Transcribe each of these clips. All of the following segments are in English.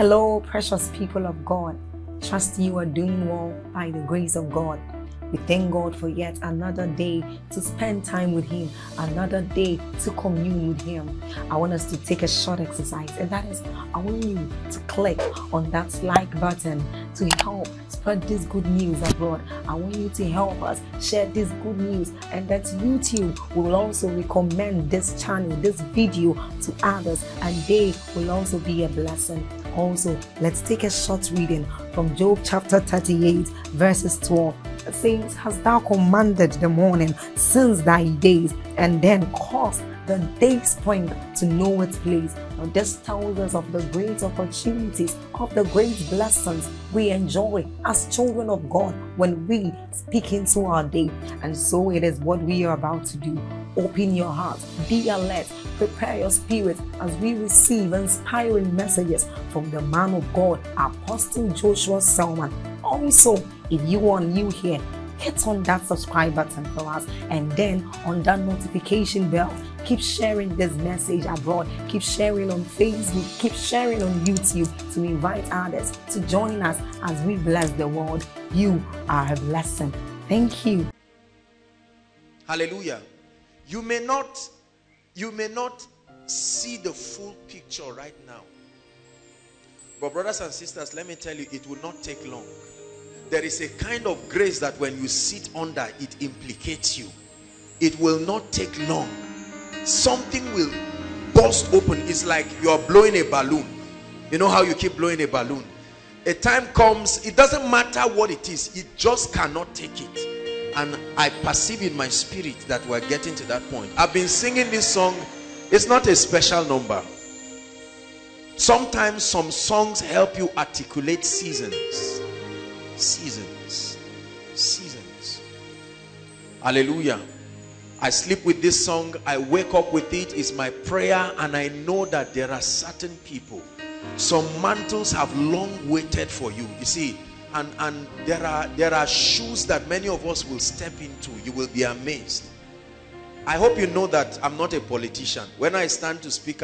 Hello, precious people of God. Trust you are doing well by the grace of God. We thank God for yet another day to spend time with Him, another day to commune with Him. I want us to take a short exercise, and that is, I want you to click on that like button to help spread this good news abroad. I want you to help us share this good news, and that YouTube will also recommend this channel, this video to others, and they will also be a blessing. Also, let's take a short reading from Job chapter 38, verses 12. Says, hast thou commanded the morning since thy days, and then caused the day spring to know its place? Now this tells us of the great opportunities, of the great blessings we enjoy as children of God when we speak into our day. And so it is what we are about to do. Open your heart, be alert, prepare your spirit as we receive inspiring messages from the man of God, Apostle Joshua Selman. Also, if you are new here, hit on that subscribe button for us, and then on that notification bell. Keep sharing this message abroad. Keep sharing on Facebook. Keep sharing on YouTube to invite others to join us as we bless the world. You are a blessing. Thank you. Hallelujah. You may not see the full picture right now. But brothers and sisters, let me tell you, it will not take long. There is a kind of grace that when you sit under, it implicates you. It will not take long. Something will burst open. It's like you are blowing a balloon. You know how you keep blowing a balloon? A time comes, it doesn't matter what it is, it just cannot take it. And I perceive in my spirit that we're getting to that point. I've been singing this song. It's not a special number. Sometimes some songs help you articulate seasons. Seasons, seasons. Hallelujah. I sleep with this song, I wake up with it. It's my prayer, and I know that there are certain people, some mantles have long waited for you, you see, and there are shoes that many of us will step into. You will be amazed. I hope you know that I'm not a politician. When I stand to speak,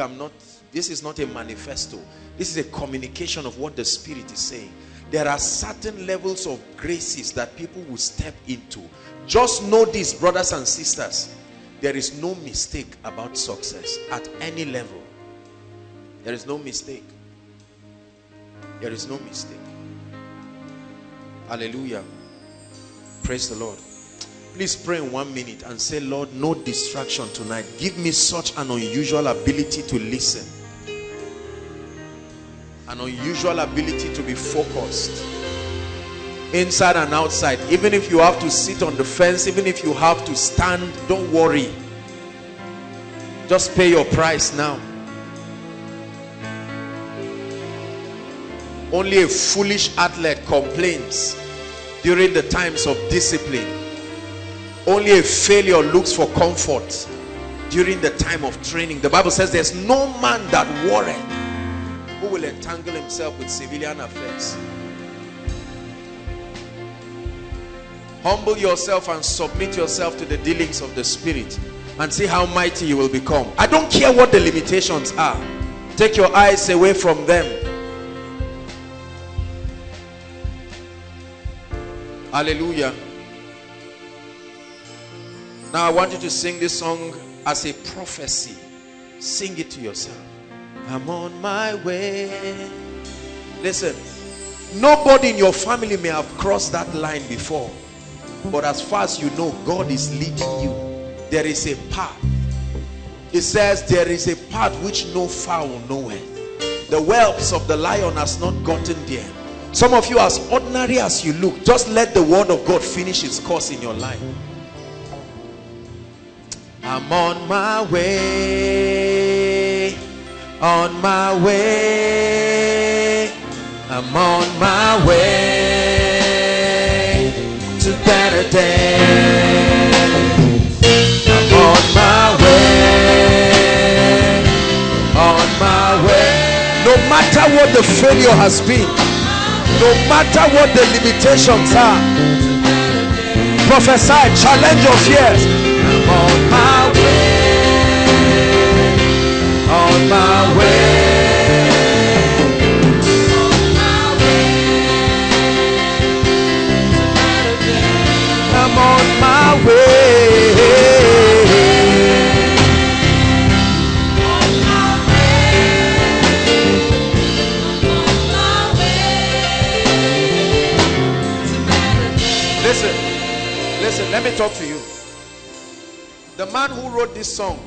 this is not a manifesto. This is a communication of what the Spirit is saying. There are certain levels of graces that people will step into. Just know this, brothers and sisters. There is no mistake about success at any level. There is no mistake. There is no mistake. Hallelujah. Praise the Lord. Please pray in 1 minute and say, Lord, no distraction tonight. Give me such an unusual ability to listen. An unusual ability to be focused, inside and outside. Even if you have to sit on the fence, even if you have to stand, don't worry. Just pay your price now. Only a foolish athlete complains during the times of discipline. Only a failure looks for comfort during the time of training. The Bible says there's no man that worried, who will entangle himself with civilian affairs. Humble yourself and submit yourself to the dealings of the Spirit, and see how mighty you will become. I don't care what the limitations are. Take your eyes away from them. Hallelujah. Now I want you to sing this song as a prophecy. Sing it to yourself. I'm on my way. Listen, nobody in your family may have crossed that line before, but as far as you know, God is leading you. There is a path. It says there is a path which no fowl knoweth. The whelps of the lion has not gotten there. Some of you, as ordinary as you look, just let the word of God finish its course in your life. I'm on my way. On my way, I'm on my way to better days. I'm on my way, on my way. No matter what the failure has been, no matter what the limitations are, prophesy, challenge your fears. I'm on my way. On my way. Let me talk to you. The man who wrote this song,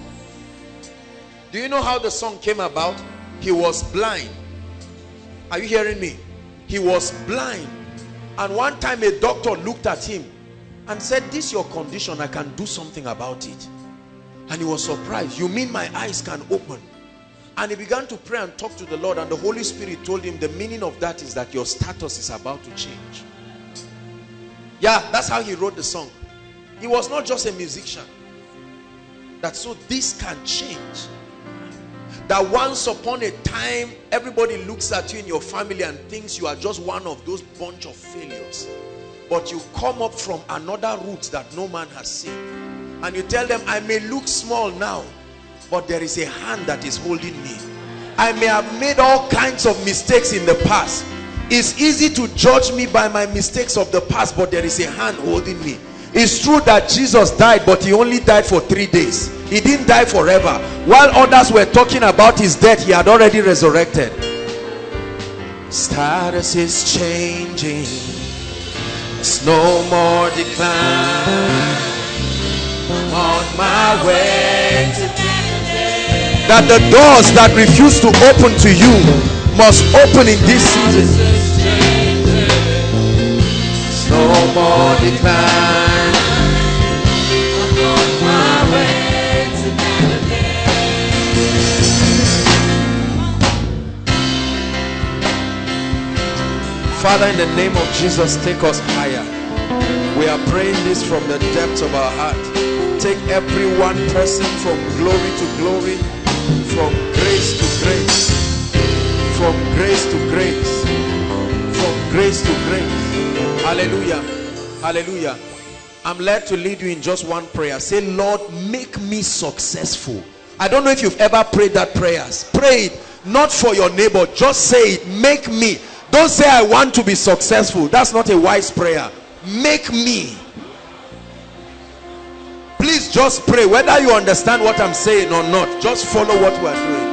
do you know how the song came about? He was blind. Are you hearing me? He was blind. And one time a doctor looked at him and said, "This is your condition. I can do something about it." And he was surprised. "You mean my eyes can open?" And he began to pray and talk to the Lord, and the Holy Spirit told him the meaning of that is that your status is about to change. Yeah, that's how he wrote the song. He was not just a musician. That so this can change. That once upon a time, everybody looks at you in your family and thinks you are just one of those bunch of failures. But you come up from another route that no man has seen. And you tell them, "I may look small now, but there is a hand that is holding me. I may have made all kinds of mistakes in the past. It's easy to judge me by my mistakes of the past, but there is a hand holding me." It's true that Jesus died, but he only died for 3 days. He didn't die forever. While others were talking about his death, he had already resurrected. Status is changing. It's no more decline. I'm on my way to death. That the doors that refuse to open to you must open in this season. No more decline. I'm on my way to another day. Father, in the name of Jesus, take us higher. We are praying this from the depths of our heart. Take every one person from glory to glory, from grace to grace, from grace to grace, from grace to grace. Hallelujah. Hallelujah. I'm led to lead you in just one prayer. Say, "Lord, make me successful." I don't know if you've ever prayed that prayer. Pray it, not for your neighbor. Just say it. Make me. Don't say, "I want to be successful." That's not a wise prayer. Make me. Please just pray. Whether you understand what I'm saying or not, just follow what we are doing.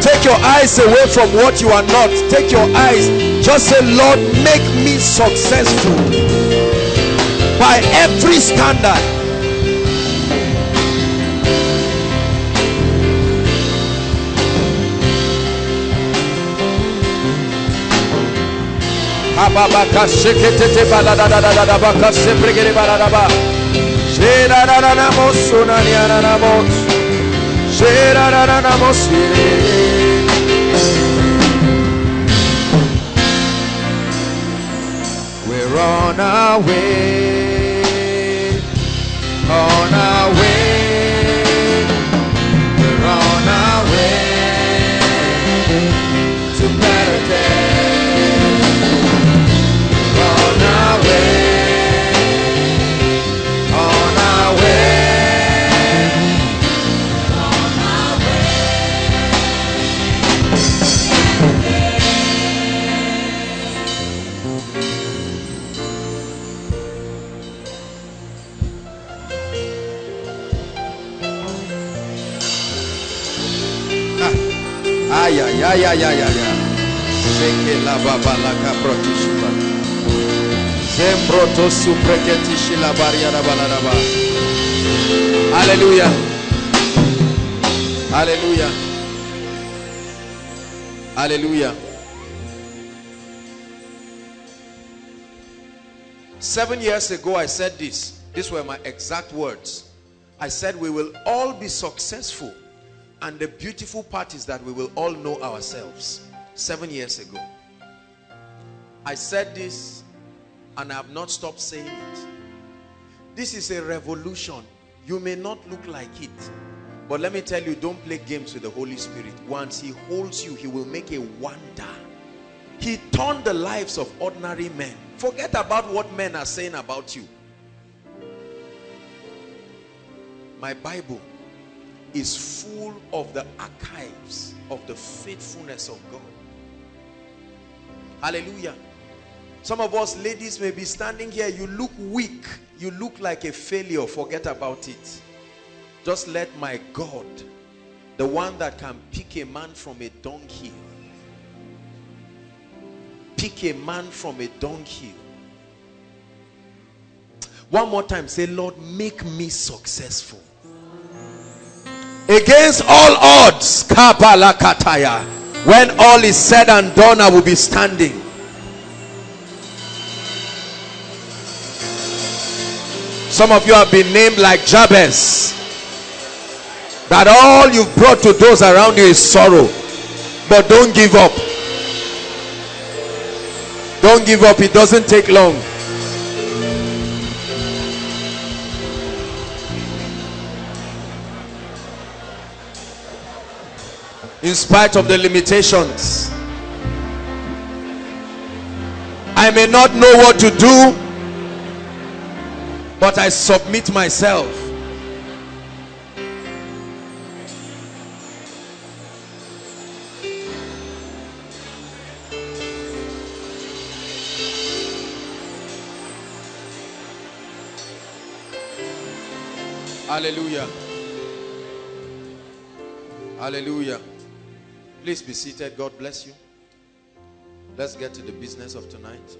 Take your eyes away from what you are not. Take your eyes. Just say, "Lord, make me successful by every standard." We're on our way, we're on our way to better days. Hallelujah. Hallelujah. Hallelujah. 7 years ago, I said this. These were my exact words. I said we will all be successful. And the beautiful part is that we will all know ourselves. 7 years ago. I said this and I have not stopped saying it. This is a revolution. You may not look like it. But let me tell you, don't play games with the Holy Spirit. Once he holds you, he will make a wonder. He turned the lives of ordinary men. Forget about what men are saying about you. My Bible is full of the archives of the faithfulness of God. Hallelujah. Some of us ladies may be standing here, you look weak, you look like a failure. Forget about it. Just let my God, the one that can pick a man from a dunghill, pick a man from a dunghill. One more time, say, Lord, make me successful. Against all odds, Kabalakataya. When all is said and done, I will be standing. Some of you have been named like Jabez. That all you've brought to those around you is sorrow. But don't give up. Don't give up. It doesn't take long. In spite of the limitations, I may not know what to do, but I submit myself. Hallelujah. Hallelujah. Please be seated. God bless you. Let's get to the business of tonight.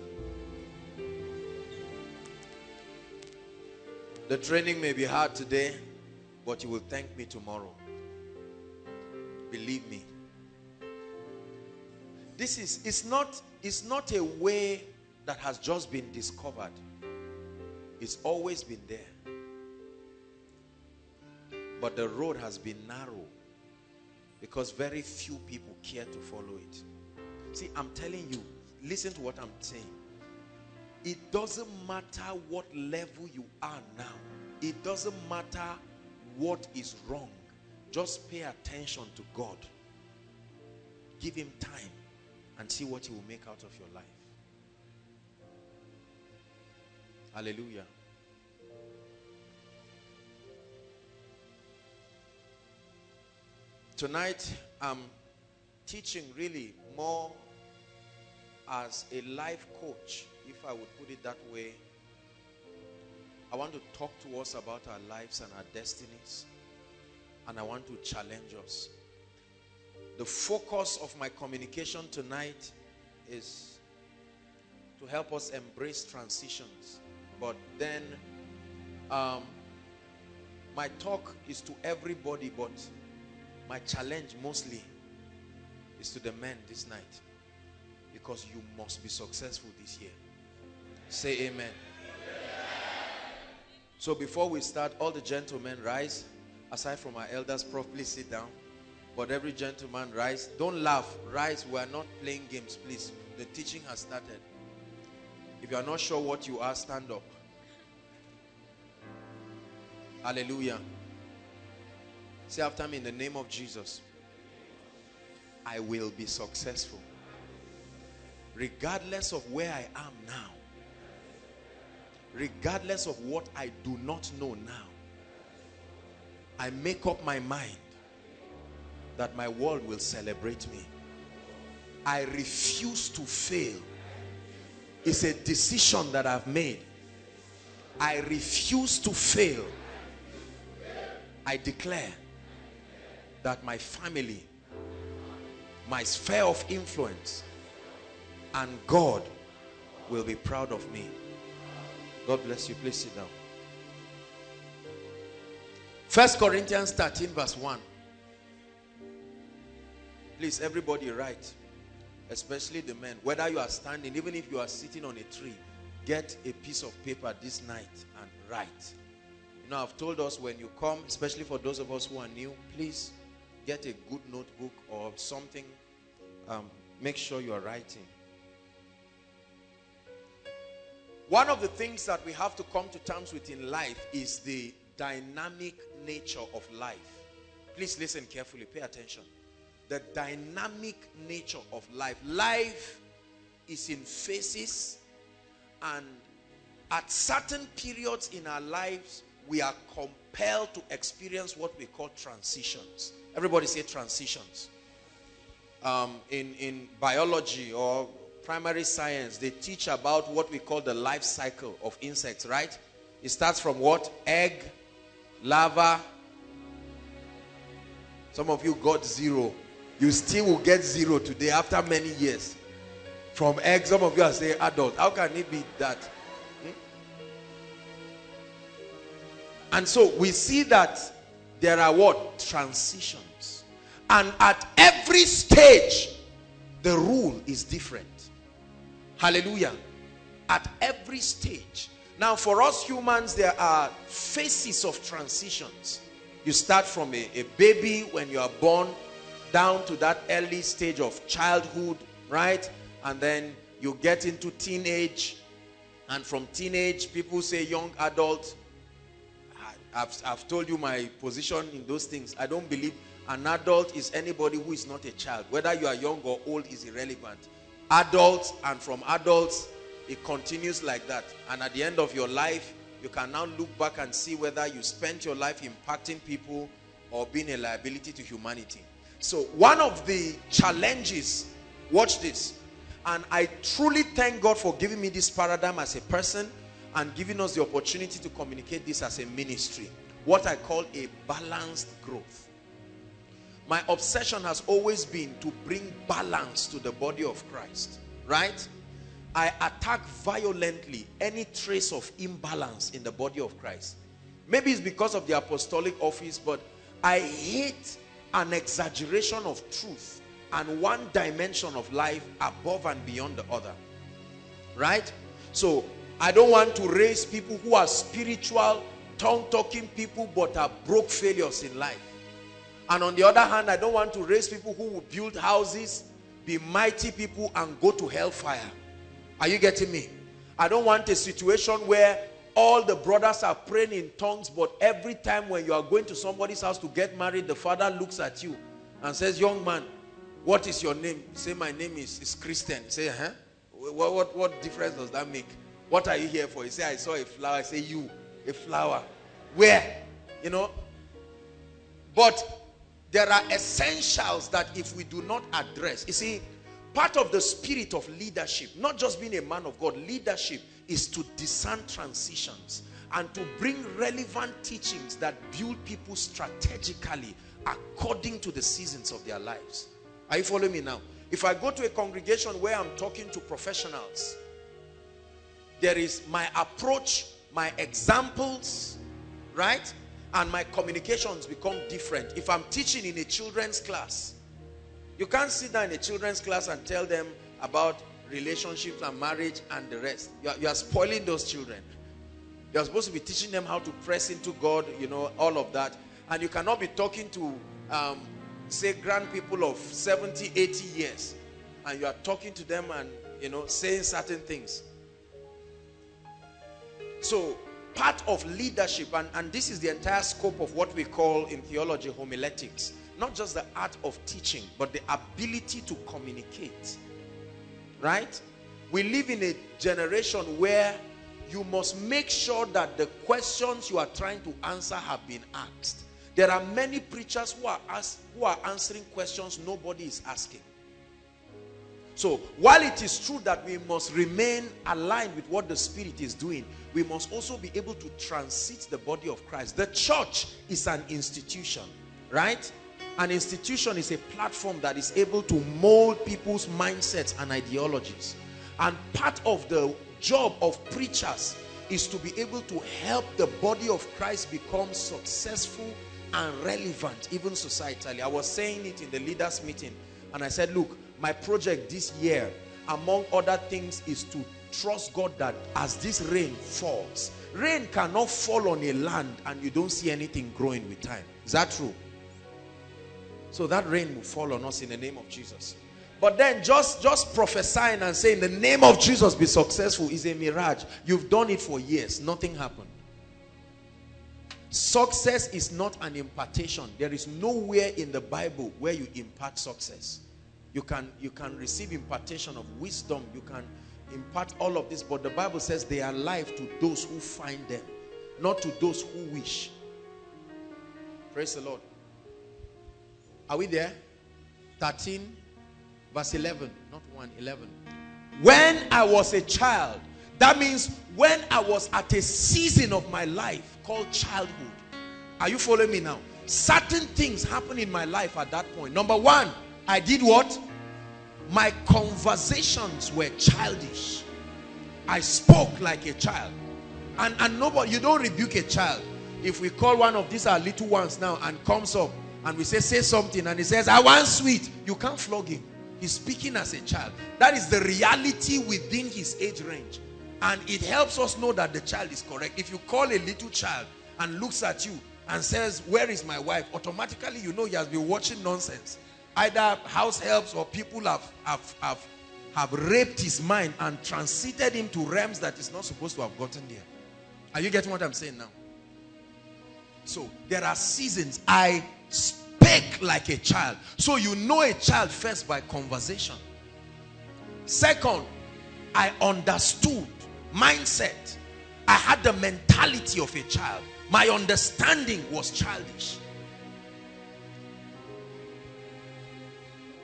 The training may be hard today, but you will thank me tomorrow. Believe me. This is, it's not a way that has just been discovered. It's always been there. But the road has been narrow because very few people care to follow it. See, I'm telling you, listen to what I'm saying. It doesn't matter what level you are now. It doesn't matter what is wrong. Just pay attention to God. Give him time and see what he will make out of your life. Hallelujah. Tonight, I'm teaching really more as a life coach, if I would put it that way. I want to talk to us about our lives and our destinies, and I want to challenge us. The focus of my communication tonight is to help us embrace transitions, but then my talk is to everybody, but my challenge mostly is to the men this night, because you must be successful this year. Say amen. Amen. So before we start, all the gentlemen rise. Aside from our elders, Prof, please sit down. But every gentleman rise. Don't laugh. Rise. We are not playing games, please. The teaching has started. If you are not sure what you are, stand up. Hallelujah. Say after me, in the name of Jesus, I will be successful. Regardless of where I am now. Regardless of what I do not know now, I make up my mind that my world will celebrate me. I refuse to fail. It's a decision that I've made. I refuse to fail. I declare that my family, my sphere of influence, and God will be proud of me. God bless you. Please sit down. 1 Corinthians 13 verse 1. Please, everybody write, especially the men. Whether you are standing, even if you are sitting on a tree, get a piece of paper this night and write. You know, I've told us when you come, especially for those of us who are new, please get a good notebook or something. Make sure you are writing. One of the things that we have to come to terms with in life is the dynamic nature of life. Please listen carefully, pay attention. The dynamic nature of life. Life is in phases, and at certain periods in our lives, we are compelled to experience what we call transitions. Everybody say transitions. In biology or primary science, they teach about what we call the life cycle of insects, right? It starts from what? Egg, larva. Some of you got zero. You still will get zero today after many years. From egg, some of you are saying adult. How can it be that? And so we see that there are what? Transitions. And at every stage, the rule is different. Hallelujah. At every stage. Now for us humans, there are phases of transitions. You start from a baby when you are born, down to that early stage of childhood, right? And then you get into teenage. And from teenage, people say young adult. I've told you my position in those things. I don't believe an adult is anybody who is not a child. Whether you are young or old is irrelevant. Adults, and from adults, it continues like that. And at the end of your life, you can now look back and see whether you spent your life impacting people or being a liability to humanity. So one of the challenges, watch this, and I truly thank God for giving me this paradigm as a person and giving us the opportunity to communicate this as a ministry, what I call a balanced growth. My obsession has always been to bring balance to the body of Christ, right? I attack violently any trace of imbalance in the body of Christ. Maybe it's because of the apostolic office, but I hate an exaggeration of truth and one dimension of life above and beyond the other, right? So I don't want to raise people who are spiritual, tongue-talking people, but are broke failures in life. And on the other hand, I don't want to raise people who will build houses, be mighty people, and go to hellfire. Are you getting me? I don't want a situation where all the brothers are praying in tongues, but every time when you are going to somebody's house to get married, the father looks at you and says, young man, what is your name? Say, my name is Christian. Say, huh? What difference does that make? What are you here for? He said, I saw a flower. I say, you, a flower. Where? You know? But there are essentials that if we do not address, you see, part of the spirit of leadership, not just being a man of God, leadership is to discern transitions and to bring relevant teachings that build people strategically according to the seasons of their lives. Are you following me now? If I go to a congregation where I'm talking to professionals, there is my approach, my examples, right? And my communications become different. If I'm teaching in a children's class, you can't sit down in a children's class and tell them about relationships and marriage and the rest. You are spoiling those children. You're supposed to be teaching them how to press into God, you know, all of that. And you cannot be talking to, say, grand people of 70, 80 years. And you are talking to them and, you know, saying certain things. So part of leadership, and this is the entire scope of what we call in theology homiletics, not just the art of teaching, but the ability to communicate, right? We live in a generation where you must make sure that the questions you are trying to answer have been asked. There are many preachers who are answering questions nobody is asking. So while it is true that we must remain aligned with what the Spirit is doing, we must also be able to transit the body of Christ. The church is an institution, right? An institution is a platform that is able to mold people's mindsets and ideologies. And part of the job of preachers is to be able to help the body of Christ become successful and relevant, even societally. I was saying it in the leaders' meeting, and I said, look, my project this year, among other things, is to trust God that as this rain falls, rain cannot fall on a land and you don't see anything growing with time. Is that true? So that rain will fall on us in the name of Jesus. But then just prophesying and saying, in the name of Jesus, be successful, is a mirage. You've done it for years. Nothing happened. Success is not an impartation. There is nowhere in the Bible where you impart success. You can receive impartation of wisdom. You can impart all of this. But the Bible says they are life to those who find them, not to those who wish. Praise the Lord. Are we there? 13 verse 11. Not 1, 11. When I was a child, that means when I was at a season of my life called childhood. Are you following me now? Certain things happened in my life at that point. Number one, I did what? My conversations were childish. I spoke like a child. And nobody, you don't rebuke a child. If we call one of these our little ones now and comes up and we say something and he says, I want sweet, you can't flog him. He's speaking as a child. That is the reality within his age range. And it helps us know that the child is correct. If you call a little child and looks at you and says, where is my wife? Automatically, you know he has been watching nonsense. Either house helps or people have raped his mind and transited him to realms that is not supposed to have gotten there. Are you getting what I'm saying now? So, there are seasons. I speak like a child. So, you know a child first by conversation. Second, I understood mindset. I had the mentality of a child. My understanding was childish.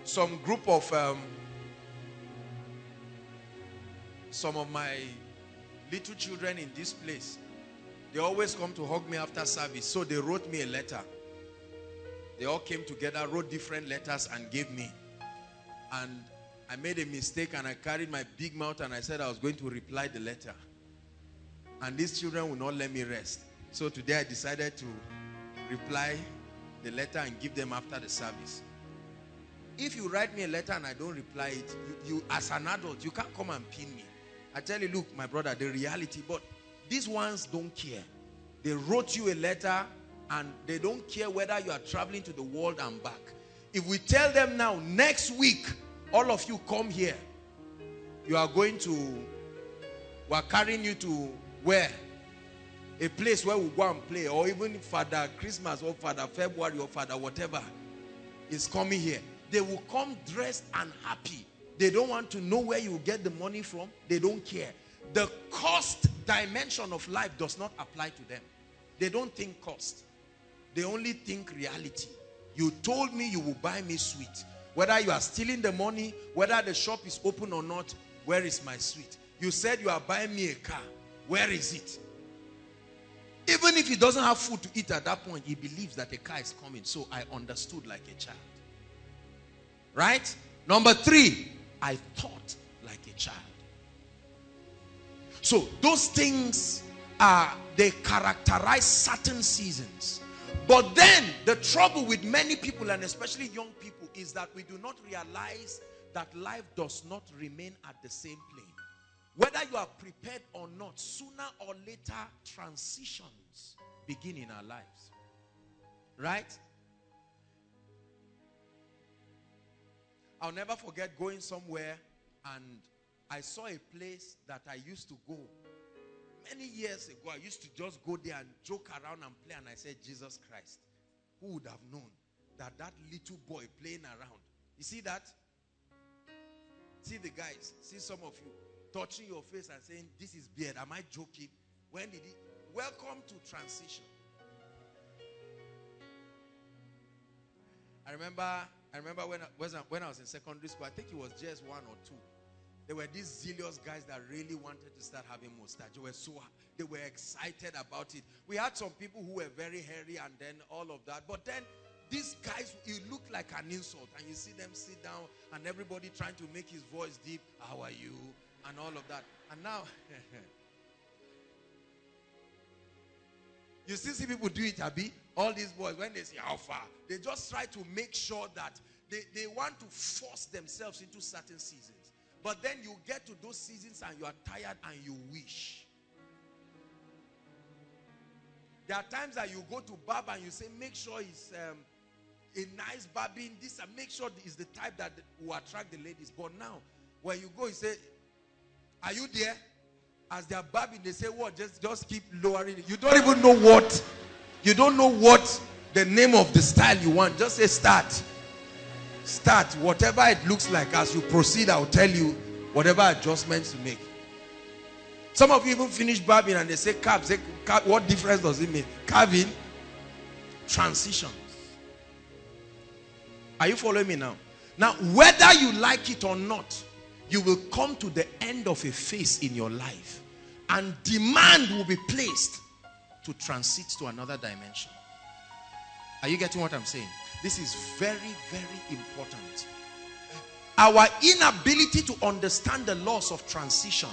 Some group of some of my little children in this place, they always come to hug me after service. So they wrote me a letter. They all came together, wrote different letters and gave me. And I made a mistake and I carried my big mouth and I said I was going to reply the letter. And these children would not let me rest. So today I decided to reply the letter and give them after the service. If you write me a letter and I don't reply it, you as an adult, you can't come and pin me. I tell you, look, my brother, the reality, but these ones don't care. They wrote you a letter and they don't care whether you are traveling to the world and back. If we tell them now, next week, all of you come here. You are going to, we're carrying you to where? A place where we go and play, or even Father Christmas or Father February or Father whatever is coming here. They will come dressed and happy. They don't want to know where you get the money from. They don't care. The cost dimension of life does not apply to them. They don't think cost. They only think reality. You told me you will buy me sweet. Whether you are stealing the money, whether the shop is open or not, where is my sweet? You said you are buying me a car. Where is it? Even if he doesn't have food to eat at that point, he believes that a car is coming. So I understood like a child. Right? Number three, I thought like a child. So those things are, they characterize certain seasons. But then the trouble with many people, and especially young people, is that we do not realize that life does not remain at the same plane. Whether you are prepared or not, sooner or later transitions begin in our lives. Right? I'll never forget going somewhere and I saw a place that I used to go. Many years ago, I used to just go there and joke around and play. And I said, Jesus Christ, who would have known that that little boy playing around? You see that? See the guys, see some of you touching your face and saying, this is beard. Am I joking? When did it? Welcome to transition. I remember when I was in secondary school, I think it was just one or two. There were these zealous guys that really wanted to start having mustache. They were excited about it. We had some people who were very hairy and then all of that. But then these guys, it looked like an insult. And you see them sit down and everybody trying to make his voice deep. How are you? And all of that. And now, you still see people do it, Abi. All these boys, when they say how far, they just try to make sure that they want to force themselves into certain seasons. But then you get to those seasons and you are tired and you wish. There are times that you go to barb and you say, make sure it's a nice barbing. This and make sure it's the type that will attract the ladies. But now, when you go, you say, are you there? As they are barbing, they say, what? Just keep lowering it. You don't even know what. You don't know what the name of the style you want. Just say start. Start. Whatever it looks like. As you proceed, I'll tell you whatever adjustments to make. Some of you even finish barbing and they say calves. They, what difference does it make? Calving. Transitions. Are you following me now? Now, whether you like it or not, you will come to the end of a phase in your life. And demand will be placed to transit to another dimension. Are you getting what I'm saying? This is very, very important. our inability to understand the laws of transition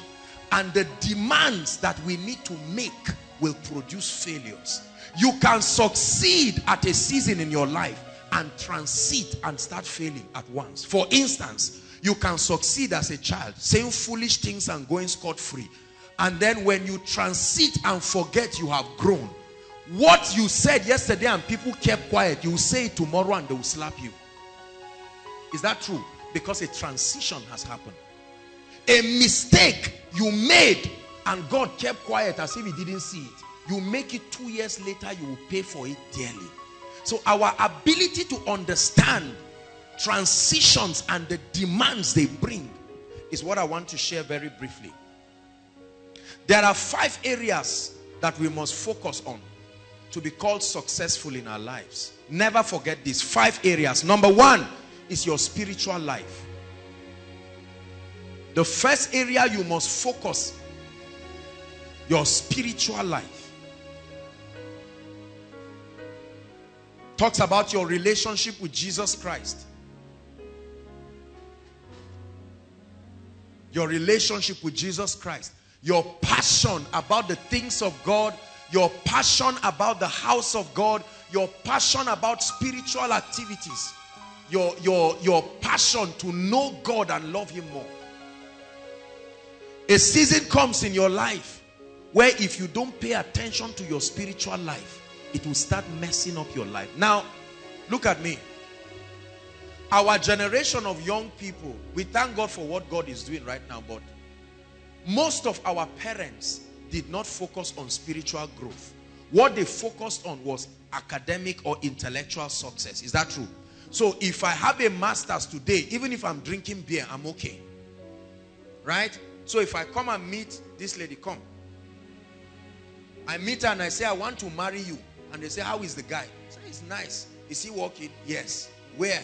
and the demands that we need to make will produce failures. You can succeed at a season in your life and transit and start failing at once. For instance, you can succeed as a child, saying foolish things and going scot-free. And then when you transit and forget you have grown, what you said yesterday and people kept quiet, you say it tomorrow and they will slap you. Is that true? Because a transition has happened. A mistake you made and God kept quiet as if he didn't see it. You make it 2 years later, you will pay for it dearly. So our ability to understand transitions and the demands they bring is what I want to share very briefly. There are 5 areas that we must focus on to be called successful in our lives. Never forget these 5 areas. Number 1 is your spiritual life. The first area you must focus, your spiritual life. Talks about your relationship with Jesus Christ. Your relationship with Jesus Christ. Your passion about the things of God. Your passion about the house of God. Your passion about spiritual activities. Your passion to know God and love him more. A season comes in your life where if you don't pay attention to your spiritual life, it will start messing up your life. Now, look at me. Our generation of young people, we thank God for what God is doing right now, but most of our parents did not focus on spiritual growth. What they focused on was academic or intellectual success. Is that true? So if I have a master's today, even if I'm drinking beer, I'm okay. Right? So if I come and meet this lady, come. I meet her and I say, I want to marry you. And they say, how is the guy? I say, he's nice. Is he working? Yes. Where?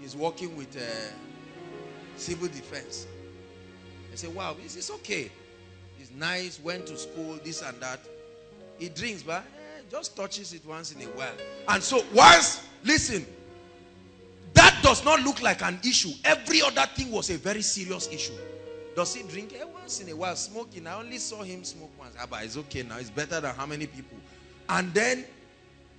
He's working with civil defense. I say, wow, this is okay. He's nice, went to school, this and that. He drinks, but just touches it once in a while. And so once, listen, that does not look like an issue. Every other thing was a very serious issue. Does he drink? Once in a while, smoking. I only saw him smoke once. Ah, but it's okay now. It's better than how many people. And then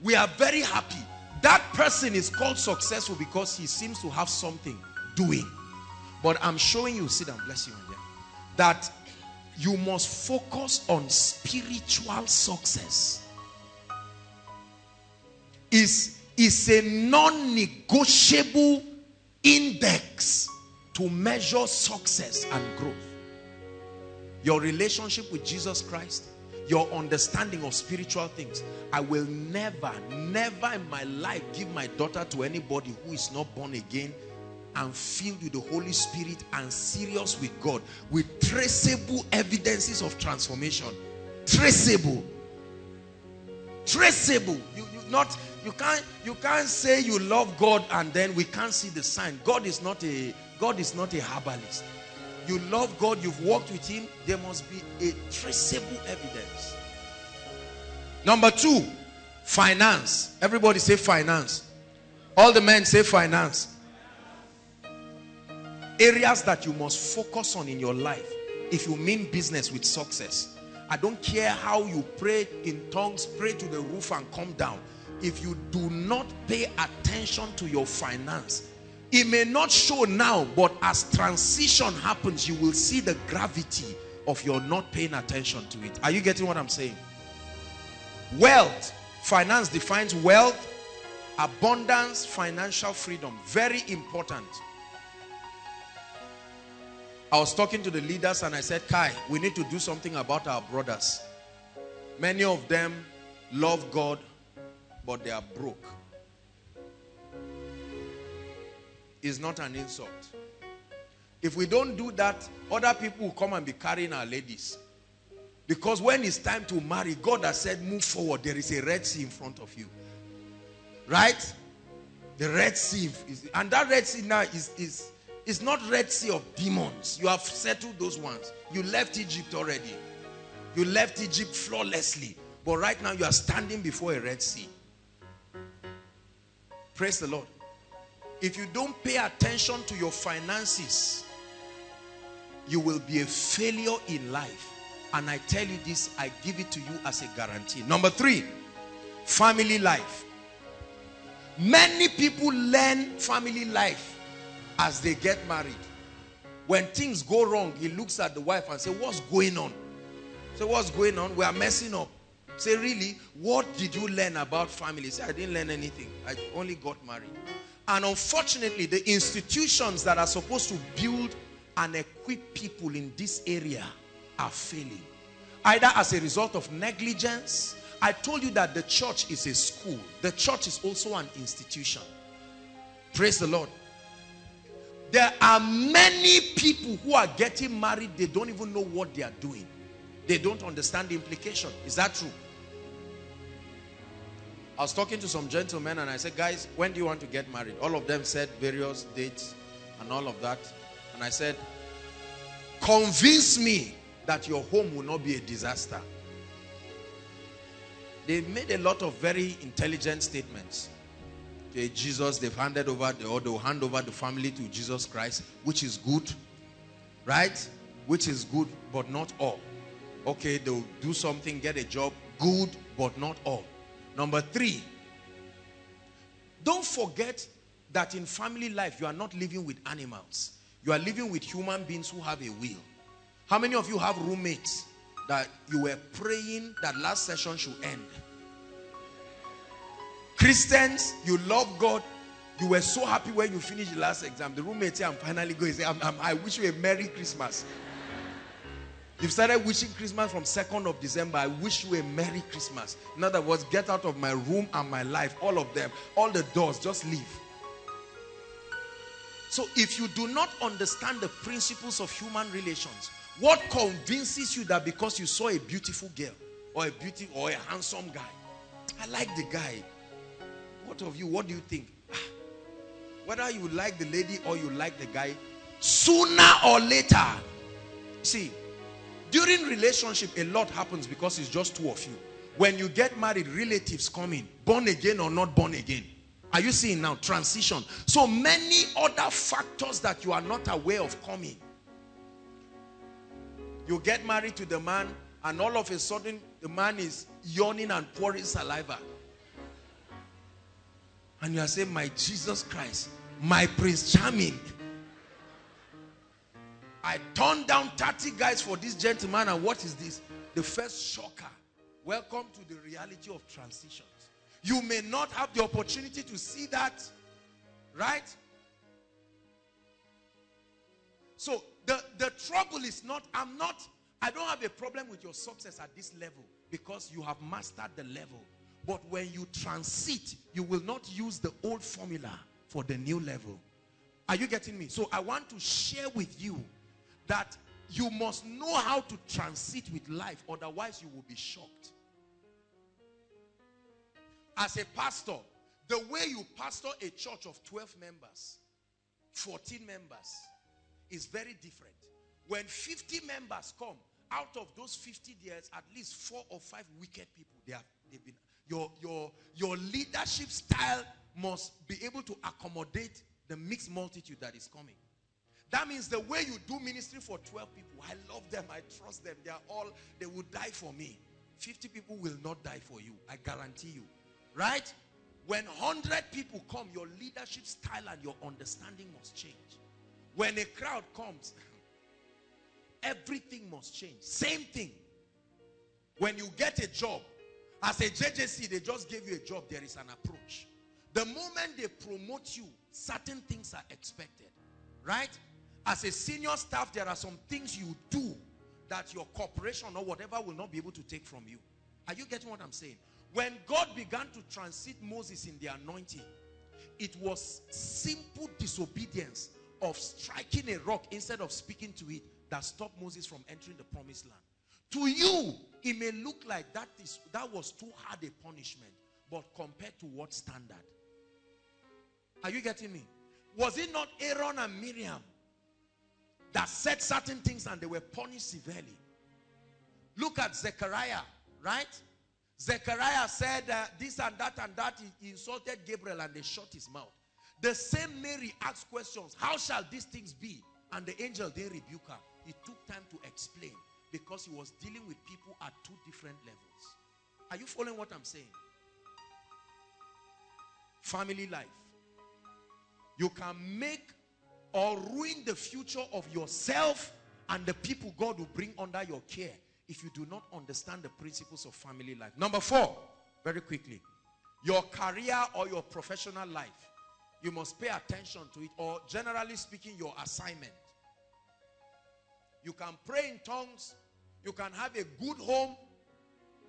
we are very happy. That person is called successful because he seems to have something doing. But I'm showing you, sit and bless you, India, that you must focus on spiritual success. It's a non-negotiable index to measure success and growth. Your relationship with Jesus Christ, your understanding of spiritual things. I will never, never in my life give my daughter to anybody who is not born again and filled with the Holy Spirit and serious with God, with traceable evidences of transformation. Traceable. Traceable. You can't say you love God and then we can't see the sign. God is not a herbalist. You love God, you've walked with him, there must be a traceable evidence. Number 2, finance. Everybody say finance. All the men say finance. Areas that you must focus on in your life if you mean business with success. I don't care how you pray in tongues, pray to the roof and come down. If you do not pay attention to your finance, it may not show now, but as transition happens, you will see the gravity of your not paying attention to it. Are you getting what I'm saying? Wealth. Finance defines wealth, abundance, financial freedom. Very important. I was talking to the leaders and I said, Kai, we need to do something about our brothers. Many of them love God, but they are broke. It's not an insult. If we don't do that, other people will come and be carrying our ladies. Because when it's time to marry, God has said, move forward. There is a Red Sea in front of you. Right? The Red Sea. And that Red Sea now is not Red Sea of demons. You have settled those ones. You left Egypt already. You left Egypt flawlessly. But right now you are standing before a Red Sea. Praise the Lord. If you don't pay attention to your finances, you will be a failure in life. And I tell you this, I give it to you as a guarantee. Number three, family life. Many people learn family life as they get married. When things go wrong, he looks at the wife and says, what's going on? So what's going on? We are messing up. Say, really? What did you learn about family? Say, I didn't learn anything. I only got married. And unfortunately, the institutions that are supposed to build and equip people in this area are failing. Either as a result of negligence. I told you that the church is a school. The church is also an institution. Praise the Lord. There are many people who are getting married. They don't even know what they are doing. They don't understand the implication. Is that true? I was talking to some gentlemen and I said, guys, when do you want to get married? All of them said various dates and all of that. And I said, convince me that your home will not be a disaster. They made a lot of very intelligent statements. Okay, Jesus, they've handed over, or they'll hand over the family to Jesus Christ, which is good, right? Which is good, but not all. Okay, they'll do something, get a job, good, but not all. Number three, don't forget that in family life, you are not living with animals. You are living with human beings who have a will. How many of you have roommates that you were praying that last session should end? Christians, you love God. You were so happy when you finished the last exam. The roommate said, I'm finally going. He said, I wish you a Merry Christmas. You've started wishing Christmas from 2nd of December. I wish you a Merry Christmas. In other words, get out of my room and my life. All of them, all the doors, just leave. So if you do not understand the principles of human relations, what convinces you that because you saw a beautiful girl or a handsome guy, I like the guy. What of you? What do you think? Whether you like the lady or you like the guy, sooner or later, see, during relationship a lot happens because it's just two of you. When you get married, relatives come in, born again or not born again. Are you seeing now? Transition. So many other factors that you are not aware of coming. You get married to the man and all of a sudden the man is yawning and pouring saliva. And you are saying, my Jesus Christ, my Prince Charming. I turned down 30 guys for this gentleman and what is this? The first shocker. Welcome to the reality of transitions. You may not have the opportunity to see that, right? So the trouble is not, I don't have a problem with your success at this level because you have mastered the level. But when you transit, you will not use the old formula for the new level. Are you getting me? So I want to share with you that you must know how to transit with life, otherwise you will be shocked. As a pastor, the way you pastor a church of 12 members, 14 members is very different. When 50 members come, out of those 50, there's at least 4 or 5 wicked people. Your leadership style must be able to accommodate the mixed multitude that is coming. That means the way you do ministry for 12 people, I love them, I trust them, they are all, they will die for me. 50 people will not die for you, I guarantee you. Right? When 100 people come, your leadership style and your understanding must change. When a crowd comes, everything must change. Same thing. When you get a job, as a JJC, they just gave you a job, there is an approach. The moment they promote you, certain things are expected, right? As a senior staff, there are some things you do that your corporation or whatever will not be able to take from you. Are you getting what I'm saying? When God began to transit Moses in the anointing, it was simple disobedience of striking a rock instead of speaking to it that stopped Moses from entering the promised land. To you, it may look like that was too hard a punishment, but compared to what standard? Are you getting me? Was it not Aaron and Miriam that said certain things and they were punished severely? Look at Zechariah, right? Zechariah said this and that. He insulted Gabriel and they shut his mouth. The same Mary asked questions. How shall these things be? And the angel didn't rebuke her. It took time to explain because he was dealing with people at two different levels. Are you following what I'm saying? Family life. You can make or ruin the future of yourself and the people God will bring under your care if you do not understand the principles of family life. Number four, very quickly. Your career or your professional life. You must pay attention to it, or generally speaking, your assignment. You can pray in tongues. You can have a good home.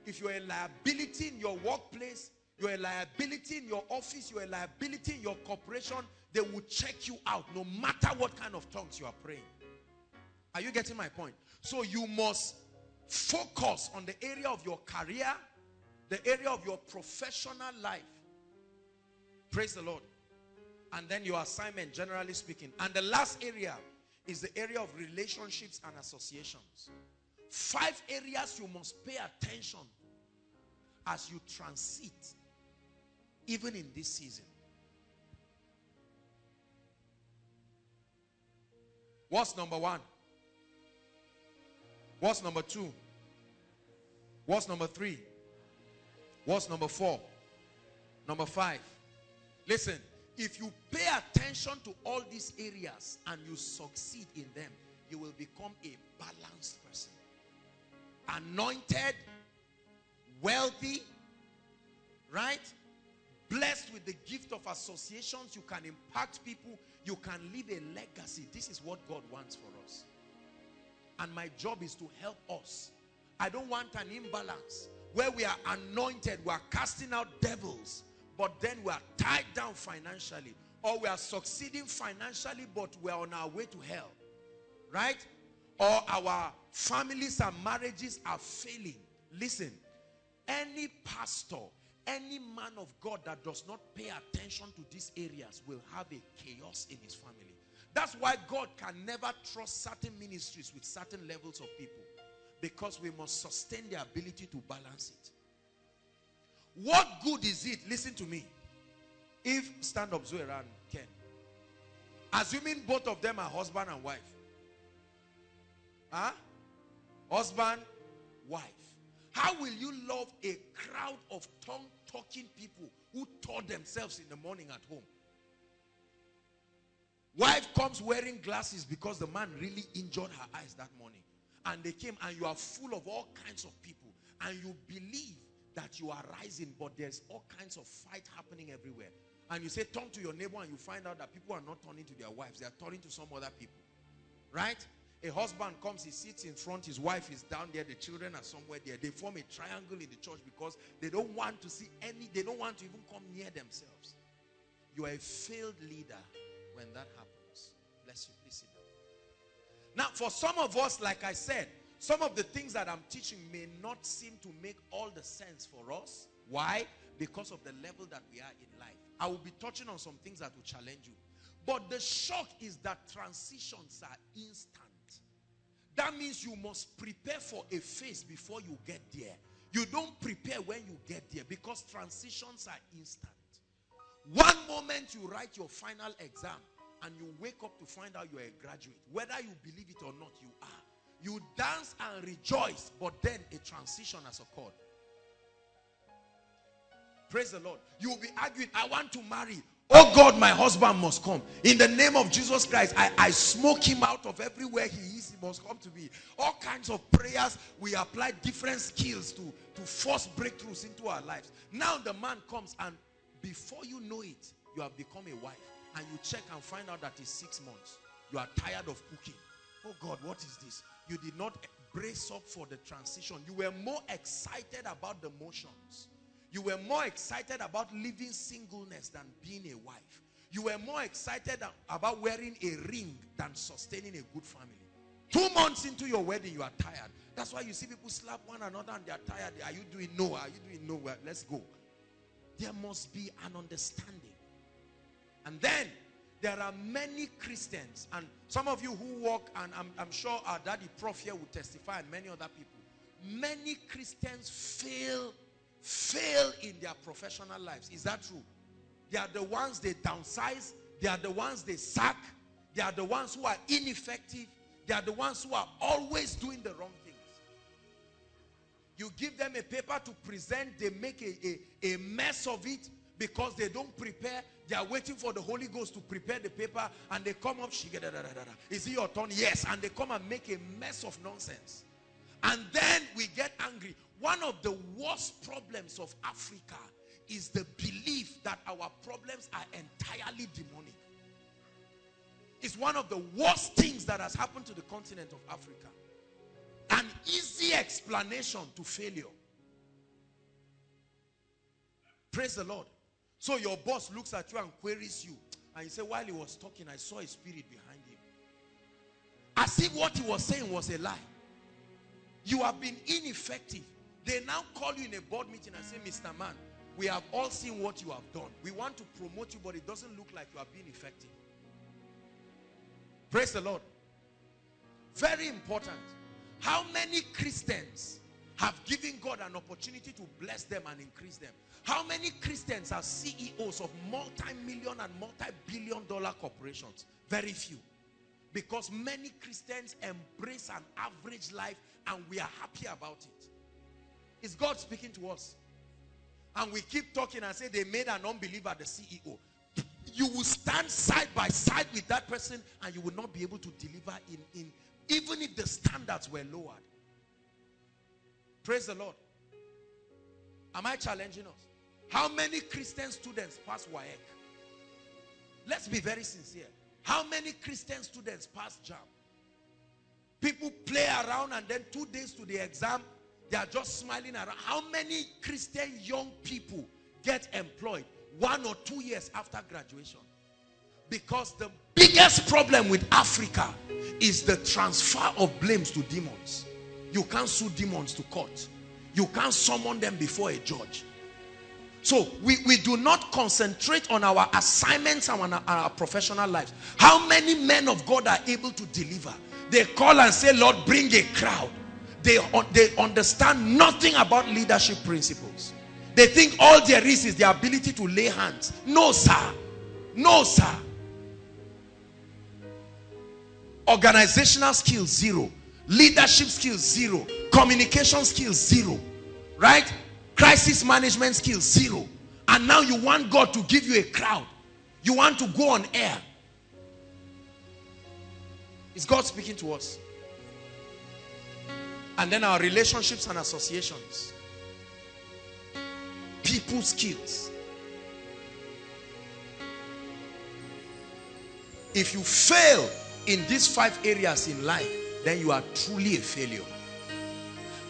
If you're a liability in your workplace, you're a liability in your office, you're a liability in your corporation, they will check you out no matter what kind of tongues you are praying. Are you getting my point? So you must focus on the area of your career, the area of your professional life. Praise the Lord. And then your assignment, generally speaking. And the last area is the area of relationships and associations. 5 areas you must pay attention as you transit, even in this season. What's number 1? What's number 2? What's number 3? What's number 4? Number 5. Listen, if you pay attention to all these areas and you succeed in them, you will become a balanced person. Anointed, wealthy, right? Blessed with the gift of associations. You can impact people. You can leave a legacy. This is what God wants for us. And my job is to help us. I don't want an imbalance where we are anointed, we are casting out devils, but then we are tied down financially, or we are succeeding financially but we are on our way to hell, right? Or our families and marriages are failing. Listen, any pastor, any man of God that does not pay attention to these areas will have a chaos in his family. That's why God can never trust certain ministries with certain levels of people, because we must sustain the ability to balance it. What good is it? Listen to me. If, stand up Zoe and Ken, assuming both of them are husband and wife. Huh? Husband, wife. How will you love a crowd of tongue-talking people who tore themselves in the morning at home? Wife comes wearing glasses because the man really injured her eyes that morning. And they came, and you are full of all kinds of people. And you believe that you are rising, but there's all kinds of fight happening everywhere. And you say, turn to your neighbor, and you find out that people are not turning to their wives. They are turning to some other people. Right? A husband comes, he sits in front, his wife is down there, the children are somewhere there. They form a triangle in the church because they don't want to see any, they don't want to even come near themselves. You are a failed leader when that happens. Bless you, please sit down. Now, for some of us, like I said, some of the things that I'm teaching may not seem to make all the sense for us. Why? Because of the level that we are in life. I will be touching on some things that will challenge you. But the shock is that transitions are instant. That means you must prepare for a phase before you get there. You don't prepare when you get there because transitions are instant. One moment you write your final exam and you wake up to find out you're a graduate. Whether you believe it or not, you are. You dance and rejoice, but then a transition has occurred. Praise the Lord. You will be arguing, I want to marry. Oh God, my husband must come. In the name of Jesus Christ, I smoke him out of everywhere he is. He must come to me. All kinds of prayers. We apply different skills to force breakthroughs into our lives. Now the man comes, and before you know it, you have become a wife. And you check and find out that it's 6 months. You are tired of cooking. Oh God, what is this? You did not brace up for the transition. You were more excited about the motions. You were more excited about living singleness than being a wife. You were more excited about wearing a ring than sustaining a good family. 2 months into your wedding, you are tired. That's why you see people slap one another and they are tired. Are you doing no? Are you doing no? Well, let's go. There must be an understanding. And then, there are many Christians, and some of you who walk, and I'm sure our daddy Prof here will testify, and many other people. Many Christians fail in their professional lives. Is that true? They are the ones they downsize. They are the ones they sack. They are the ones who are ineffective. They are the ones who are always doing the wrong things. You give them a paper to present, they make a mess of it because they don't prepare. They are waiting for the Holy Ghost to prepare the paper, and they come up, is it your turn? Yes. And they come and make a mess of nonsense. And then we get angry. One of the worst problems of Africa is the belief that our problems are entirely demonic. It's one of the worst things that has happened to the continent of Africa. An easy explanation to failure. Praise the Lord. So your boss looks at you and queries you. And you say, while he was talking, I saw a spirit behind him. As if what he was saying was a lie. You have been ineffective. They now call you in a board meeting and say, Mr. Man, we have all seen what you have done. We want to promote you, but it doesn't look like you have been effective. Praise the Lord. Very important. How many Christians have given God an opportunity to bless them and increase them? How many Christians are CEOs of multi-million and multi-billion dollar corporations? Very few. Because many Christians embrace an average life and we are happy about it. Is God speaking to us? And we keep talking and say they made an unbeliever the CEO. You will stand side by side with that person and you will not be able to deliver in even if the standards were lowered. Praise the Lord. Am I challenging us? How many Christian students pass WAEC? Let's be very sincere. How many Christian students pass JAMB? People play around and then 2 days to the exam, they are just smiling around. How many Christian young people get employed 1 or 2 years after graduation? Because the biggest problem with Africa is the transfer of blames to demons. You can't sue demons to court. You can't summon them before a judge. So we do not concentrate on our assignments and on our professional lives. How many men of God are able to deliver? They call and say, Lord, bring a crowd. They understand nothing about leadership principles. They think all there is the ability to lay hands. No, sir. No, sir. Organizational skills, zero. Leadership skills, zero. Communication skills, zero. Right? Crisis management skills, zero. And now you want God to give you a crowd. You want to go on air. Is God speaking to us? And then our relationships and associations. People skills. If you fail in these 5 areas in life, then you are truly a failure.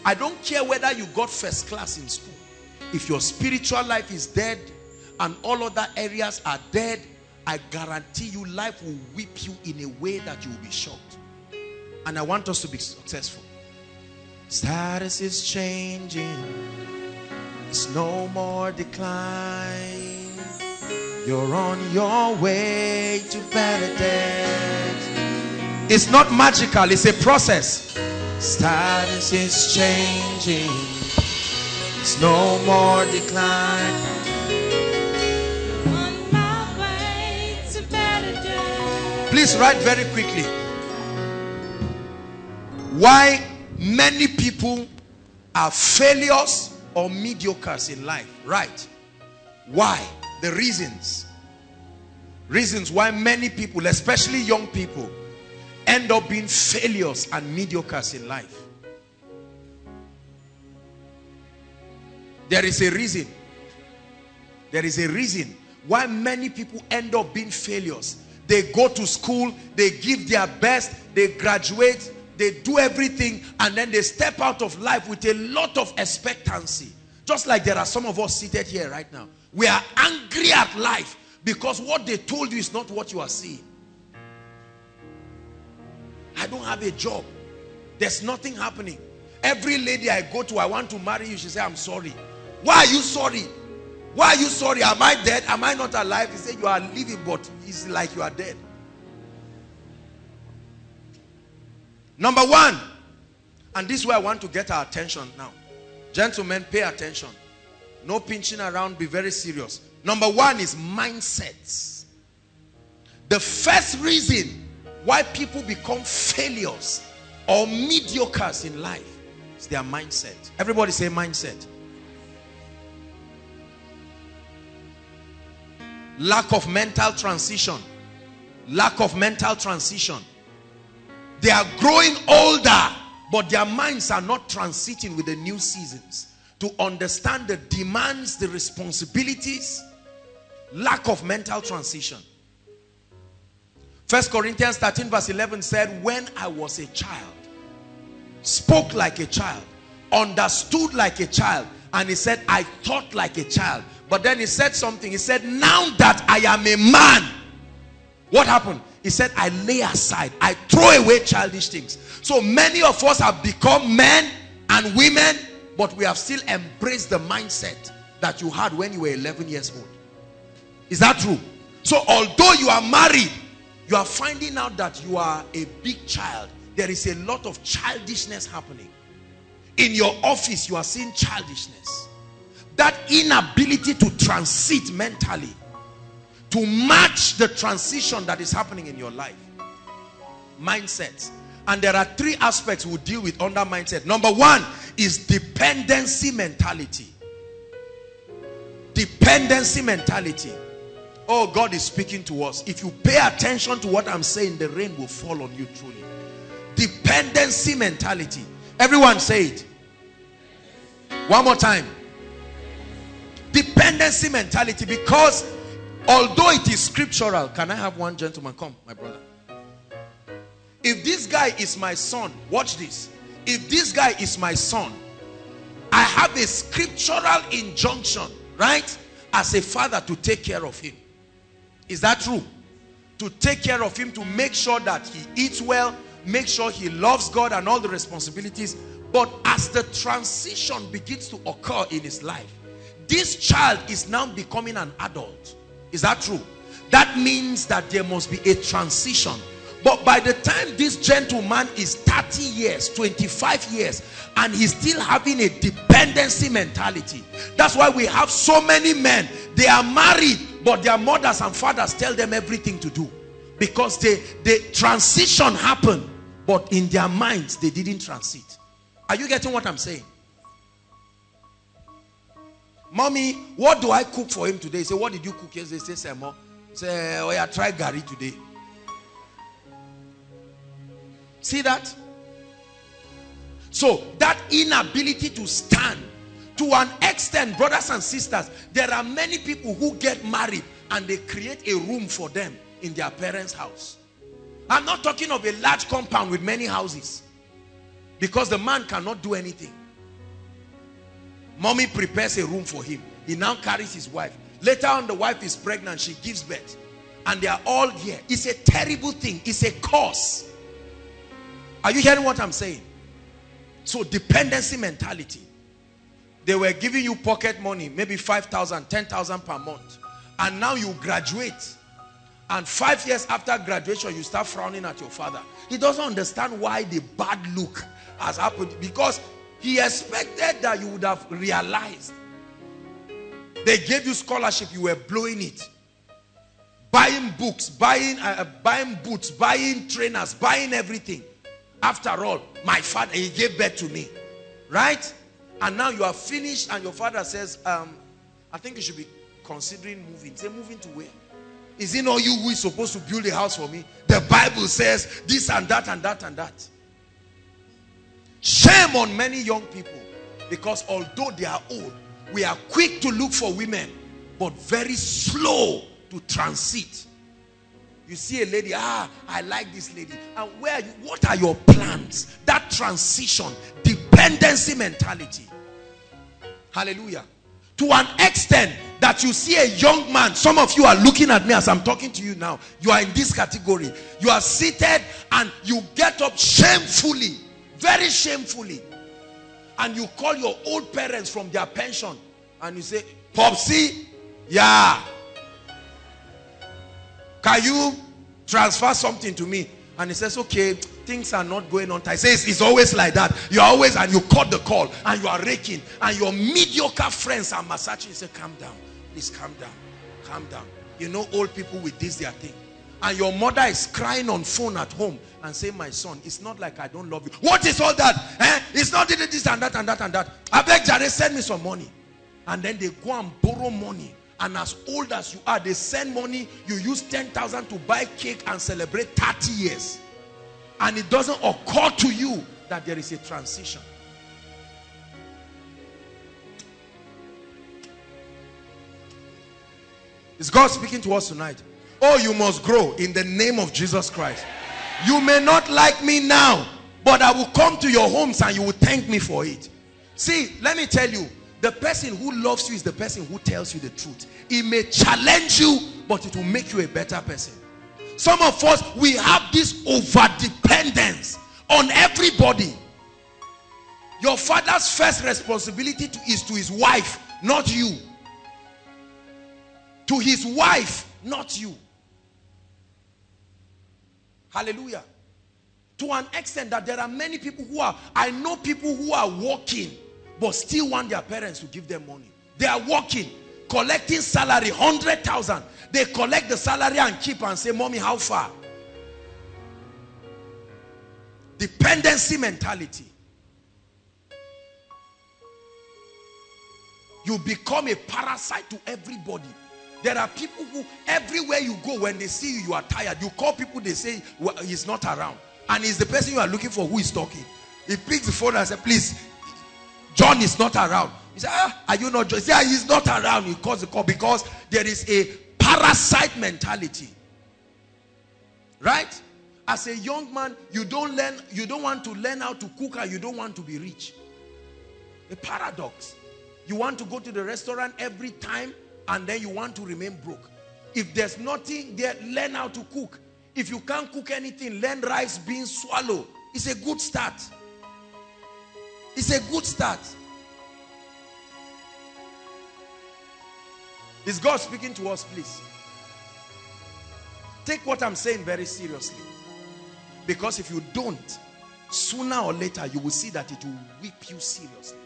I don't care whether you got first class in school. If your spiritual life is dead and all other areas are dead, I guarantee you life will whip you in a way that you will be shocked. And I want us to be successful. Status is changing. It's no more decline. You're on your way to Pentateuch. It's not magical, it's a process. Status is changing. It's no more decline. On my way to Pentateuch. Please write very quickly. Why many people are failures or mediocres in life, right? Why? The reasons. Reasons why many people, especially young people, end up being failures and mediocres in life. There is a reason. There is a reason why many people end up being failures. They go to school, they give their best, they graduate, they do everything, and then they step out of life with a lot of expectancy. Just like there are some of us seated here right now. We are angry at life because what they told you is not what you are seeing. I don't have a job. There's nothing happening. Every lady I go to, I want to marry you. She says, I'm sorry. Why are you sorry? Why are you sorry? Am I dead? Am I not alive? He said, you are living, but it's like you are dead. Number one, and this is where I want to get our attention now. Gentlemen, pay attention. No pinching around, be very serious. Number one is mindsets. The first reason why people become failures or mediocres in life is their mindset. Everybody say mindset. Lack of mental transition. Lack of mental transition. They are growing older, but their minds are not transiting with the new seasons to understand the demands, the responsibilities. Lack of mental transition. 1 Corinthians 13 verse 11 said, when I was a child, spoke like a child, understood like a child, and he said, I thought like a child. But then he said something. He said, now that I am a man, what happened? He said, I lay aside, I throw away childish things. So many of us have become men and women, but we have still embraced the mindset that you had when you were 11 years old. Is that true? So although you are married, you are finding out that you are a big child. There is a lot of childishness happening. In your office, you are seeing childishness. That inability to transit mentally, to match the transition that is happening in your life. Mindsets. And there are three aspects we'll deal with under mindset. Number one is dependency mentality. Dependency mentality. Oh, God is speaking to us. If you pay attention to what I'm saying, the rain will fall on you truly. Dependency mentality. Everyone say it. One more time. Dependency mentality. Because although it is scriptural, can I have one gentleman? Come, my brother. If this guy is my son, watch this. If this guy is my son, I have a scriptural injunction, right? As a father to take care of him. Is that true? To take care of him, to make sure that he eats well, make sure he loves God and all the responsibilities. But as the transition begins to occur in his life, this child is now becoming an adult. Is that true? That means that there must be a transition. But by the time this gentleman is 30 years, 25 years, and he's still having a dependency mentality. That's why we have so many men. They are married, but their mothers and fathers tell them everything to do. Because the transition happened, but in their minds, they didn't transit. Are you getting what I'm saying? Mommy, what do I cook for him today? Say, what did you cook yesterday? Say, Samo. Say, oh yeah, try Gari today. See that? So, that inability to stand, to an extent, brothers and sisters, there are many people who get married and they create a room for them in their parents' house. I'm not talking of a large compound with many houses, because the man cannot do anything. Mommy prepares a room for him. He now carries his wife. Later on, the wife is pregnant. She gives birth. And they are all here. It's a terrible thing. It's a curse. Are you hearing what I'm saying? So, dependency mentality. They were giving you pocket money, maybe 5,000, 10,000 per month. And now you graduate. And 5 years after graduation, you start frowning at your father. He doesn't understand why the bad look has happened. Because he expected that you would have realized. They gave you scholarship, you were blowing it. Buying books, buying boots, buying trainers, buying everything. After all, my father, he gave birth to me. Right? And now you are finished and your father says, I think you should be considering moving. Say, moving to where? Is it not you who is supposed to build a house for me? The Bible says this and that and that and that. Shame on many young people, because although they are old, we are quick to look for women but very slow to transit. You see a lady, I like this lady, and where are you? What are your plans? That transition, dependency mentality. Hallelujah. To an extent that you see a young man, some of you are looking at me as I'm talking to you now, you are in this category. You are seated and you get up shamefully, very shamefully, and you call your old parents from their pension and you say, Popsy, yeah, can you transfer something to me? And he says, okay, things are not going on. I say, it's always like that. You're always, and you cut the call and you are raking, and your mediocre friends are massaging. You say, calm down, please calm down. Calm down. You know old people with this their thing. And your mother is crying on phone at home and saying, my son, it's not like I don't love you. What is all that? Eh? It's not this and that and that and that. I beg Jabez, send me some money. And then they go and borrow money. And as old as you are, they send money. You use 10,000 to buy cake and celebrate 30 years. And it doesn't occur to you that there is a transition. Is God speaking to us tonight? Oh, you must grow in the name of Jesus Christ. You may not like me now, but I will come to your homes and you will thank me for it. See, let me tell you, the person who loves you is the person who tells you the truth. It may challenge you, but it will make you a better person. Some of us, we have this over-dependence on everybody. Your father's first responsibility is to his wife, not you. To his wife, not you. Hallelujah. To an extent that there are many people who are, I know people who are working, but still want their parents to give them money. They are working, collecting salary, 100,000. They collect the salary and keep and say, Mommy, how far? Dependency mentality. You become a parasite to everybody. There are people who, everywhere you go, when they see you, you are tired. You call people, they say, well, he's not around. And it's the person you are looking for who is talking. He picks the phone and says, please, John is not around. He said, ah, are you not John? He said, ah, he's not around. He calls the call because there is a parasite mentality. Right? As a young man, you don't want to learn how to cook and you don't want to be rich. A paradox. You want to go to the restaurant every time and then you want to remain broke. If there's nothing there, learn how to cook. If you can't cook anything, learn rice, beans, swallow. It's a good start. It's a good start. Is God speaking to us, please? Take what I'm saying very seriously. Because if you don't, sooner or later, you will see that it will whip you seriously.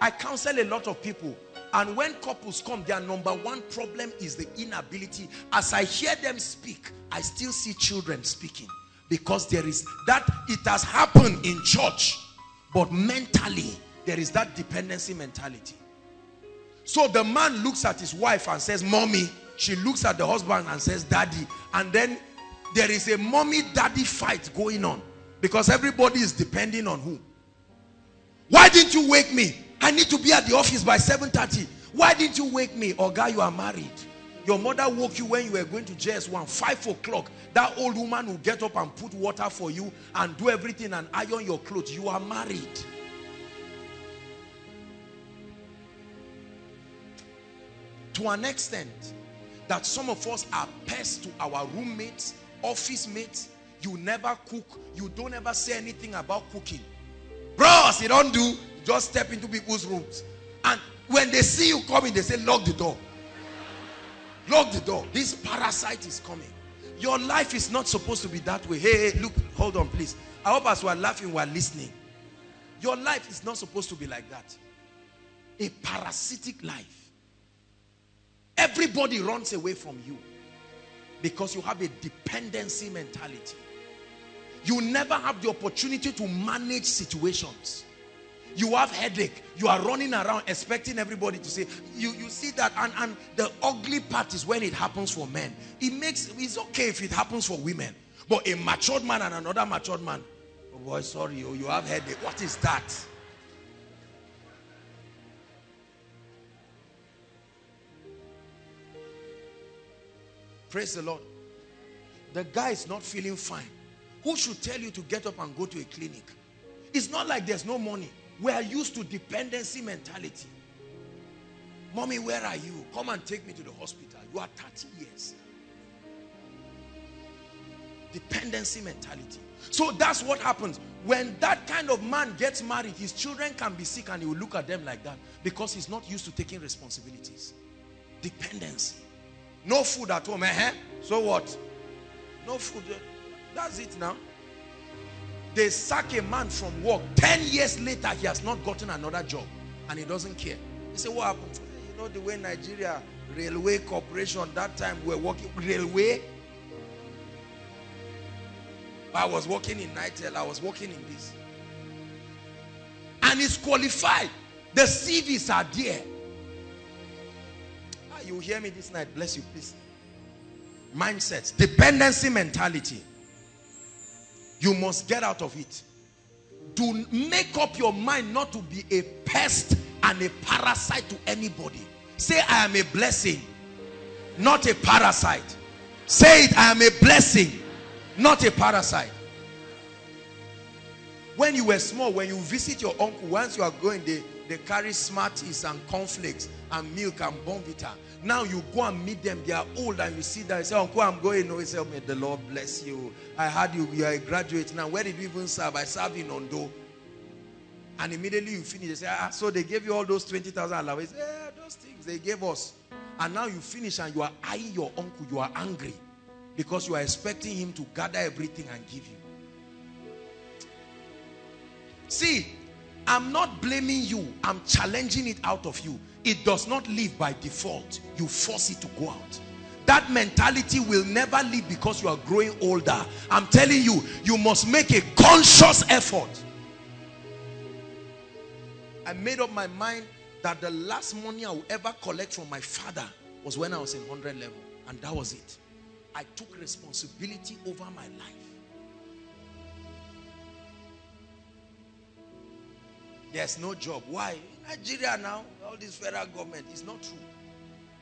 I counsel a lot of people. And when couples come, their number one problem is the inability. As I hear them speak, I still see children speaking. Because there is that, it has happened in church. But mentally, there is that dependency mentality. So the man looks at his wife and says, Mommy. She looks at the husband and says, Daddy. And then there is a mommy-daddy fight going on. Because everybody is depending on who? Why didn't you wake me? I need to be at the office by 7:30. Why didn't you wake me? Oh, guy, you are married. Your mother woke you when you were going to JS1, 5 o'clock. That old woman will get up and put water for you and do everything and iron your clothes. You are married. To an extent that some of us are pests to our roommates, office mates. You never cook. You don't ever say anything about cooking. Bros, you don't do. Just step into people's rooms. And when they see you coming, they say, lock the door. Lock the door. This parasite is coming. Your life is not supposed to be that way. Hey, hey, look, hold on, please. I hope as we are laughing, we are listening. Your life is not supposed to be like that. A parasitic life. Everybody runs away from you because you have a dependency mentality. You never have the opportunity to manage situations. You have headache. You are running around expecting everybody to say, you see that. And the ugly part is when it happens for men. It's okay if it happens for women. But a matured man and another matured man, oh boy, sorry, you have headache. What is that? Praise the Lord. The guy is not feeling fine. Who should tell you to get up and go to a clinic? It's not like there's no money. We are used to dependency mentality. Mommy, where are you? Come and take me to the hospital. You are 30 years. Dependency mentality. So that's what happens. When that kind of man gets married, his children can be sick and he will look at them like that because he's not used to taking responsibilities. Dependency. No food at home. Eh? So what? No food. That's it now. They sack a man from work. 10 years later, he has not gotten another job. And he doesn't care. He said, what happened? You know the way Nigeria Railway Corporation. That time we were working railway. I was working in Nitel. I was working in this. And it's qualified. The CVs are there. Ah, you hear me this night. Bless you, please. Mindsets. Dependency mentality. You must get out of it. To make up your mind not to be a pest and a parasite to anybody. Say, I am a blessing, not a parasite. Say it, I am a blessing, not a parasite. When you were small, when you visit your uncle, once you are going, they carry Smarties and cornflakes and milk and Bonvita. Now you go and meet them, they are old, and you see that, you say, uncle, I'm going. No, he said, may the Lord bless you. I had you, you are a graduate. Now, where did you even serve? I served in Ondo. And immediately you finish, they say, ah, so they gave you all those 20,000 allowance. Yeah, those things they gave us. And now you finish and you are eyeing your uncle, you are angry because you are expecting him to gather everything and give you. See, I'm not blaming you. I'm challenging it out of you. It does not live by default. You force it to go out. That mentality will never leave because you are growing older. I'm telling you, you must make a conscious effort. I made up my mind that the last money I will ever collect from my father was when I was in 100 level. And that was it. I took responsibility over my life. There's no job. Why? In Nigeria now, all this federal government. It's not true.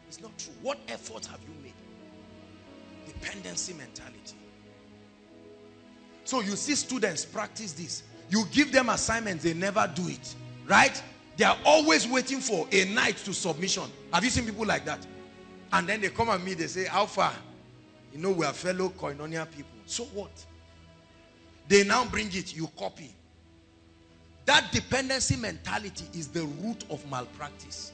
It's not true. What effort have you made? Dependency mentality. So you see students practice this. You give them assignments, they never do it. Right? They are always waiting for a night to submission. Have you seen people like that? And then they come and meet, they say, how far? You know, we are fellow Koinonia people. So what? They now bring it, you copy. That dependency mentality is the root of malpractice.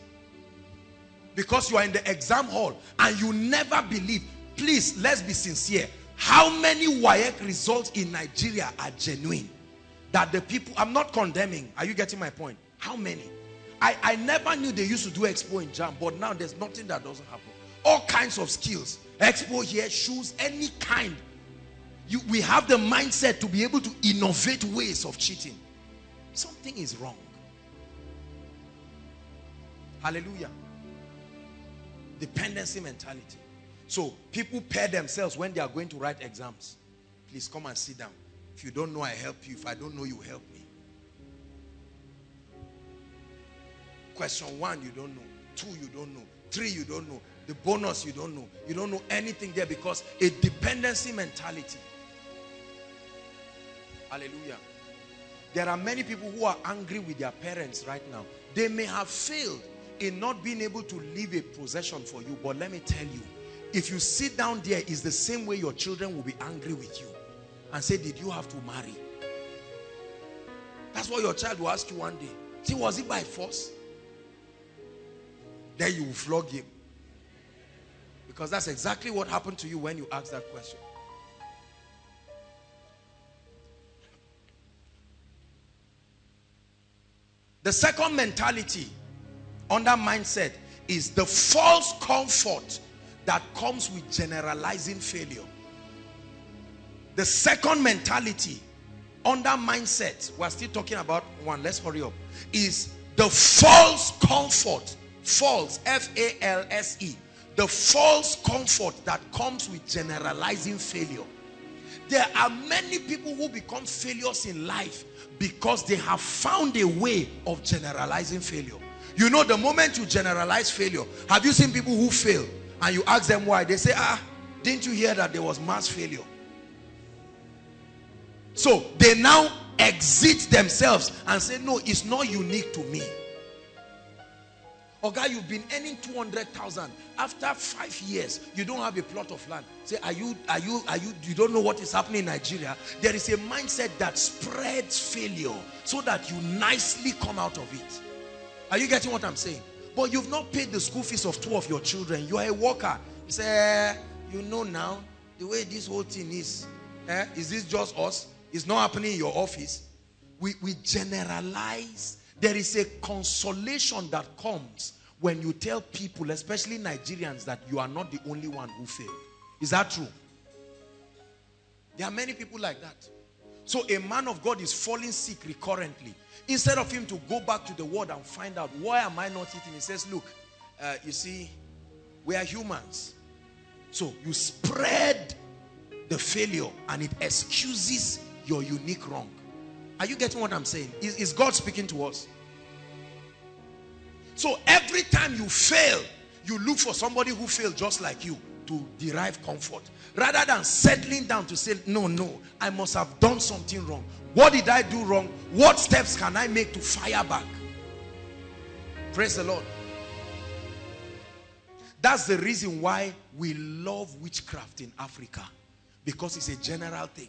Because you are in the exam hall and you never believe. Please, let's be sincere. How many WAEC results in Nigeria are genuine? That the people, I'm not condemning. Are you getting my point? How many? I never knew they used to do expo in JAMB, but now there's nothing that doesn't happen. All kinds of skills. Expo here, shoes, any kind. We have the mindset to be able to innovate ways of cheating. Something is wrong. Hallelujah. Dependency mentality. So people pair themselves when they are going to write exams. Please come and sit down. If you don't know, I help you. If I don't know, you help me. Question 1, you don't know. 2, you don't know. 3, you don't know. The bonus, you don't know. You don't know anything there because a dependency mentality. Hallelujah. There are many people who are angry with their parents right now. They may have failed in not being able to leave a possession for you. But let me tell you, if you sit down there, it's the same way your children will be angry with you and say, did you have to marry? That's what your child will ask you one day. See, was it by force? Then you will flog him. Because that's exactly what happened to you when you asked that question. The second mentality under mindset is the false comfort that comes with generalizing failure. The second mentality under mindset, we're still talking about one, let's hurry up, is the false comfort. False, F-A-L-S-E. The false comfort that comes with generalizing failure. There are many people who become failures in life because they have found a way of generalizing failure. You know, the moment you generalize failure, have you seen people who fail and you ask them why? They say, ah, didn't you hear that there was mass failure? So they now exit themselves and say, no, it's not unique to me. Oga, you've been earning 200,000. After 5 years, you don't have a plot of land. Say, you don't know what is happening in Nigeria. There is a mindset that spreads failure so that you nicely come out of it. Are you getting what I'm saying? But you've not paid the school fees of 2 of your children. You are a worker. You say, you know now, the way this whole thing is, is this just us? It's not happening in your office. We generalize. There is a consolation that comes when you tell people, especially Nigerians, that you are not the only one who failed. Is that true? There are many people like that. So a man of God is falling sick recurrently. Instead of him to go back to the word and find out, why am I not eating? He says, look, you see, we are humans. So you spread the failure and it excuses your unique wrong. Are you getting what I'm saying? Is God speaking to us? So every time you fail, you look for somebody who failed just like you to derive comfort, rather than settling down to say, no, I must have done something wrong. What did I do wrong? What steps can I make to fire back? Praise the Lord. That's the reason why we love witchcraft in Africa, because it's a general thing.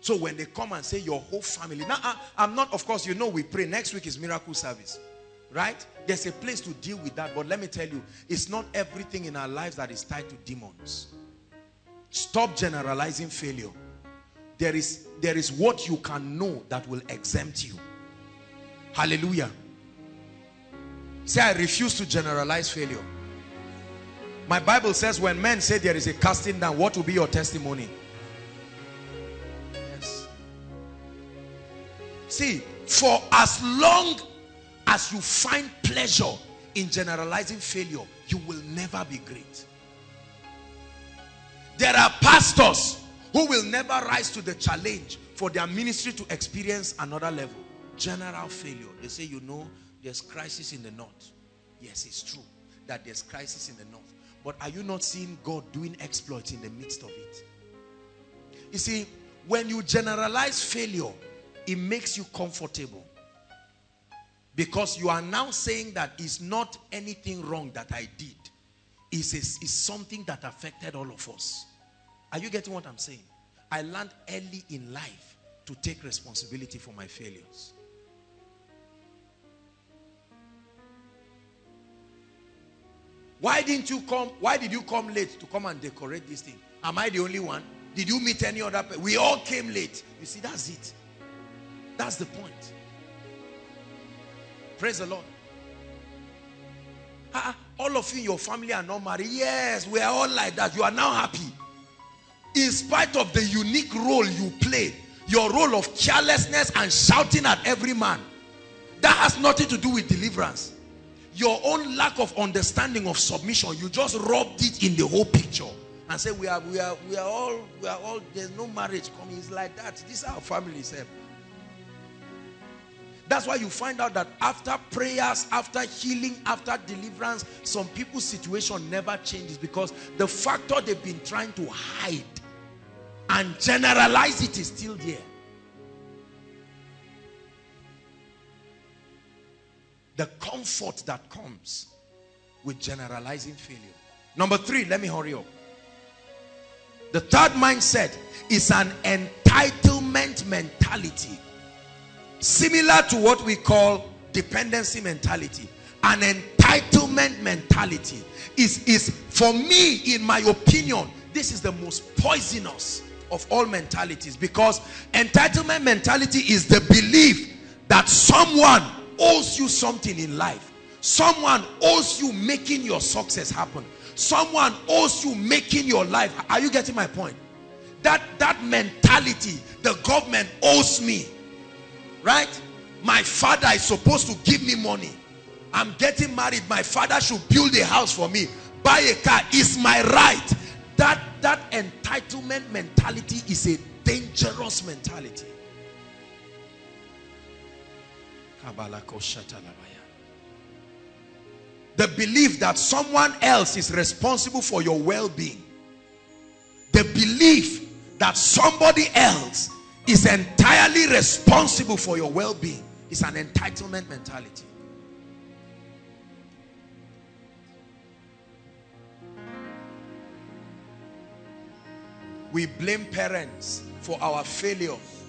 So when they come and say your whole family, now I'm not, of course, you know, we pray. Next week is miracle service, right? There's a place to deal with that, but let me tell you, it's not everything in our lives that is tied to demons. Stop generalizing failure. There is what you can know that will exempt you. Hallelujah. Say, I refuse to generalize failure. My Bible says, when men say there is a casting down, what will be your testimony? Yes. See, for as long as you find pleasure in generalizing failure, you will never be great. There are pastors who will never rise to the challenge for their ministry to experience another level. General failure. They say, you know, there's crisis in the north. Yes, it's true that there's crisis in the north. But are you not seeing God doing exploits in the midst of it? You see, when you generalize failure, it makes you comfortable. Because you are now saying that it's not anything wrong that I did. It's something that affected all of us. Are you getting what I'm saying? I learned early in life to take responsibility for my failures. Why didn't you come? Why did you come late to come and decorate this thing? Am I the only one? Did you meet any other person? We all came late. You see, that's it. That's the point. Praise the Lord. All of you in your family are not married. Yes, we are all like that. You are now happy. In spite of the unique role you played, your role of carelessness and shouting at every man, that has nothing to do with deliverance. Your own lack of understanding of submission, you just rubbed it in the whole picture and said, we are all, there's no marriage coming. It's like that. These are our families. That's why you find out that after prayers, after healing, after deliverance, some people's situation never changes, because the factor they've been trying to hide and generalize it is still there. The comfort that comes with generalizing failure. Number three, let me hurry up. The third mindset is an entitlement mentality, similar to what we call dependency mentality. An entitlement mentality is, for me, in my opinion, this is the most poisonous of all mentalities, because entitlement mentality is the belief that someone owes you something in life. Someone owes you making your success happen. Someone owes you making your life. Are you getting my point? That mentality, the government owes me, right? My father is supposed to give me money. I'm getting married. My father should build a house for me, buy a car. It's my right. That entitlement mentality is a dangerous mentality. The belief that someone else is responsible for your well-being. The belief that somebody else is entirely responsible for your well-being is an entitlement mentality. We blame parents for our failures.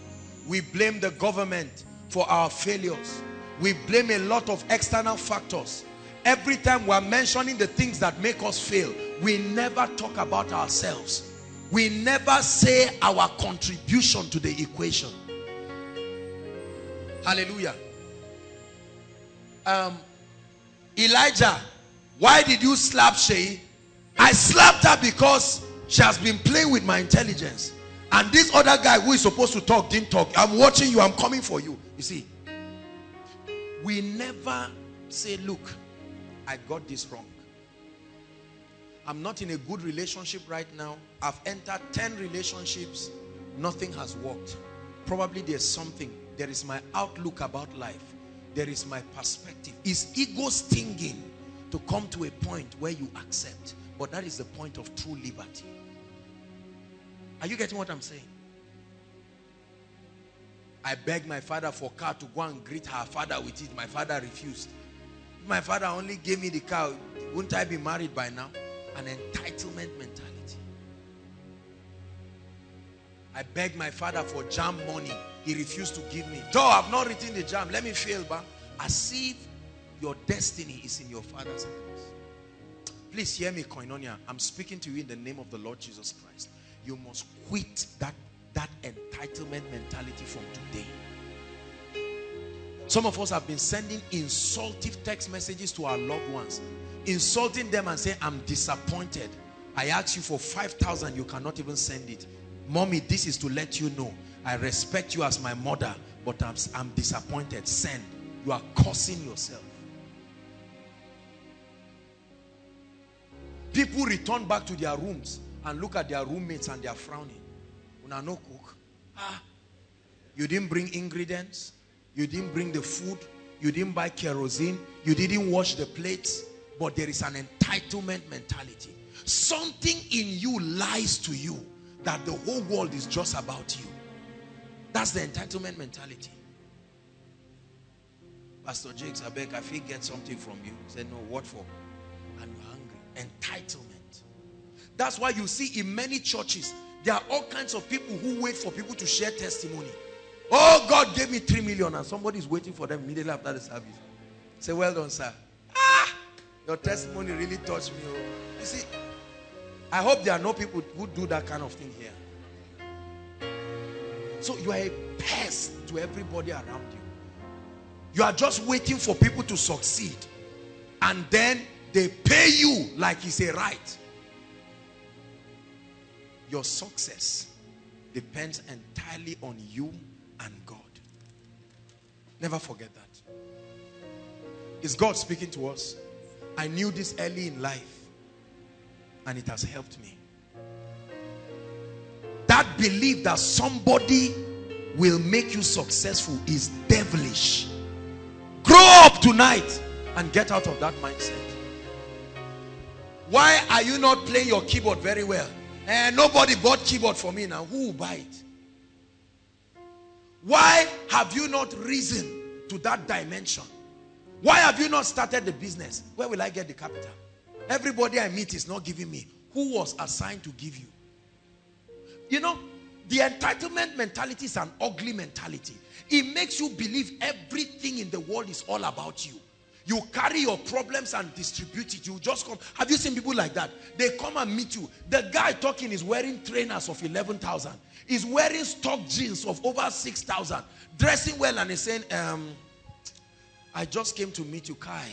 We blame the government for our failures. We blame a lot of external factors. Every time we are mentioning the things that make us fail, we never talk about ourselves. We never say our contribution to the equation. Hallelujah. Elijah, why did you slap Shei? I slapped her because she has been playing with my intelligence. And this other guy who is supposed to talk didn't talk. I'm watching you. I'm coming for you. You see, we never say, look, I got this wrong. I'm not in a good relationship right now. I've entered 10 relationships. Nothing has worked. Probably there's something. There is my outlook about life. There is my perspective. It's ego stinging to come to a point where you accept. But that is the point of true liberty. Are you getting what I'm saying? I begged my father for a car to go and greet her father with it. My father refused. If my father only gave me the car, wouldn't I be married by now? An entitlement mentality. I begged my father for JAMB money. He refused to give me. Though I've not written the JAMB, let me fail, but as if your destiny is in your father's hands. Please hear me, Koinonia. I'm speaking to you in the name of the Lord Jesus Christ. You must quit that entitlement mentality from today. Some of us have been sending insultive text messages to our loved ones, insulting them and saying, I'm disappointed. I asked you for 5,000, you cannot even send it. Mommy, this is to let you know, I respect you as my mother, but I'm disappointed. Send. You are cursing yourself. People return back to their rooms and look at their roommates and they are frowning. Una no cook. Ah, you didn't bring ingredients. You didn't bring the food. You didn't buy kerosene. You didn't wash the plates. But there is an entitlement mentality. Something in you lies to you that the whole world is just about you. That's the entitlement mentality. Pastor Jakes, I beg, I feel get something from you. He said, no, what for? And you're hungry. Entitlement. That's why you see in many churches, there are all kinds of people who wait for people to share testimony. Oh, God gave me 3 million, and somebody's waiting for them immediately after the service. Say, well done, sir. Ah, your testimony really touched me. You see, I hope there are no people who do that kind of thing here. So you are a pest to everybody around you. You are just waiting for people to succeed. And then they pay you like it's a right. Your success depends entirely on you and God. Never forget that. Is God speaking to us? I knew this early in life, and it has helped me. That belief that somebody will make you successful is devilish. Grow up tonight and get out of that mindset. Why are you not playing your keyboard very well? Nobody bought keyboard for me now. Who will buy it? Why have you not risen to that dimension? Why have you not started the business? Where will I get the capital? Everybody I meet is not giving me. Who was assigned to give you? You know, the entitlement mentality is an ugly mentality. It makes you believe everything in the world is all about you. You carry your problems and distribute it. You just come. Have you seen people like that? They come and meet you. The guy talking is wearing trainers of 11,000. He's wearing stock jeans of over 6,000. Dressing well, and he's saying, I just came to meet you, Kai.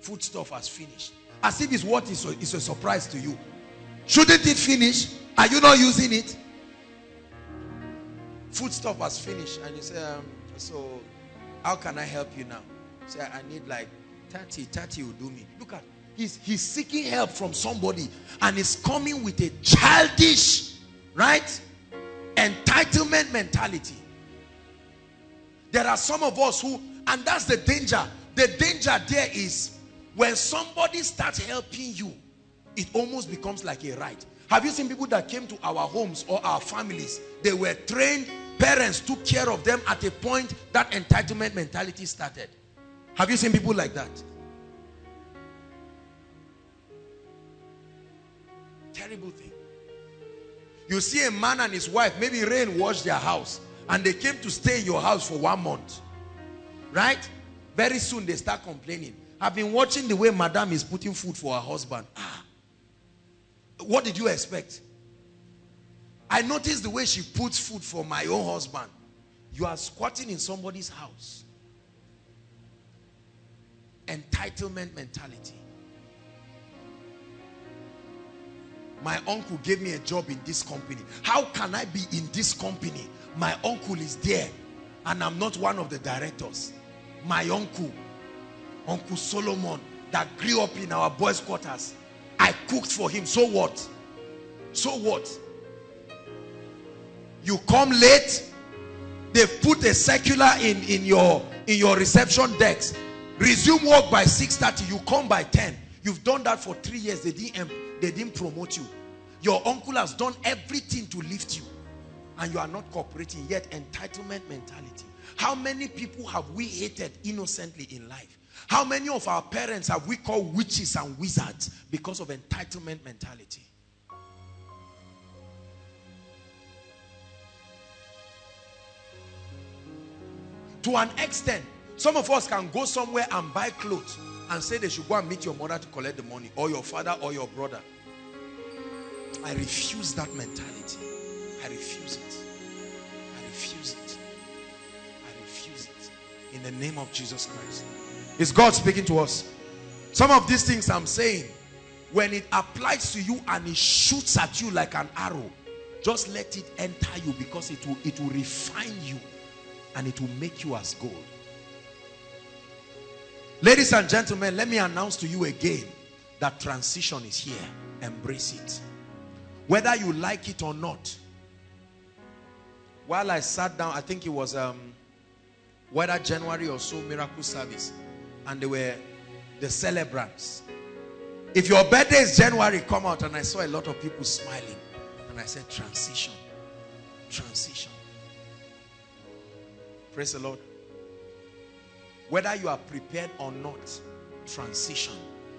Foodstuff has finished. As if it's what is a surprise to you. Shouldn't it finish? Are you not using it? Foodstuff has finished. And you say, so how can I help you now? Say, I need like 30 will do me. Look at, he's seeking help from somebody and he's coming with a childish, right, entitlement mentality. There are some of us who, and that's the danger. The danger there is when somebody starts helping you, it almost becomes like a right. Have you seen people that came to our homes or our families? They were trained, parents took care of them. At a point, that entitlement mentality started. Have you seen people like that? Terrible thing. You see a man and his wife, maybe rain washed their house, and they came to stay in your house for 1 month. Right? Very soon they start complaining. I've been watching the way Madame is putting food for her husband. Ah, what did you expect? I noticed the way she puts food for my own husband. You are squatting in somebody's house. Entitlement mentality. My uncle gave me a job in this company. How can I be in this company? My uncle is there and I'm not one of the directors. My uncle, Uncle Solomon, that grew up in our boys' quarters, I cooked for him. So what? So what? You come late, they've put a circular in your reception decks. Resume work by 6:30, you come by 10. You've done that for 3 years. They didn't promote you. Your uncle has done everything to lift you and you are not cooperating. Yet entitlement mentality. How many people have we hated innocently in life? How many of our parents have we called witches and wizards because of entitlement mentality? To an extent, some of us can go somewhere and buy clothes and say they should go and meet your mother to collect the money, or your father or your brother. I refuse that mentality. I refuse it. I refuse it. I refuse it. In the name of Jesus Christ. Is God speaking to us? Some of these things I'm saying, when it applies to you and it shoots at you like an arrow, just let it enter you, because it will refine you and it will make you as gold. Ladies and gentlemen, let me announce to you again that transition is here. Embrace it. Whether you like it or not. While I sat down, I think it was whether January or so, miracle service, and they were the celebrants. If your birthday is January, come out. And I saw a lot of people smiling. And I said, transition. Transition. Praise the Lord. Whether you are prepared or not, transition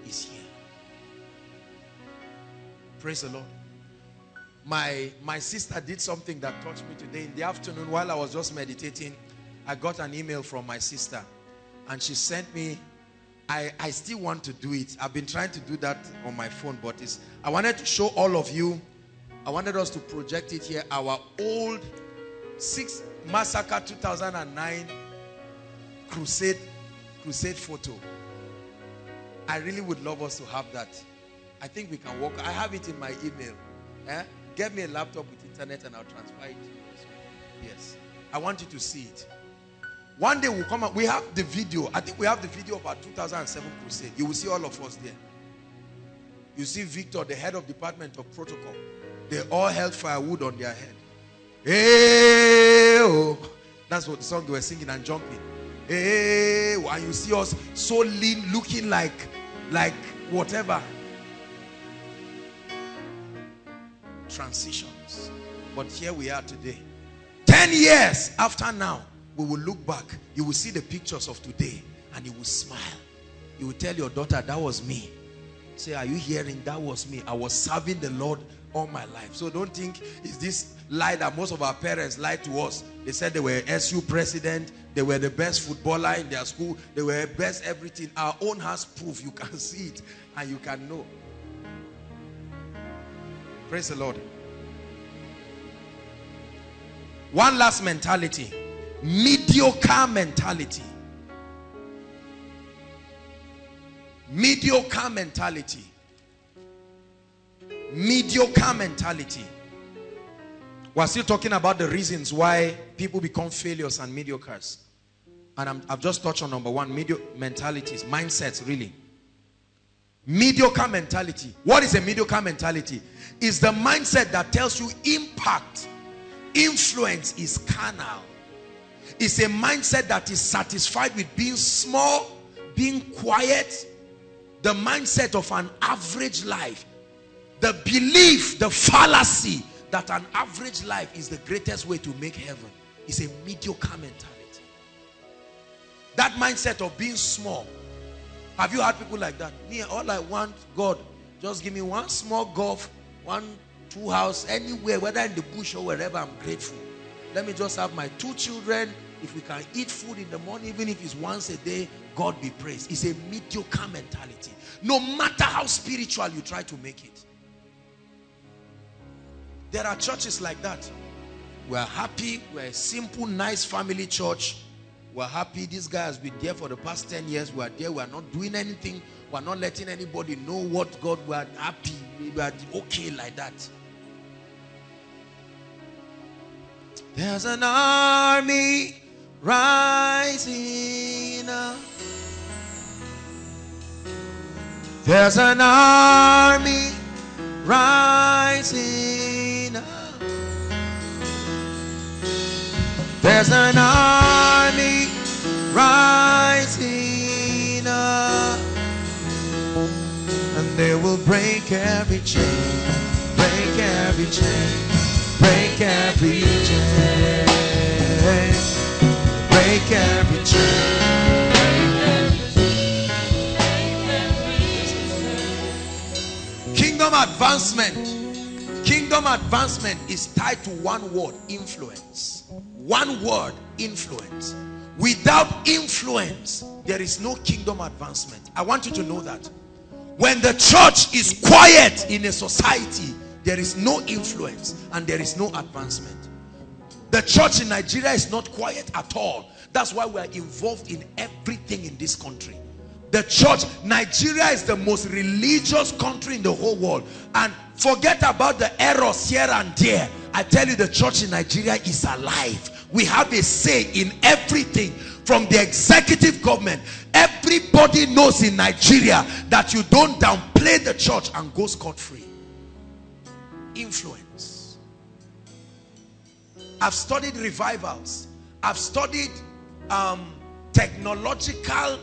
is here. Praise the Lord. My sister did something that touched me today. In the afternoon, while I was just meditating, I got an email from my sister. And she sent me, I still want to do it. I've been trying to do that on my phone, but I wanted to show all of you. I wanted us to project it here. Our old massacre 2009 crusade photo. I really would love us to have that. I think we can work. I have it in my email. Get me a laptop with internet and I'll transfer it to you. Yes, I want you to see it. One day we'll come out. We have the video. I think we have the video of our 2007 crusade. You will see all of us there. You see Victor, the head of department of protocol. They all held firewood on their head. Hey, oh. That's what the song they were singing and jumping. Hey, and you see us so lean, looking like whatever. Transitions. But here we are today. 10 years after now, we will look back. You will see the pictures of today and you will smile. You will tell your daughter, that was me. Say, are you hearing? That was me. I was serving the Lord all my life. So don't think it's this lie that most of our parents lied to us. They said they were SU president. They were the best footballer in their school. They were best everything. Our own has proof. You can see it and you can know. Praise the Lord. One last mentality. Mediocre mentality. Mediocre mentality. Mediocre mentality. We're still talking about the reasons why people become failures and mediocres. And I've just touched on number one, mentalities, mindsets, really. Mediocre mentality. What is a mediocre mentality? It's the mindset that tells you impact, influence is carnal. It's a mindset that is satisfied with being small, being quiet, the mindset of an average life. The belief, the fallacy that an average life is the greatest way to make heaven is a mediocre mentality. That mindset of being small. Have you had people like that? Me, all I want, God, just give me one small golf, one, two house, anywhere, whether in the bush or wherever, I'm grateful. Let me just have my two children. If we can eat food in the morning, even if it's once a day, God be praised. It's a mediocre mentality. No matter how spiritual you try to make it. There are churches like that. We are happy. We are a simple, nice family church. We're happy this guy has been there for the past 10 years. We are there. We are not doing anything. We are not letting anybody know what God. We are happy. We are okay like that. There's an army rising up. There's an army rising up. There's an army rising up, and they will break every chain, break every chain, break every chain, break every chain. Kingdom advancement. Kingdom advancement is tied to one word: influence. One word: influence. Without influence, there is no kingdom advancement. I want you to know that. When the church is quiet in a society, there is no influence and there is no advancement. The church in Nigeria is not quiet at all. That's why we are involved in everything in this country. The church, Nigeria is the most religious country in the whole world. And forget about the errors here and there. I tell you, the church in Nigeria is alive. We have a say in everything, from the executive government. Everybody knows in Nigeria that you don't downplay the church and go scot-free. Influence. I've studied revivals. I've studied technological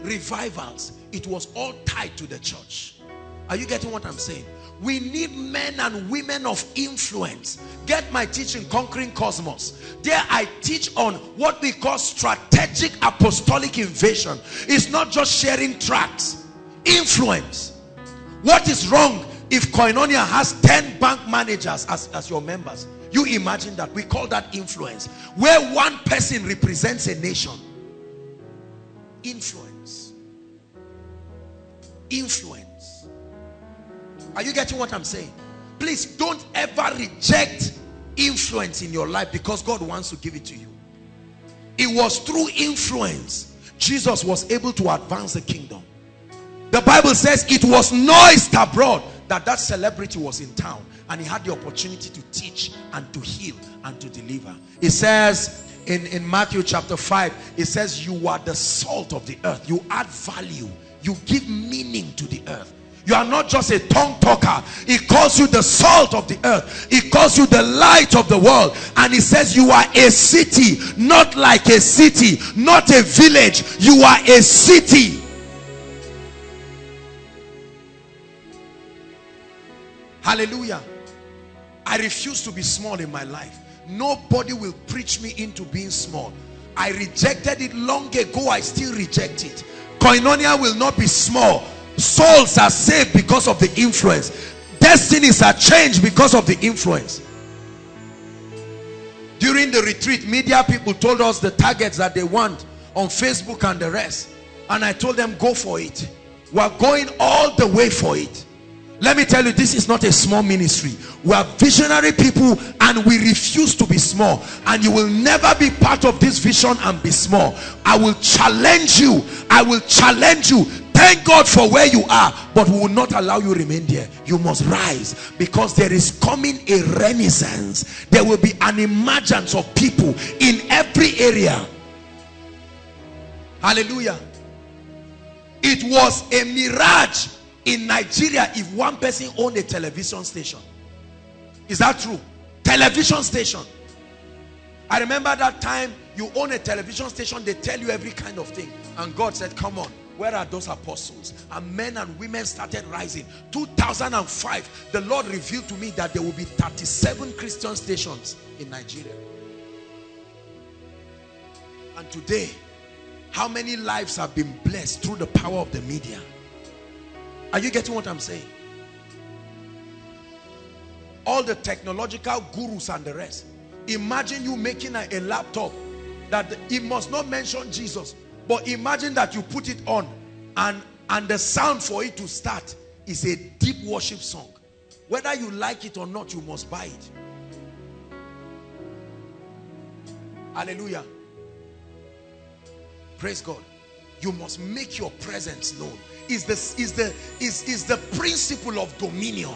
revivals. It was all tied to the church. Are you getting what I'm saying? We need men and women of influence. Get my teaching, Conquering Cosmos. There I teach on what we call strategic apostolic invasion. It's not just sharing tracts. Influence. What is wrong if Koinonia has 10 bank managers as your members? You imagine that. We call that influence. Where one person represents a nation. Influence. Influence. Are you getting what I'm saying? Please don't ever reject influence in your life, because God wants to give it to you. It was through influence Jesus was able to advance the kingdom. The Bible says it was noised abroad that that celebrity was in town, and he had the opportunity to teach and to heal and to deliver. It says in Matthew chapter 5, it says you are the salt of the earth. You add value. You give meaning to the earth. You are not just a tongue talker. He calls you the salt of the earth. He calls you the light of the world. And he says you are a city, not like a city, not a village. You are a city. Hallelujah. I refuse to be small in my life. Nobody will preach me into being small. I rejected it long ago. I still reject it. Koinonia will not be small. Souls are saved because of the influence. Destinies are changed because of the influence. During the retreat, media people told us the targets that they want on Facebook and the rest. And I told them, go for it. We are going all the way for it. Let me tell you, this is not a small ministry. We are visionary people and we refuse to be small. And you will never be part of this vision and be small. I will challenge you. I will challenge you. Thank God for where you are, but we will not allow you remain there. You must rise, because there is coming a renaissance. There will be an emergence of people in every area. Hallelujah. It was a mirage in Nigeria if one person owned a television station. Is that true? Television station. I remember that time you own a television station, they tell you every kind of thing. And God said, come on. Where are those apostles? And men and women started rising. 2005, the Lord revealed to me that there will be 37 Christian stations in Nigeria. And today, how many lives have been blessed through the power of the media? Are you getting what I'm saying? All the technological gurus and the rest. Imagine you making a laptop that it must not mention Jesus. But imagine that you put it on and the sound for it to start is a deep worship song. Whether you like it or not, you must buy it. Hallelujah. Praise God. You must make your presence known. Is the principle of dominion.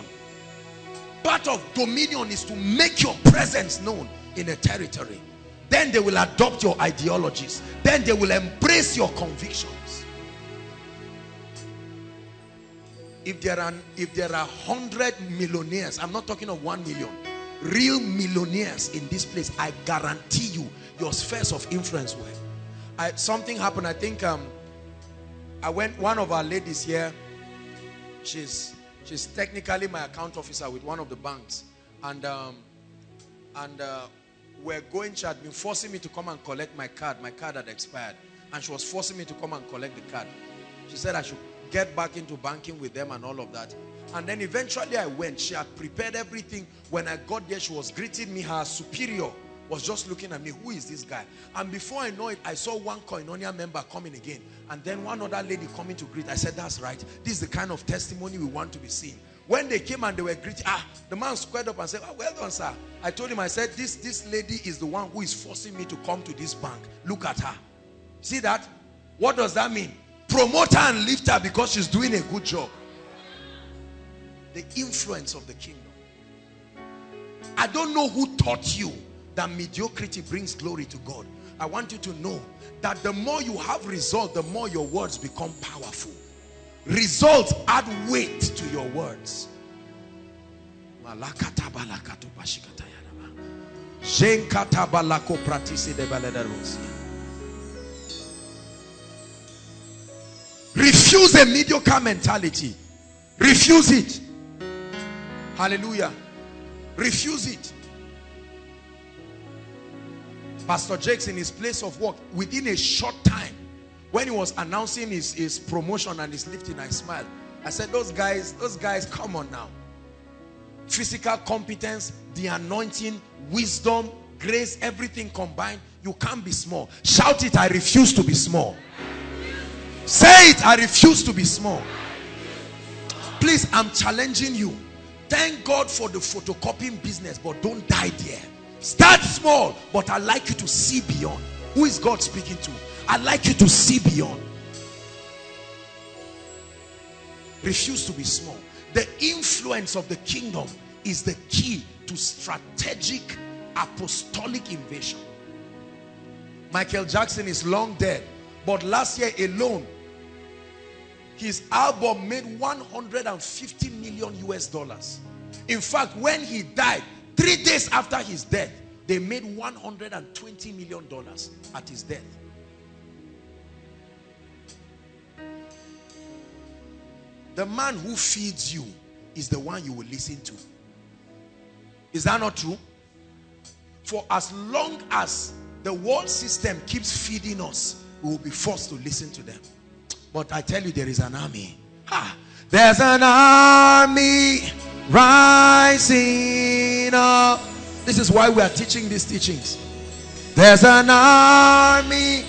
Part of dominion is to make your presence known in a territory. Then they will adopt your ideologies. Then they will embrace your convictions. If there are 100 millionaires, I'm not talking of 1 million, real millionaires in this place, I guarantee you, your spheres of influence will. Something happened. I think I went, one of our ladies here, she's technically my account officer with one of the banks, and we're going, she had been forcing me to come and collect my card. My card had expired and she was forcing me to come and collect the card. She said I should get back into banking with them and all of that. And then eventually I went. She had prepared everything. When I got there, she was greeting me. Her superior was just looking at me. Who is this guy? And before I know it, I saw one Koinonia member coming again. And then one other lady coming to greet. I said, that's right. This is the kind of testimony we want to be seeing. When they came and they were greeting, the man squared up and said, well done, sir. I told him, I said, this lady is the one who is forcing me to come to this bank. Look at her. See that? What does that mean? Promote her and lift her because she's doing a good job. The influence of the kingdom. I don't know who taught you that mediocrity brings glory to God. I want you to know that the more you have results, the more your words become powerful. Results add weight to your words. Refuse a mediocre mentality. Refuse it. Hallelujah. Refuse it. Pastor Jakes, in his place of work, within a short time, when he was announcing his promotion and his lifting, I smiled. I said, those guys, come on now. Physical competence, the anointing, wisdom, grace, everything combined. You can't be small. Shout it, I refuse to be small. Say it, I refuse to be small. Please, I'm challenging you. Thank God for the photocopying business, but don't die there. Start small, but I'd like you to see beyond. Who is God speaking to? I'd like you to see beyond. Refuse to be small. The influence of the kingdom is the key to strategic apostolic invasion. Michael Jackson is long dead, but last year alone, his album made $150 million US. In fact, when he died, 3 days after his death, they made $120 million at his death. The man who feeds you is the one you will listen to. Is that not true? For as long as the world system keeps feeding us, we will be forced to listen to them. But I tell you, there is an army. There's an army rising up. This is why we are teaching these teachings. There's an army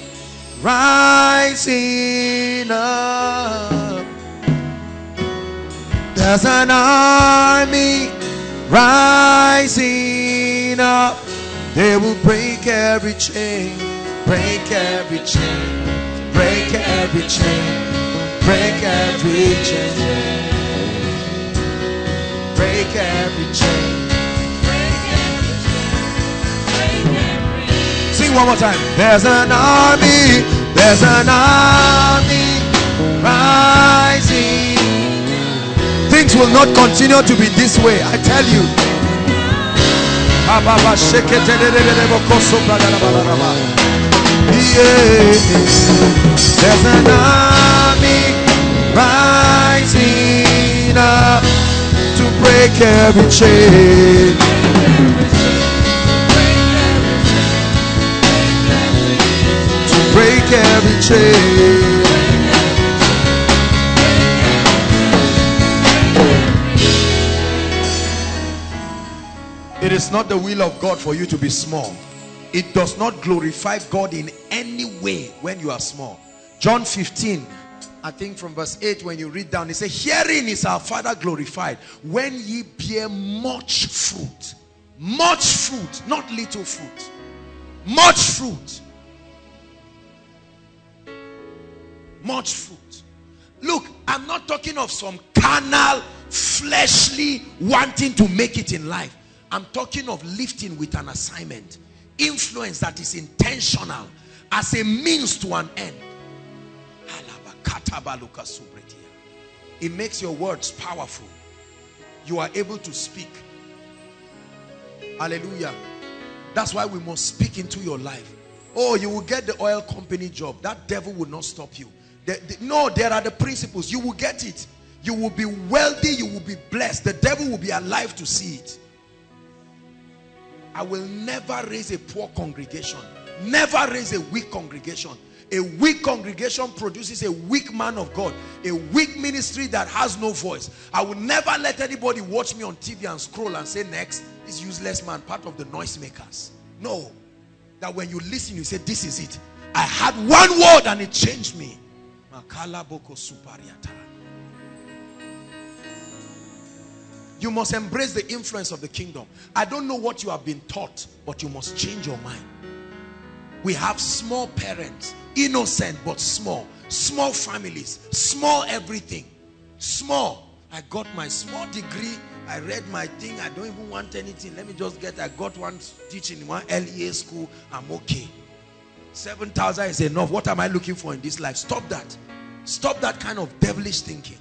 rising up. There's an army rising up. They will break every chain, break every chain, break every chain, break every chain. Break every chain. Break every chain. Break every chain. Sing one more time. There's an army rising. Things will not continue to be this way, I tell you. Yeah. There's an army rising up. Break every chain. To break every chain. It is not the will of God for you to be small. It does not glorify God in any way when you are small. John 15, I think from verse 8, when you read down, it says, herein is our Father glorified, when ye bear much fruit, not little fruit, much fruit. much fruit. Look, I'm not talking of some carnal, fleshly wanting to make it in life. I'm talking of lifting with an assignment. Influence that is intentional as a means to an end. It makes your words powerful. You are able to speak. Hallelujah. That's why we must speak into your life. Oh, you will get the oil company job. That devil will not stop you. No, there are the principles. You will get it. You will be wealthy. You will be blessed. The devil will be alive to see it. I will never raise a poor congregation. Never raise a weak congregation. A weak congregation produces a weak man of God. A weak ministry that has no voice. I will never let anybody watch me on TV and scroll and say, next, this useless man, part of the noisemakers. No. That when you listen, you say, this is it. I had one word and it changed me. You must embrace the influence of the kingdom. I don't know what you have been taught, but you must change your mind. We have small parents, innocent but small. Small families, small everything. Small. I got my small degree. I read my thing. I don't even want anything. Let me just get, I got one teaching in one LEA school. I'm okay. 7,000 is enough. What am I looking for in this life? Stop that. Stop that kind of devilish thinking.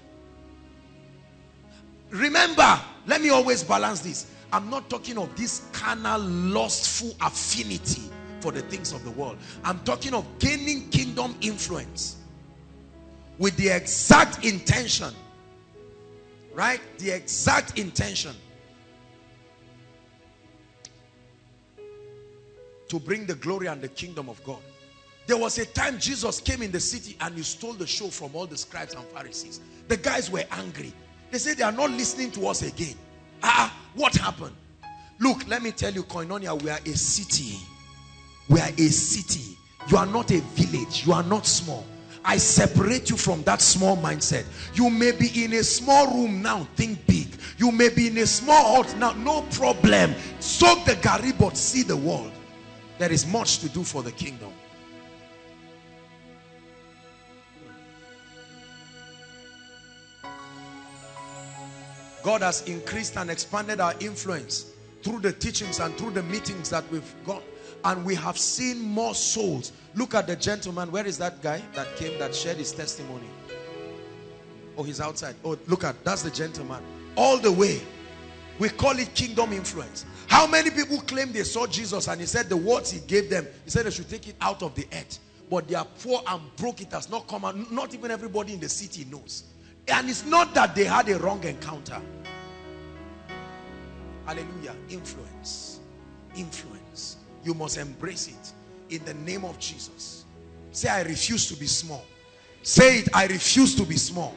Remember, let me always balance this. I'm not talking of this carnal, lustful affinity for the things of the world. I'm talking of gaining kingdom influence with the exact intention. Right? The exact intention to bring the glory and the kingdom of God. There was a time Jesus came in the city and he stole the show from all the scribes and Pharisees. The guys were angry. They said they are not listening to us again. What happened? Look, let me tell you, Koinonia, we are a city. We are a city. You are not a village. You are not small. I separate you from that small mindset. You may be in a small room now. Think big. You may be in a small hut now. No problem. Soak the gari but see the world. There is much to do for the kingdom. God has increased and expanded our influence through the teachings and through the meetings that we've got. And we have seen more souls. Look at the gentleman. Where is that guy that came, that shared his testimony? Oh, he's outside. Oh, look at, that's the gentleman. All the way. We call it kingdom influence. How many people claim they saw Jesus and he said the words he gave them, he said they should take it out of the earth. But they are poor and broke. It has not come out. Not even everybody in the city knows. And it's not that they had a wrong encounter. Hallelujah. Influence. Influence. You must embrace it in the name of Jesus. Say, I refuse to be small. Say it, I refuse to be small.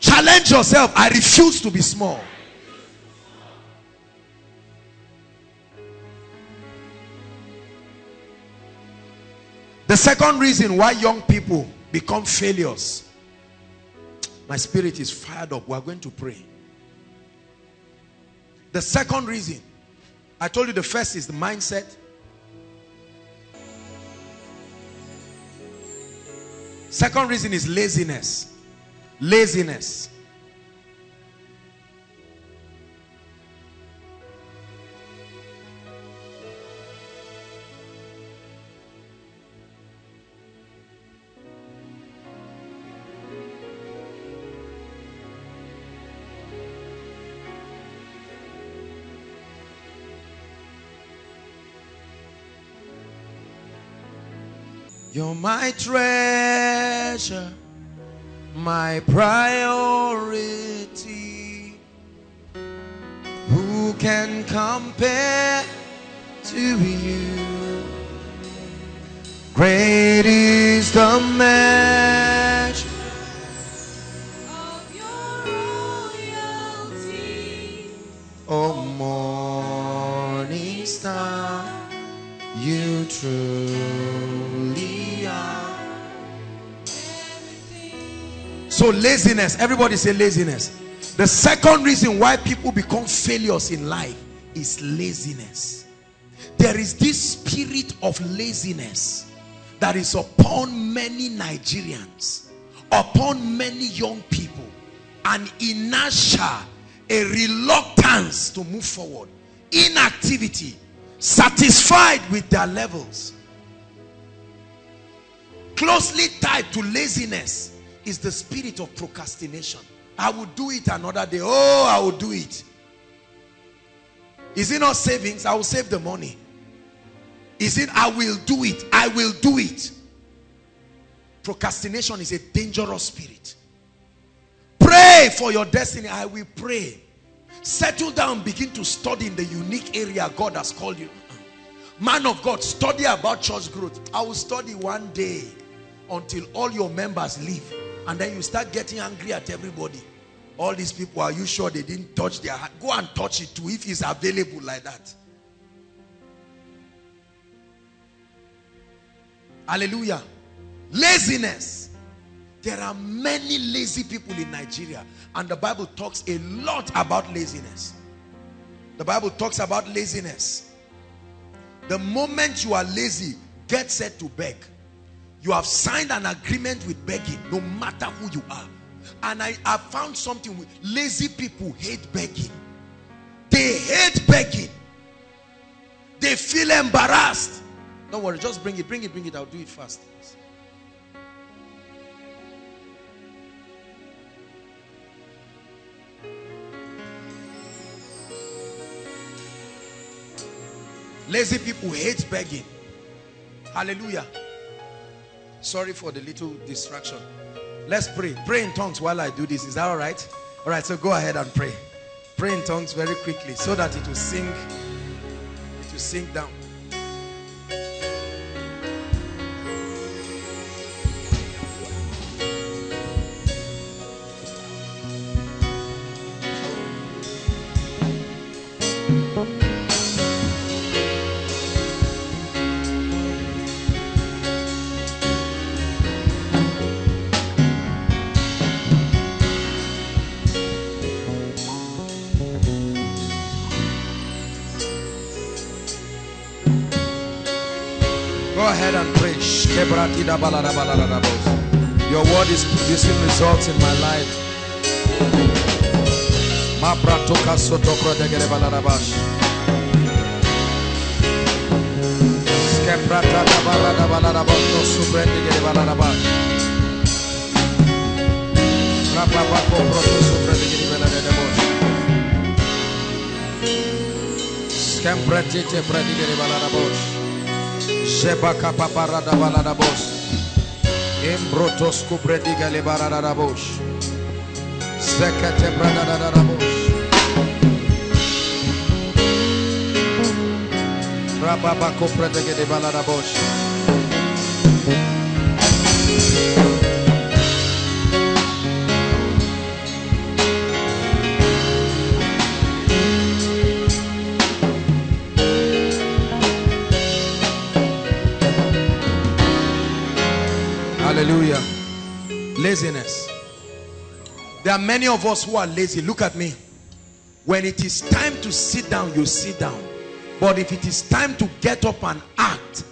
Challenge yourself, I refuse to be small. The second reason why young people become failures. My spirit is fired up. We are going to pray. The second reason, I told you the first is the mindset. Second reason is laziness. Laziness. You're my treasure, my priority. Who can compare to you? Great is the measure of your royalty. Oh, morning star, you truly. So laziness, everybody say laziness. The second reason why people become failures in life is laziness. There is this spirit of laziness that is upon many Nigerians. upon many young people an inertia, a reluctance to move forward, inactivity, satisfied with their levels. Closely tied to laziness is the spirit of procrastination. I will do it another day. Oh, I will do it. Is it not savings? I will save the money. Is it I will do it? I will do it. Procrastination is a dangerous spirit. Pray for your destiny. I will pray. Settle down. Begin to study in the unique area God has called you. Man of God, study about church growth. I will study one day until all your members leave. And then you start getting angry at everybody. All these people, are you sure they didn't touch their heart? Go and touch it too if it's available like that. Hallelujah. Laziness. There are many lazy people in Nigeria, and the Bible talks a lot about laziness. The Bible talks about laziness. The moment you are lazy, get set to beg. You have signed an agreement with begging, no matter who you are. And I have found something with lazy people hate begging. They hate begging. They feel embarrassed. Don't worry, just bring it, bring it, bring it. I'll do it fast. Lazy people hate begging. Hallelujah. Sorry for the little distraction. Let's pray. Pray in tongues while I do this. Is that all right? All right, so go ahead and pray. Pray in tongues very quickly so that it will sink. It will sink down. Your word is producing results in my life. Jebaka paparada balada boss. Embrotos kubrediga lebarada da boss. Zekate brada da boss. Rababa kubrediga de balada boss. Hallelujah. Laziness. There are many of us who are lazy. Look at me. When it is time to sit down, you sit down. But if it is time to get up and act,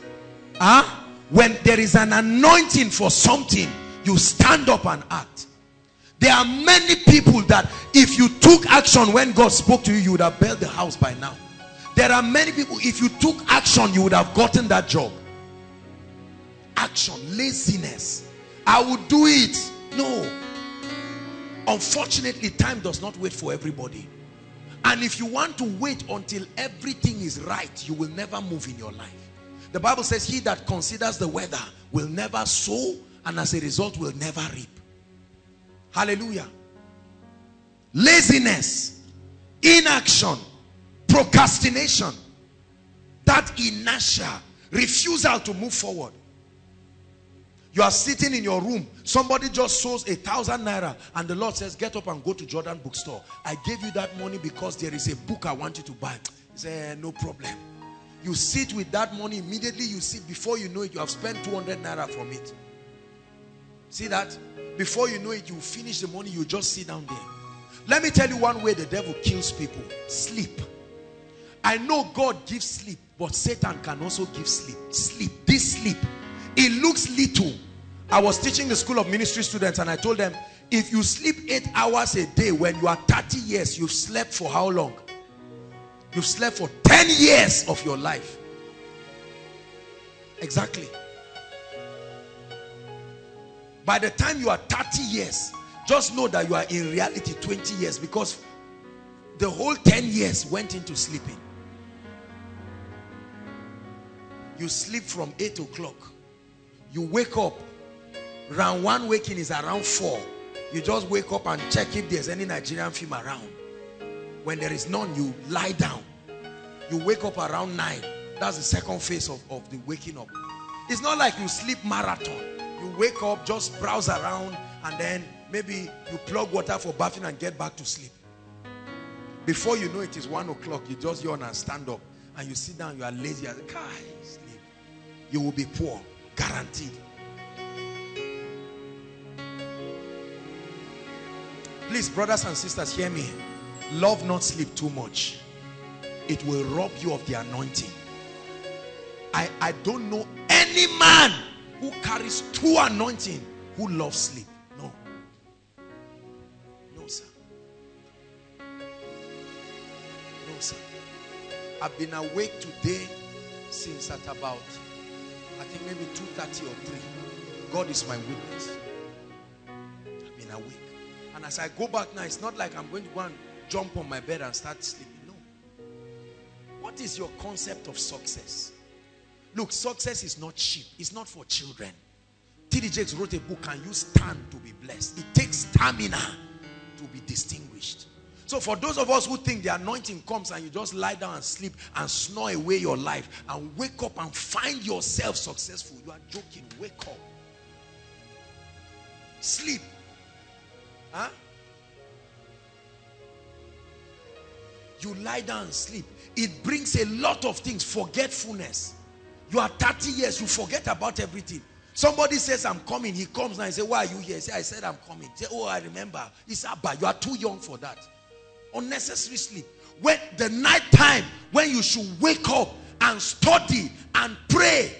when there is an anointing for something, you stand up and act. There are many people that if you took action when God spoke to you, you would have built the house by now. There are many people, if you took action, you would have gotten that job. Action. Laziness. I will do it. No. Unfortunately, time does not wait for everybody. And if you want to wait until everything is right, you will never move in your life. The Bible says, he that considers the weather will never sow, and as a result will never reap. Hallelujah. Laziness, inaction, procrastination, that inertia, refusal to move forward. You are sitting in your room. Somebody just sows 1,000 naira. And the Lord says, get up and go to Jordan bookstore. I gave you that money because there is a book I want you to buy. He said, no problem. You sit with that money. Immediately you see, before you know it, you have spent 200 naira from it. See that? Before you know it, you finish the money. You just sit down there. Let me tell you one way the devil kills people. Sleep. I know God gives sleep, but Satan can also give sleep. Sleep. This sleep. It looks little I was teaching the school of ministry students and I told them, if you sleep 8 hours a day when you are 30 years, you've slept for how long? You've slept for 10 years of your life. Exactly. By the time you are 30 years, just know that you are in reality 20 years because the whole 10 years went into sleeping. You sleep from 8 o'clock. You wake up. Round one waking is around 4. You just wake up and check if there's any Nigerian film around. When there is none, you lie down. You wake up around 9. That's the second phase of the waking up. It's not like you sleep marathon. You wake up, just browse around, and then maybe you plug water for bathing and get back to sleep. Before you know it is 1 o'clock, you just yawn and stand up, and you sit down, you are lazy as sleep. You will be poor, guaranteed. Please, brothers and sisters, hear me. Love not sleep too much. It will rob you of the anointing. I don't know any man who carries true anointing who loves sleep. No. No, sir. No, sir. I've been awake today since at about, I think maybe 2:30 or 3. God is my witness. I've been awake. And as I go back now, it's not like I'm going to go and jump on my bed and start sleeping. No. What is your concept of success? Look, success is not cheap. It's not for children. T.D. Jakes wrote a book, Can You Stand to Be Blessed? It takes stamina to be distinguished. So for those of us who think the anointing comes and you just lie down and sleep and snore away your life and wake up and find yourself successful, you are joking. Wake up. Sleep. Huh? You lie down and sleep. It brings a lot of things. Forgetfulness. You are 30 years. You forget about everything. Somebody says, I'm coming. He comes now and says, why are you here? He says, I said, I'm coming. He says, oh, I remember. It's Abba. You are too young for that. Unnecessary sleep. When the night time, when you should wake up and study and pray.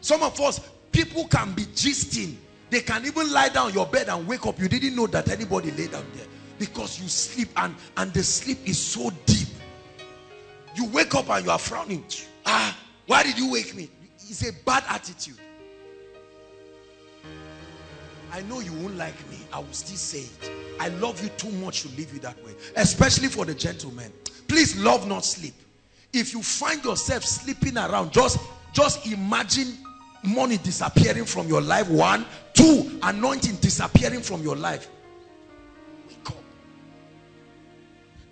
Some of us, people can be gisting. They can even lie down on your bed and wake up. You didn't know that anybody lay down there. Because you sleep and the sleep is so deep. You wake up and you are frowning. Ah, why did you wake me? It's a bad attitude. I know you won't like me. I will still say it. I love you too much to leave you that way. Especially for the gentlemen. Please love not sleep. If you find yourself sleeping around, just imagine money disappearing from your life. 1, 2, anointing disappearing from your life. Wake up.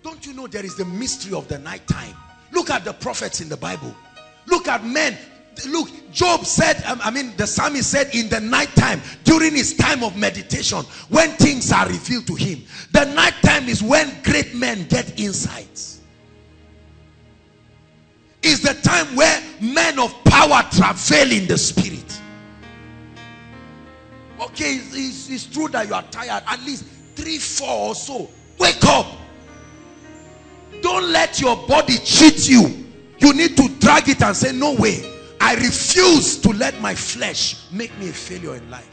Don't you know there is the mystery of the night time? Look at the prophets in the Bible. Look at men. Look, Job said, the psalmist said, in the night time, during his time of meditation, when things are revealed to him. The night time is when great men get insights. It's the time where men of power travail in the spirit. Okay, it's true that you are tired. At least 3, 4 or so. Wake up. Don't let your body cheat you. You need to drag it and say, no way. I refuse to let my flesh make me a failure in life.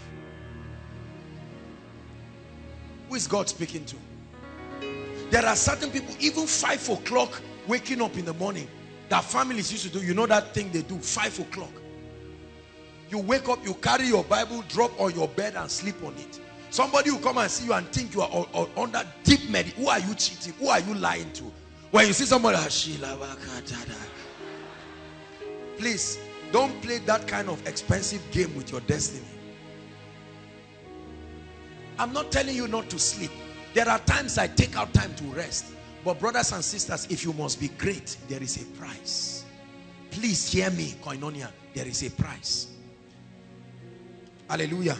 Who is God speaking to? There are certain people, even 5 o'clock, waking up in the morning. That families used to do, you know that thing they do, 5 o'clock. You wake up, you carry your Bible, drop on your bed and sleep on it. Somebody will come and see you and think you are under deep medic. Who are you cheating? Who are you lying to? When you see somebody, please, don't play that kind of expensive game with your destiny. I'm not telling you not to sleep. There are times I take out time to rest. But brothers and sisters, if you must be great, there is a price. Please hear me, Koinonia. There is a price. Hallelujah.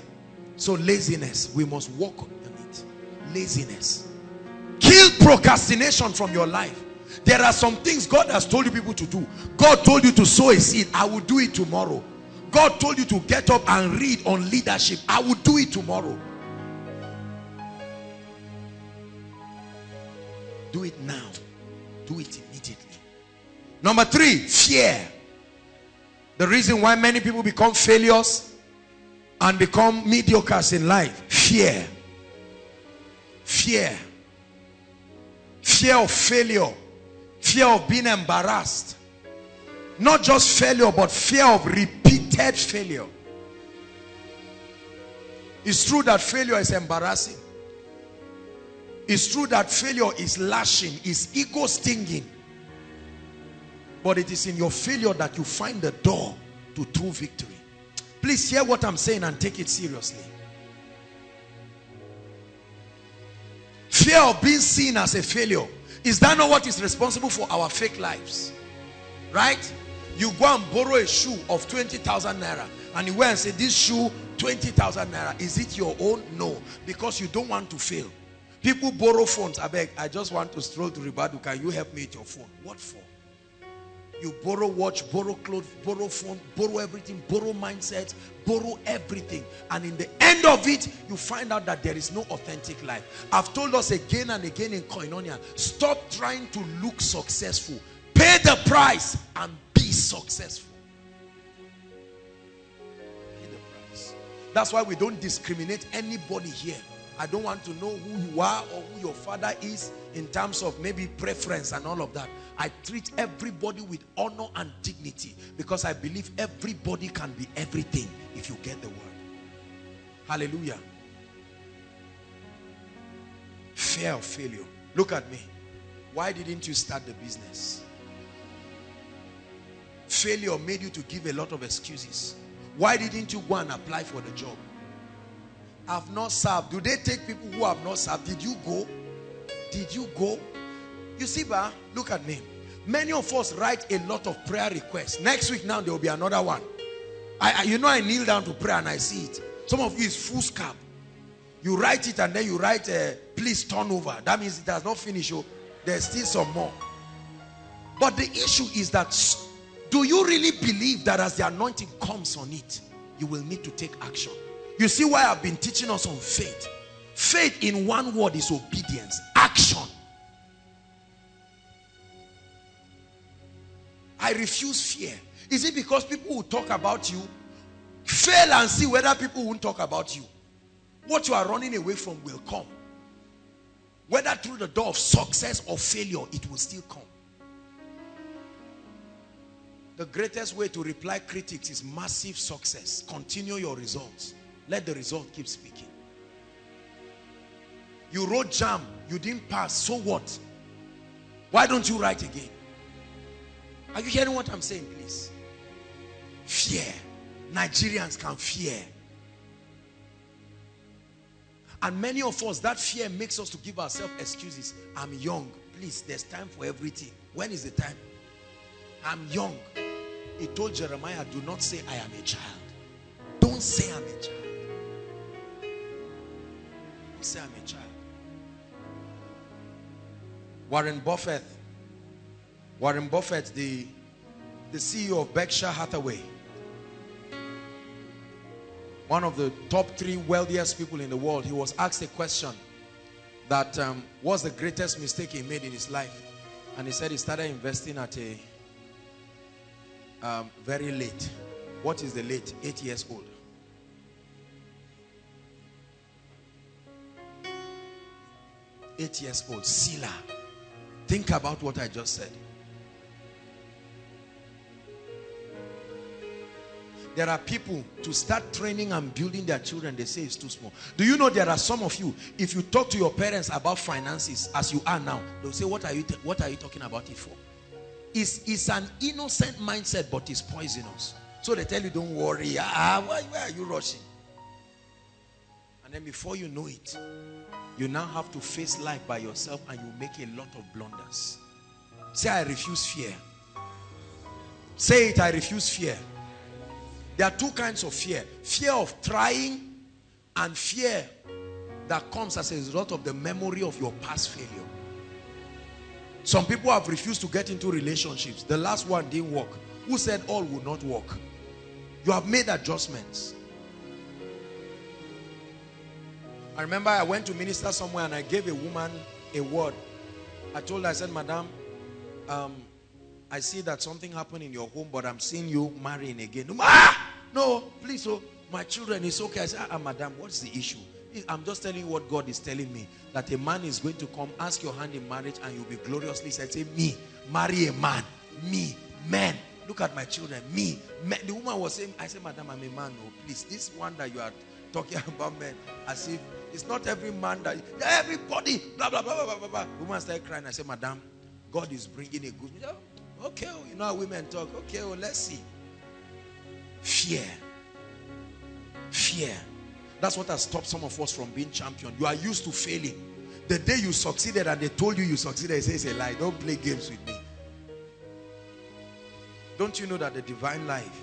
So laziness, we must walk on it. Laziness. Kill procrastination from your life. There are some things God has told you people to do. God told you to sow a seed. I will do it tomorrow. God told you to get up and read on leadership. I will do it tomorrow. Do it now. Do it immediately. Number 3, fear. The reason why many people become failures and become mediocres in life. Fear. Fear. Fear of failure. Fear of being embarrassed. Not just failure, but fear of repeated failure. It's true that failure is embarrassing. It's true that failure is lashing, is ego stinging. But it is in your failure that you find the door to true victory. Please hear what I'm saying and take it seriously. Fear of being seen as a failure. Is that not what is responsible for our fake lives? Right? You go and borrow a shoe of 20,000 naira and you wear and say, this shoe, 20,000 naira. Is it your own? No. Because you don't want to fail. People borrow phones. I beg, I just want to stroll to Ribadu. Can you help me with your phone? What for? You borrow watch, borrow clothes, borrow phone, borrow everything, borrow mindset, borrow everything. And in the end of it, you find out that there is no authentic life. I've told us again and again in Koinonia, stop trying to look successful. Pay the price and be successful. Pay the price. That's why we don't discriminate anybody here. I don't want to know who you are or who your father is in terms of maybe preference and all of that. I treat everybody with honor and dignity because I believe everybody can be everything if you get the word. Hallelujah. Fear of failure. Look at me. Why didn't you start the business? Failure made you to give a lot of excuses. Why didn't you go and apply for the job? I've not served. Do they take people who have not served? Did you go? Did you go? You see, Ba, look at me. Many of us write a lot of prayer requests. Next week now, there will be another one. You know, I kneel down to pray and I see it. Some of you is foolscap. You write it and then you write, please turn over. That means it has not finished. Oh, there's still some more. But the issue is that, do you really believe that as the anointing comes on it, you will need to take action? You see why I've been teaching us on faith. Faith in one word is obedience, action. I refuse fear. Is it because people will talk about you? Fail and see whether people won't talk about you. What you are running away from will come. Whether through the door of success or failure, it will still come. The greatest way to reply critics is massive success. Continue your results. Let the result keep speaking. You wrote JAMB, you didn't pass, so what? Why don't you write again? Are you hearing what I'm saying, please? Fear. Nigerians can fear. And many of us, that fear makes us to give ourselves excuses. I'm young. Please, there's time for everything. When is the time? I'm young. He told Jeremiah, do not say I am a child. Don't say I'm a child. Don't say I'm a child. Warren Buffett, the CEO of Berkshire Hathaway, one of the top 3 wealthiest people in the world, he was asked a question that was the greatest mistake he made in his life. And he said he started investing at a very late. What is the late? 8 years old. Sila. Think about what I just said. There are people to start training and building their children, they say it's too small. Do you know there are some of you, if you talk to your parents about finances as you are now, they'll say, what are you talking about it for? It's an innocent mindset, but it's poisonous. So they tell you, don't worry. Why are you rushing? And then before you know it, you now have to face life by yourself and you make a lot of blunders. Say, I refuse fear. Say it, I refuse fear. There are 2 kinds of fear. Fear of trying and fear that comes as a result of the memory of your past failure. Some people have refused to get into relationships. The last one didn't work. Who said all will not work? You have made adjustments. I remember I went to minister somewhere and I gave a woman a word. I told her, I said, Madam, I see that something happened in your home, but I'm seeing you marrying again. Ah! No, please, oh, my children, it's okay. I say, ah, madam, what's the issue? I'm just telling you what God is telling me. That a man is going to come, ask your hand in marriage, and you'll be gloriously said, say, me, marry a man. Me, men. Look at my children. Me, men. The woman was saying, I said, madam, I'm a man. Oh, please, this one that you are talking about men, as if it's not every man that, everybody, blah, blah, blah, blah, blah, blah. The woman started crying. I said, madam, God is bringing a good, okay, you know how women talk. Okay, well, let's see. Fear. Fear. That's what has stopped some of us from being champion. You are used to failing. The day you succeeded and they told you you succeeded, you say it's a lie. Don't play games with me. Don't you know that the divine life,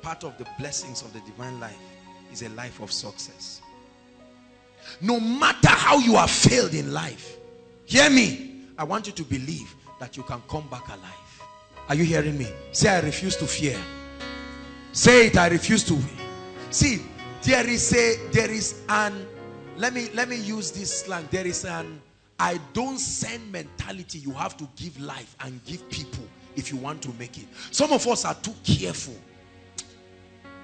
part of the blessings of the divine life, is a life of success? No matter how you have failed in life, hear me, I want you to believe that you can come back alive. Are you hearing me? Say, I refuse to fear. Say it, I refuse to. See, there is an, let me use this slang, there is an I don't send mentality. You have to give life and give people if you want to make it. Some of us are too careful.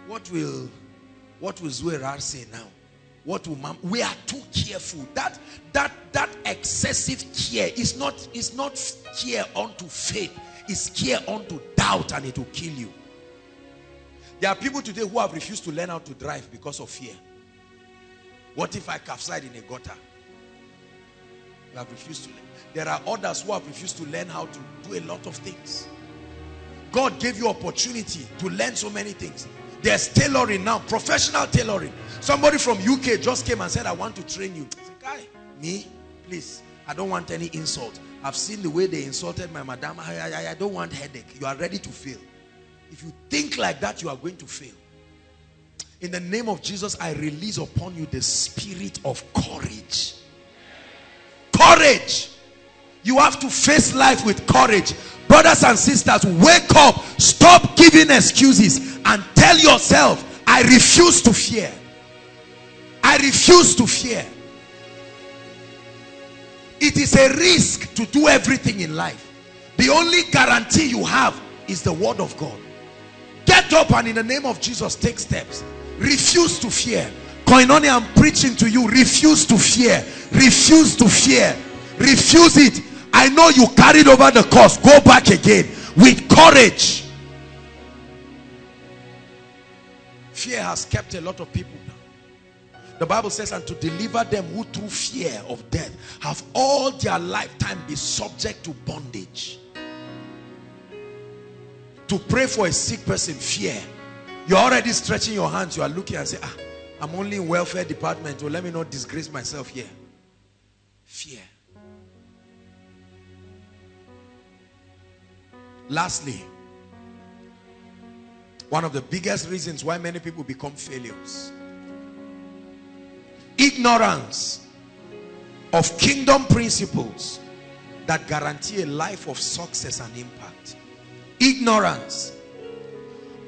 What will Zuerar say now? What will mom? We are too careful. That excessive care is not care unto faith. It's care unto doubt, and it will kill you. There are people today who have refused to learn how to drive because of fear. What if I capsize in a gutter? You have refused to learn. There are others who have refused to learn how to do a lot of things. God gave you opportunity to learn so many things. There's tailoring now, professional tailoring. Somebody from UK just came and said, I want to train you. I said, guy, me? Please, I don't want any insult. I've seen the way they insulted my madam. I don't want headache. You are ready to fail. If you think like that, you are going to fail. In the name of Jesus, I release upon you the spirit of courage. Courage. You have to face life with courage. Brothers and sisters, wake up. Stop giving excuses and tell yourself, I refuse to fear. I refuse to fear. It is a risk to do everything in life. The only guarantee you have is the word of God. Get up and in the name of Jesus, take steps. Refuse to fear. Koinonia, I'm preaching to you. Refuse to fear. Refuse to fear. Refuse it. I know you carried over the course. Go back again with courage. Fear has kept a lot of people down. The Bible says, and to deliver them who through fear of death have all their lifetime been subject to bondage. To pray for a sick person, fear. You're already stretching your hands. You are looking and say, ah, I'm only in welfare department. Well, let me not disgrace myself here. Fear. Lastly, one of the biggest reasons why many people become failures. Ignorance of kingdom principles that guarantee a life of success and impact. Ignorance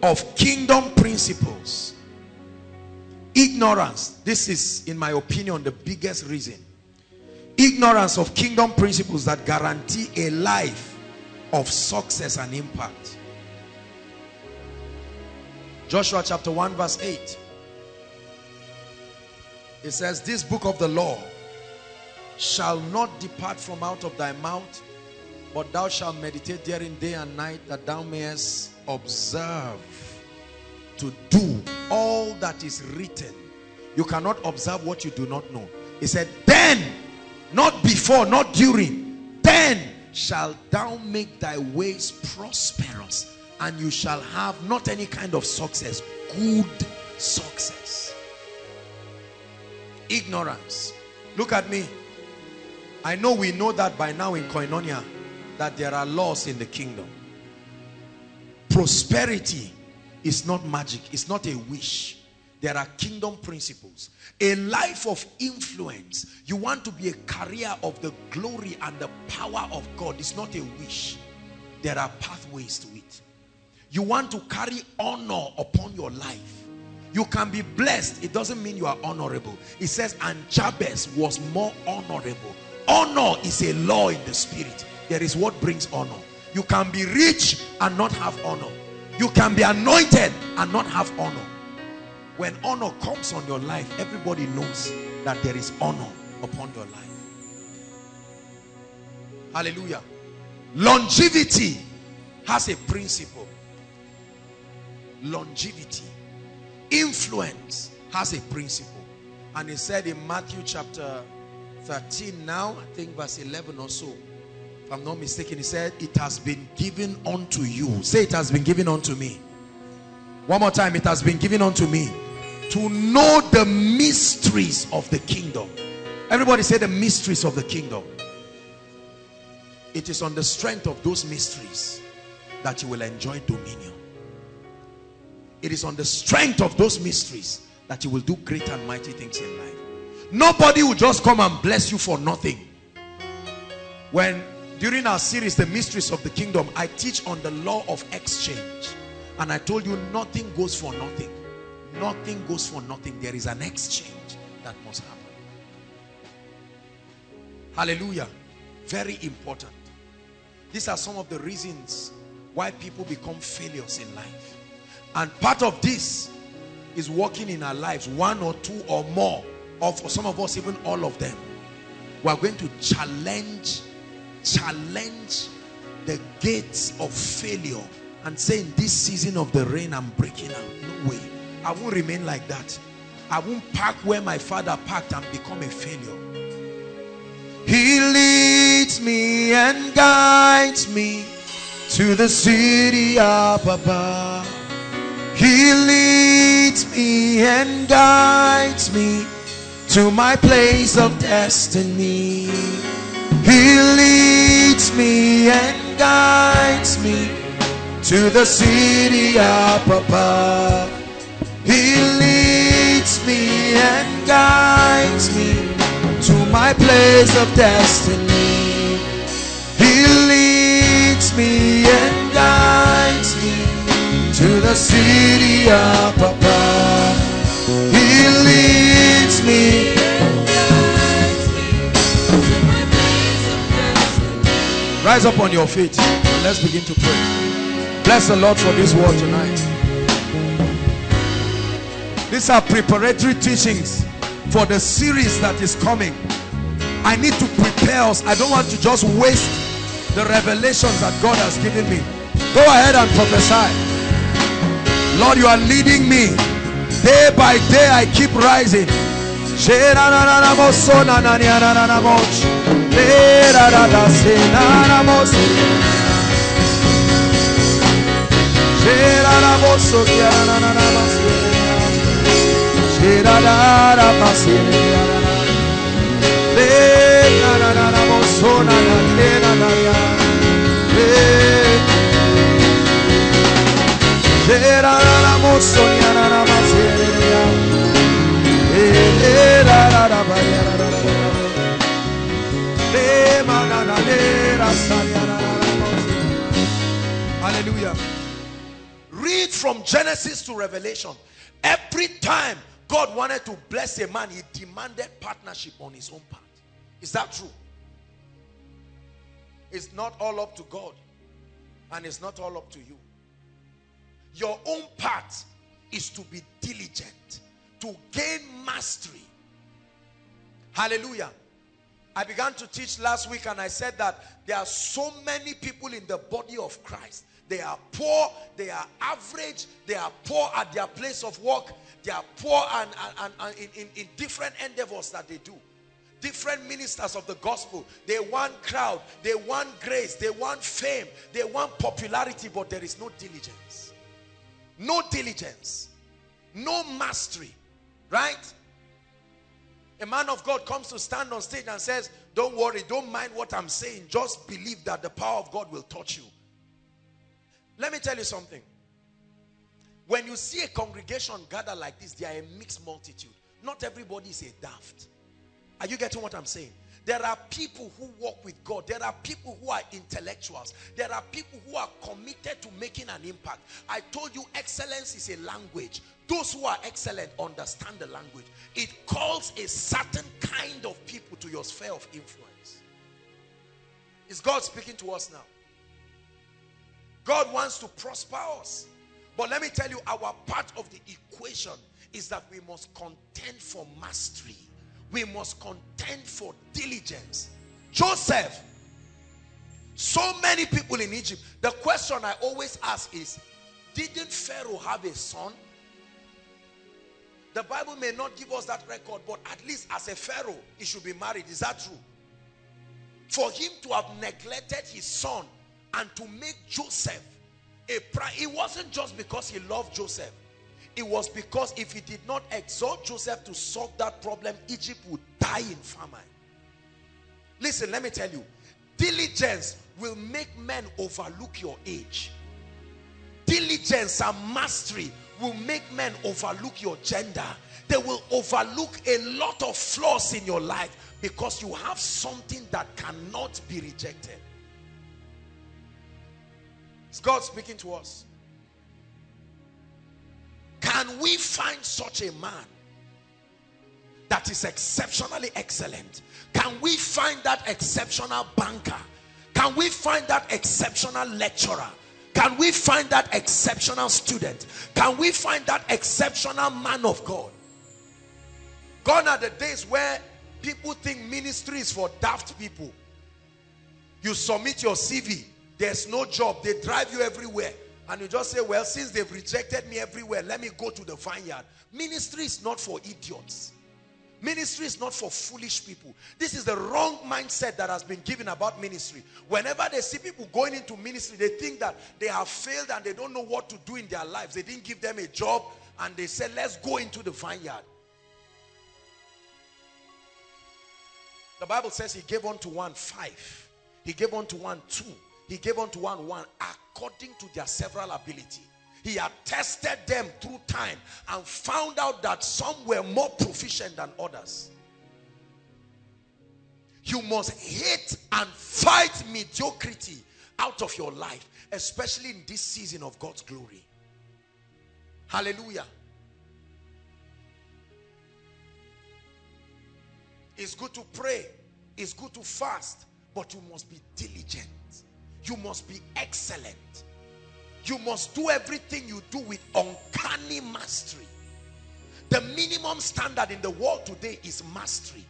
of kingdom principles. Ignorance. This is, in my opinion, the biggest reason. Ignorance of kingdom principles that guarantee a life of success and impact. Joshua chapter 1 verse 8. It says, this book of the law shall not depart from out of thy mouth, but thou shalt meditate therein day and night, that thou mayest observe to do all that is written. You cannot observe what you do not know. He said, then, not before, not during, then shalt thou make thy ways prosperous, and you shall have not any kind of success, good success. Ignorance. Look at me. I know we know that by now in Koinonia, that there are laws in the kingdom. Prosperity is not magic. It's not a wish. There are kingdom principles. A life of influence. You want to be a carrier of the glory and the power of God. It's not a wish. There are pathways to it. You want to carry honor upon your life. You can be blessed. It doesn't mean you are honorable. It says, and Jabez was more honorable. Honor is a law in the spirit. There is what brings honor. You can be rich and not have honor. You can be anointed and not have honor. When honor comes on your life, everybody knows that there is honor upon your life. Hallelujah. Longevity has a principle. Longevity. Influence has a principle. And he said in Matthew chapter 13 now, I think verse 11 or so, if I'm not mistaken, he said, it has been given unto you. Say, it has been given unto me. One more time, it has been given unto me to know the mysteries of the kingdom. Everybody say the mysteries of the kingdom. It is on the strength of those mysteries that you will enjoy dominion. It is on the strength of those mysteries that you will do great and mighty things in life. Nobody will just come and bless you for nothing. When during our series, The Mysteries of the Kingdom, I teach on the law of exchange. And I told you nothing goes for nothing. Nothing goes for nothing. There is an exchange that must happen. Hallelujah. Very important. These are some of the reasons why people become failures in life. And part of this is working in our lives, one or two or more, or for some of us, even all of them. We are going to challenge the gates of failure and say, in this season of the rain, I'm breaking out. No way. I won't remain like that. I won't park where my father parked and become a failure. He leads me and guides me to the city up above. He leads me and guides me to my place of destiny. He leads me and guides me to the city up above. He leads me and guides me to my place of destiny. He leads me and guides me to the city up above. He leads me and guides me to my place of destiny. Rise up on your feet. Let's begin to pray. Bless the Lord for this word tonight. These are preparatory teachings for the series that is coming. I need to prepare us. I don't want to just waste the revelations that God has given me. Go ahead and prophesy. Lord, you are leading me. Day by day, I keep rising. Hallelujah. Read from Genesis to Revelation. Every time God wanted to bless a man, he demanded partnership on his own part. Is that true? It's not all up to God, and it's not all up to you. Your own part is to be diligent, to gain mastery. Hallelujah. I began to teach last week and I said that there are so many people in the body of Christ. They are poor, they are average, they are poor at their place of work, they are poor and in different endeavors that they do. Different ministers of the gospel, they want crowd, they want grace, they want fame, they want popularity, but there is no diligence. No diligence, no mastery, right? A man of God comes to stand on stage and says, don't worry, don't mind what I'm saying, just believe that the power of God will touch you. Let me tell you something. When you see a congregation gather like this, they are a mixed multitude. Not everybody is a daft. Are you getting what I'm saying? There are people who walk with God. There are people who are intellectuals. There are people who are committed to making an impact. I told you, excellence is a language. Those who are excellent understand the language. It calls a certain kind of people to your sphere of influence. Is God speaking to us now? God wants to prosper us. But let me tell you, our part of the equation is that we must contend for mastery. We must contend for diligence. Joseph, so many people in Egypt, the question I always ask is, didn't Pharaoh have a son? The Bible may not give us that record, but at least as a Pharaoh, he should be married. Is that true? For him to have neglected his son and to make Joseph a pride, it wasn't just because he loved Joseph. It was because if he did not exhort Joseph to solve that problem, Egypt would die in famine. Listen, let me tell you, diligence will make men overlook your age. Diligence and mastery will make men overlook your gender. They will overlook a lot of flaws in your life because you have something that cannot be rejected. Is God speaking to us? Can we find such a man that is exceptionally excellent? Can we find that exceptional banker? Can we find that exceptional lecturer? Can we find that exceptional student? Can we find that exceptional man of God? Gone are the days where people think ministry is for daft people. You submit your CV, there's no job, they drive you everywhere. And you just say, well, since they've rejected me everywhere, let me go to the vineyard. Ministry is not for idiots. Ministry is not for foolish people. This is the wrong mindset that has been given about ministry. Whenever they see people going into ministry, they think that they have failed and they don't know what to do in their lives. They didn't give them a job and they said, let's go into the vineyard. The Bible says he gave unto one 5. He gave unto one 2. He gave unto one 1 according to their several ability. He had tested them through time and found out that some were more proficient than others. You must hate and fight mediocrity out of your life, especially in this season of God's glory. Hallelujah. It's good to pray. It's good to fast. But you must be diligent. You must be excellent. You must do everything you do with uncanny mastery. The minimum standard in the world today is mastery.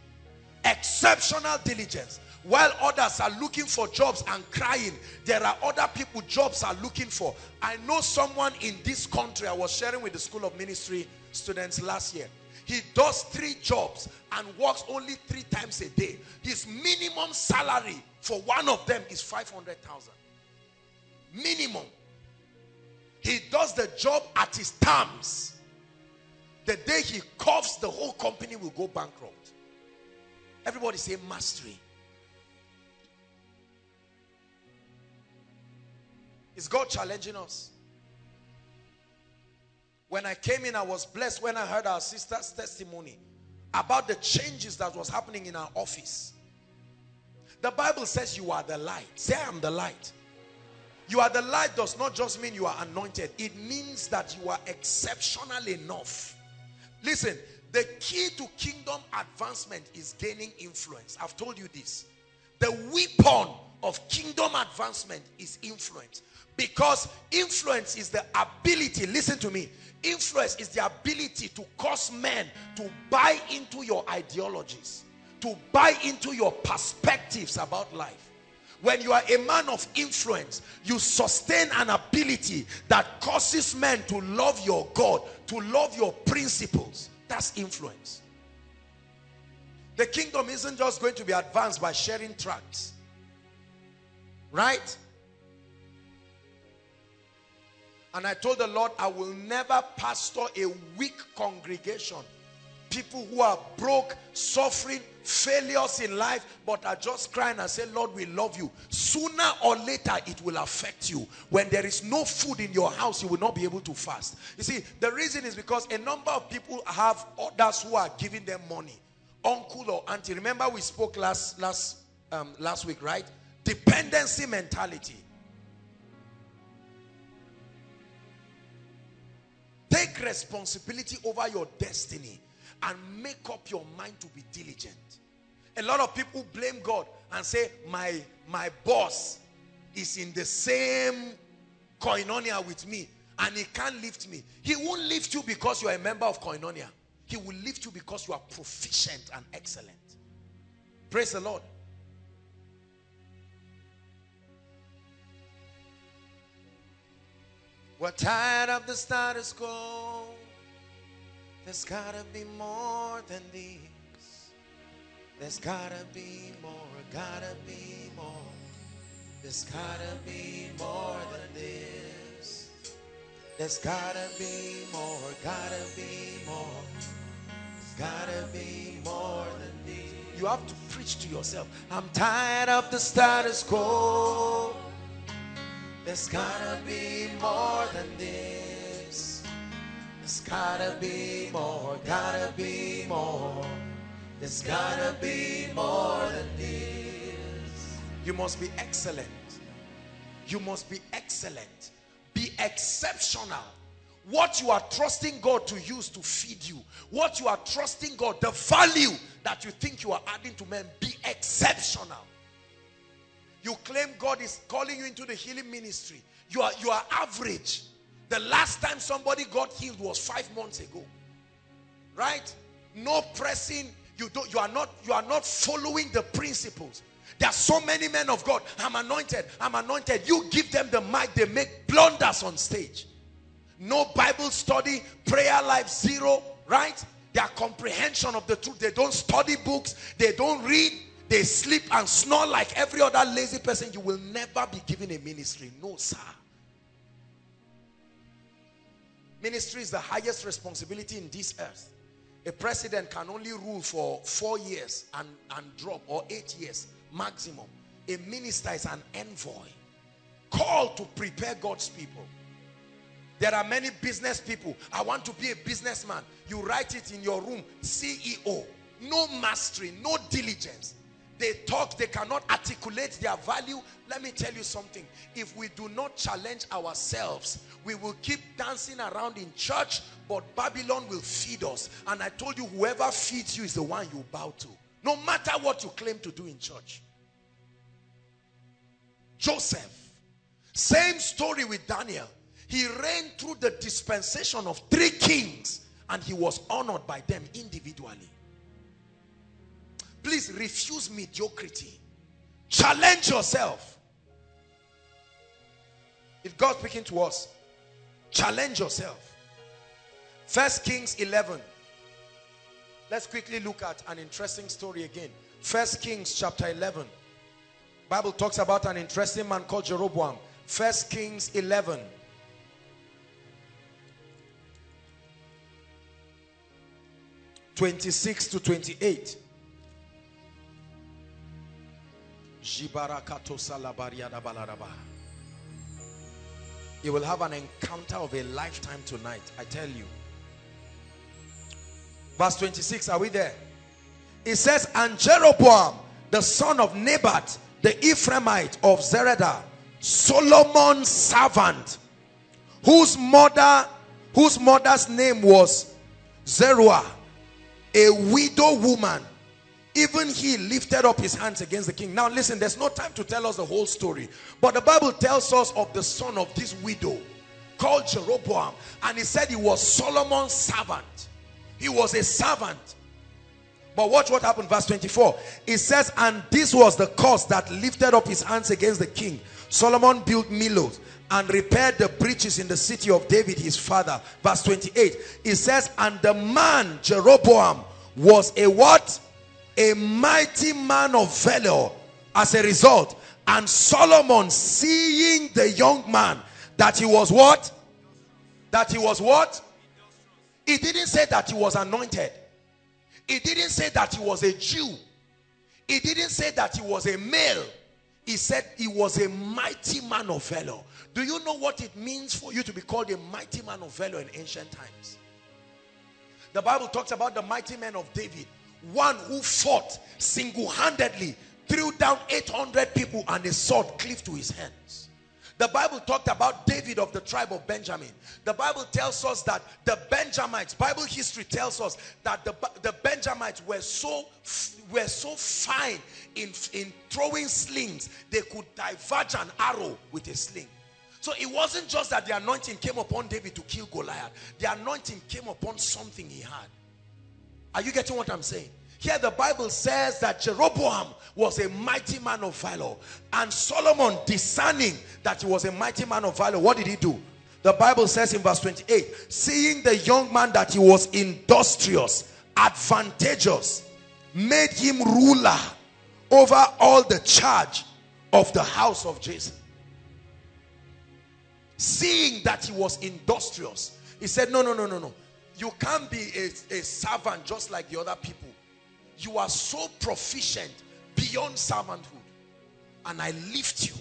Exceptional diligence. While others are looking for jobs and crying, there are other people jobs are looking for. I know someone in this country, I was sharing with the School of Ministry students last year. He does 3 jobs and works only 3 times a day. His minimum salary for one of them is 500,000. Minimum. He does the job at his terms. The day he coughs, the whole company will go bankrupt. Everybody say mastery. Is God challenging us? When I came in, I was blessed when I heard our sister's testimony about the changes that was happening in our office. The Bible says you are the light. Say, I am the light. You are the light does not just mean you are anointed. It means that you are exceptional enough. Listen, the key to kingdom advancement is gaining influence. I've told you this. The weapon of kingdom advancement is influence. Because influence is the ability, listen to me, influence is the ability to cause men to buy into your ideologies, to buy into your perspectives about life. When you are a man of influence, you sustain an ability that causes men to love your God, to love your principles. That's influence. The kingdom isn't just going to be advanced by sharing tracts. Right? And I told the Lord, I will never pastor a weak congregation. People who are broke, suffering, failures in life, but are just crying and say, Lord, we love you. Sooner or later, it will affect you. When there is no food in your house, you will not be able to fast. You see, the reason is because a number of people have others who are giving them money. Uncle or auntie. Remember we spoke last week, right? Dependency mentality. Take responsibility over your destiny and make up your mind to be diligent. A lot of people blame God and say, my boss is in the same koinonia with me and he can't lift me. He won't lift you because you are a member of koinonia. He will lift you because you are proficient and excellent. Praise the Lord. We're tired of the status quo. There's gotta be more than this. There's gotta be more, gotta be more. There's gotta be more than this. There's gotta be more, gotta be more. There's gotta be more than this. You have to preach to yourself. I'm tired of the status quo. There's gotta be more than this. There's gotta be more, gotta be more. There's gotta be more than this. You must be excellent. You must be excellent. Be exceptional. What you are trusting God to use to feed you, what you are trusting God, the value that you think you are adding to men, be exceptional. You claim God is calling you into the healing ministry. You are average. The last time somebody got healed was 5 months ago. Right? No pressing. You are not following the principles. There are so many men of God. I'm anointed. I'm anointed. You give them the mic, they make blunders on stage. No Bible study, prayer life zero, right? Their comprehension of the truth. They don't study books. They don't read. They sleep and snore like every other lazy person. You will never be given a ministry. No, sir. Ministry is the highest responsibility in this earth. A president can only rule for 4 years and drop, or 8 years maximum. A minister is an envoy called to prepare God's people. There are many business people. I want to be a businessman. You write it in your room, CEO. No mastery, no diligence. They talk, they cannot articulate their value. Let me tell you something. If we do not challenge ourselves, we will keep dancing around in church, but Babylon will feed us. And I told you, whoever feeds you is the one you bow to. No matter what you claim to do in church. Joseph, same story with Daniel. He reigned through the dispensation of 3 kings and he was honored by them individually. Please refuse mediocrity. Challenge yourself. If God's speaking to us, challenge yourself. 1 Kings 11. Let's quickly look at an interesting story again. 1 Kings chapter 11. Bible talks about an interesting man called Jeroboam. 1 Kings 11. verses 26 to 28. You will have an encounter of a lifetime tonight, I tell you. Verse 26, are we there? It says, and Jeroboam, the son of Nebat, the Ephraimite of Zeredah, Solomon's servant, whose mother's name was Zeruah, a widow woman, even he lifted up his hands against the king. Now listen, there's no time to tell us the whole story. But the Bible tells us of the son of this widow called Jeroboam. And he said he was Solomon's servant. He was a servant. But watch what happened, verse 24. It says, and this was the cause that lifted up his hands against the king. Solomon built Millo and repaired the breaches in the city of David, his father. Verse 28. It says, and the man Jeroboam was a what? A mighty man of valor. As a result, and Solomon, seeing the young man, that he was what? That he was what? He didn't say that he was anointed. He didn't say that he was a Jew. He didn't say that he was a male. He said he was a mighty man of valor. Do you know what it means for you to be called a mighty man of valor in ancient times? The Bible talks about the mighty men of David. One who fought single-handedly, threw down 800 people and a sword cleaved to his hands. The Bible talked about David of the tribe of Benjamin. The Bible tells us that the Benjamites, Bible history tells us that the Benjamites were so fine in throwing slings, they could diverge an arrow with a sling. So it wasn't just that the anointing came upon David to kill Goliath. The anointing came upon something he had. Are you getting what I'm saying? Here the Bible says that Jeroboam was a mighty man of valor. And Solomon, discerning that he was a mighty man of valor, what did he do? The Bible says in verse 28, seeing the young man that he was industrious, advantageous, made him ruler over all the charge of the house of Jesse. Seeing that he was industrious, he said, no. You can't be a servant just like the other people. You are so proficient beyond servanthood. And I lift you.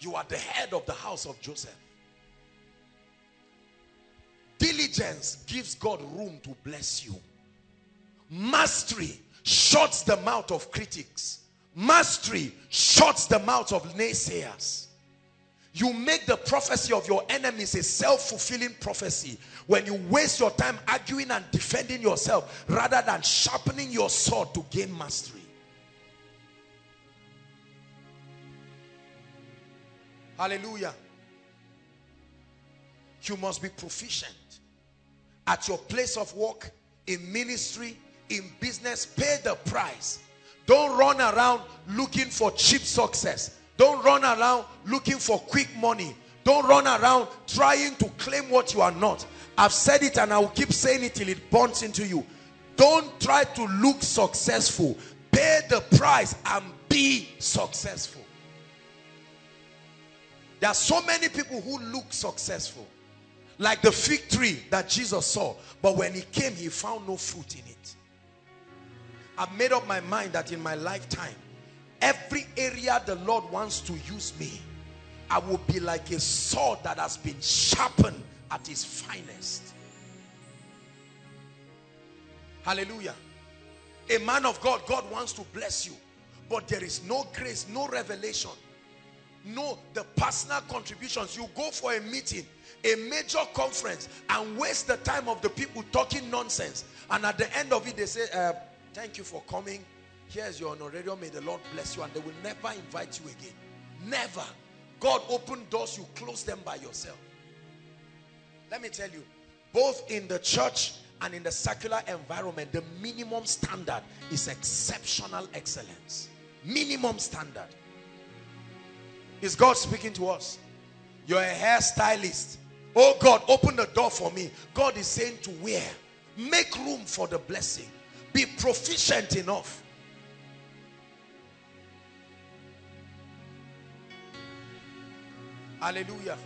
You are the head of the house of Joseph. Diligence gives God room to bless you. Mastery shuts the mouth of critics. Mastery shuts the mouth of naysayers. You make the prophecy of your enemies a self-fulfilling prophecy when you waste your time arguing and defending yourself rather than sharpening your sword to gain mastery. Hallelujah. You must be proficient at your place of work, in ministry, in business. Pay the price. Don't run around looking for cheap success. Don't run around looking for quick money. Don't run around trying to claim what you are not. I've said it and I will keep saying it till it burns into you. Don't try to look successful. Pay the price and be successful. There are so many people who look successful. Like the fig tree that Jesus saw. But when he came, he found no fruit in it. I've made up my mind that in my lifetime, every area the Lord wants to use me, I will be like a sword that has been sharpened at its finest. Hallelujah. A man of God, God wants to bless you, but there is no grace, no revelation, no the personal contributions. You go for a meeting, a major conference, and waste the time of the people talking nonsense, and at the end of it they say, thank you for coming. Here's your honorarium. May the Lord bless you. And they will never invite you again. Never. God opened doors. You close them by yourself. Let me tell you, both in the church and in the secular environment, the minimum standard is exceptional excellence. Minimum standard. Is God speaking to us? You're a hairstylist. Oh God, open the door for me. God is saying to where? Make room for the blessing. Be proficient enough. Hallelujah.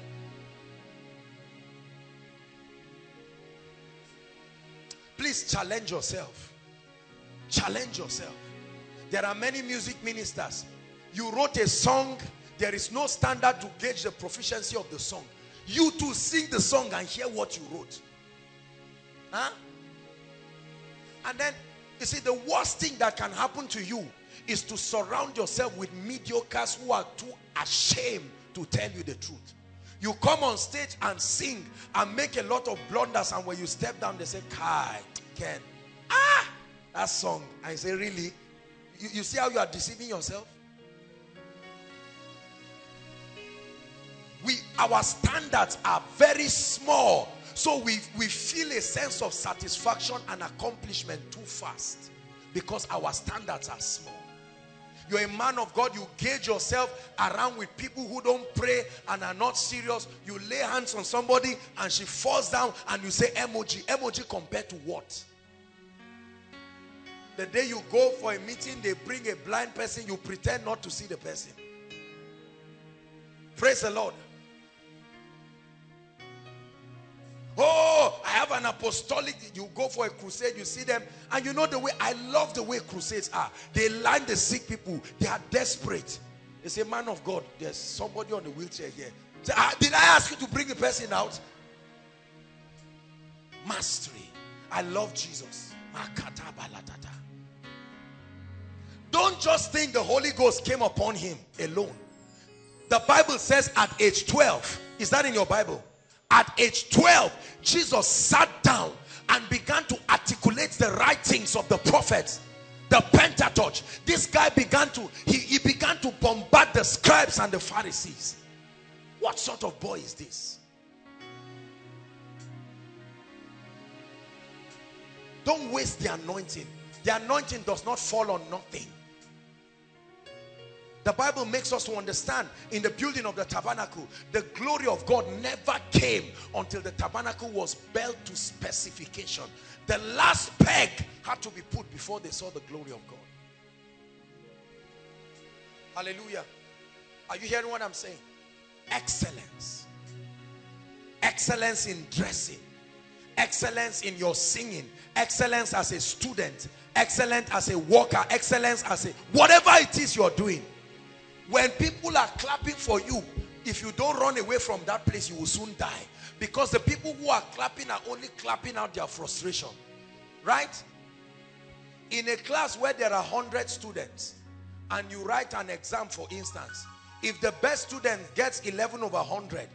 Please challenge yourself. Challenge yourself. There are many music ministers. You wrote a song. There is no standard to gauge the proficiency of the song. You too sing the song and hear what you wrote. Huh? And then, you see, the worst thing that can happen to you is to surround yourself with mediocres who are too ashamed to tell you the truth. You come on stage and sing and make a lot of blunders, and when you step down they say, Kai, Ken, that song. I say, really? You see how you are deceiving yourself? Our standards are very small, so we feel a sense of satisfaction and accomplishment too fast because our standards are small. You're a man of God, you gauge yourself around with people who don't pray and are not serious. You lay hands on somebody and she falls down and you say emoji. Emoji compared to what? The day you go for a meeting, they bring a blind person, you pretend not to see the person. Praise the Lord. Oh, I have an apostolic. You go for a crusade, you see them, and you know the way, I love the way crusades are. They line the sick people. They are desperate. They say, man of God, there's somebody on the wheelchair here. Say, did I ask you to bring the person out? Mastery. I love Jesus. Don't just think the Holy Ghost came upon him alone. The Bible says at age 12, is that in your Bible? At age 12, Jesus sat down and began to articulate the writings of the prophets, the Pentateuch. This guy began to, he began to bombard the scribes and the Pharisees. What sort of boy is this? Don't waste the anointing. The anointing does not fall on nothing. The Bible makes us to understand in the building of the tabernacle, the glory of God never came until the tabernacle was built to specification. The last peg had to be put before they saw the glory of God. Hallelujah. Are you hearing what I'm saying? Excellence. Excellence in dressing. Excellence in your singing. Excellence as a student. Excellence as a worker. Excellence as a... whatever it is you're doing. When people are clapping for you, if you don't run away from that place, you will soon die. Because the people who are clapping are only clapping out their frustration. Right? In a class where there are 100 students and you write an exam, for instance, if the best student gets 11/100,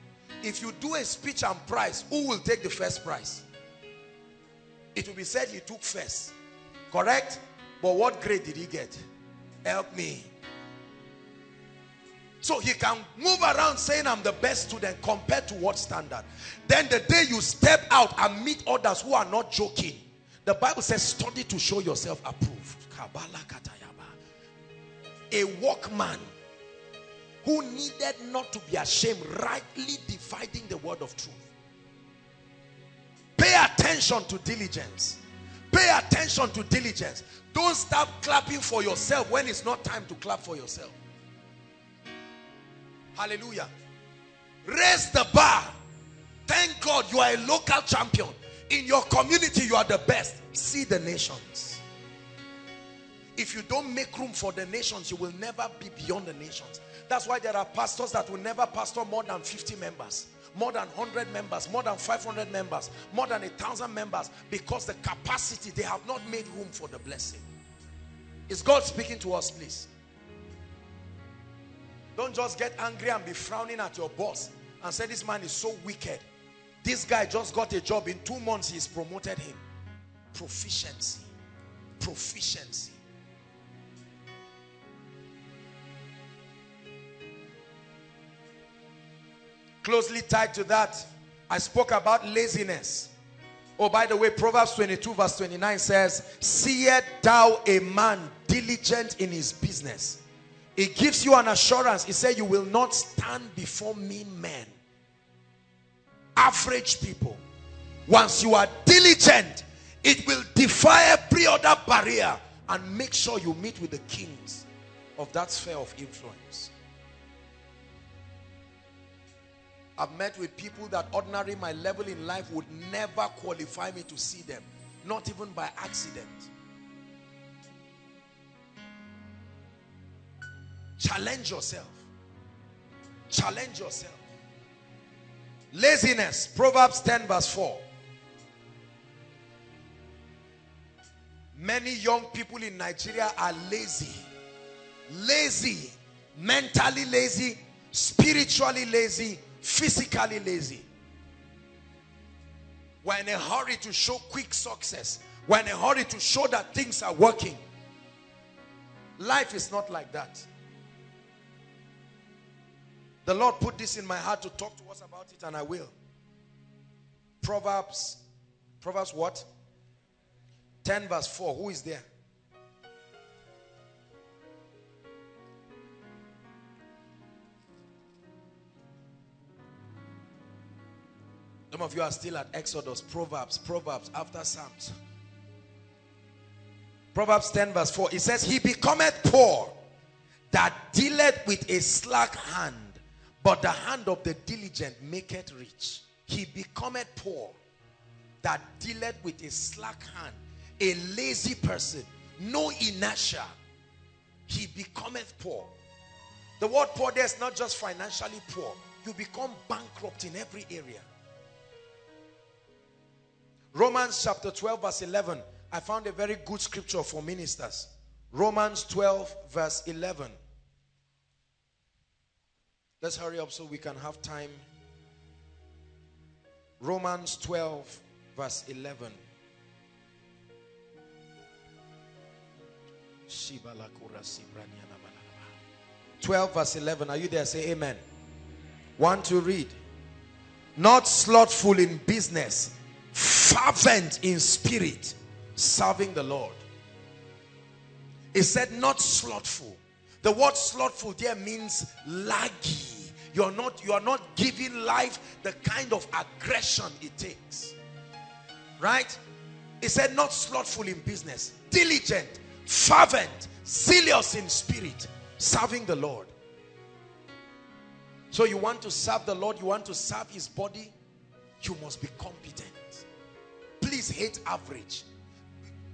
if you do a speech and prize, who will take the first prize? It will be said he took first. Correct? But what grade did he get? Help me. So he can move around saying I'm the best student compared to what standard? Then the day you step out and meet others who are not joking, the Bible says study to show yourself approved. A workman who needed not to be ashamed, rightly dividing the word of truth. Pay attention to diligence. Pay attention to diligence. Don't stop clapping for yourself when it's not time to clap for yourself. Hallelujah. Raise the bar. Thank God you are a local champion. In your community, you are the best. See the nations. If you don't make room for the nations, you will never be beyond the nations. That's why there are pastors that will never pastor more than 50 members, more than 100 members, more than 500 members, more than 1,000 members, because the capacity, they have not made room for the blessing. Is God speaking to us, please? Don't just get angry and be frowning at your boss and say, this man is so wicked. This guy just got a job. In 2 months, he's promoted him. Proficiency. Proficiency. Closely tied to that, I spoke about laziness. Oh, by the way, Proverbs 22:29 says, seest thou a man diligent in his business? It gives you an assurance. It says you will not stand before mean men. Average people. Once you are diligent, it will defy every other barrier and make sure you meet with the kings of that sphere of influence. I've met with people that ordinarily my level in life would never qualify me to see them. Not even by accident. Challenge yourself. Challenge yourself. Laziness. Proverbs 10:4. Many young people in Nigeria are lazy. Lazy. Mentally lazy. Spiritually lazy. Physically lazy. We're in a hurry to show quick success. We're in a hurry to show that things are working. Life is not like that. The Lord put this in my heart to talk to us about it, and I will. Proverbs what? 10:4. Who is there? Some of you are still at Exodus. Proverbs after Psalms. Proverbs 10:4. It says, he becometh poor that dealeth with a slack hand, but the hand of the diligent maketh rich. He becometh poor that dealeth with a slack hand. A lazy person, no inertia. He becometh poor. The word poor there is not just financially poor. You become bankrupt in every area. Romans chapter 12:11. I found a very good scripture for ministers. Romans 12:11. Let's hurry up so we can have time. Romans 12:11. Shibala 12:11. Are you there? Say amen. Want to read? Not slothful in business, fervent in spirit, serving the Lord. It said not slothful. The word slothful there means laggy. You are not giving life the kind of aggression it takes. Right? It said not slothful in business, diligent, fervent, zealous in spirit, serving the Lord. So you want to serve the Lord, you want to serve his body, you must be competent. Please hate average.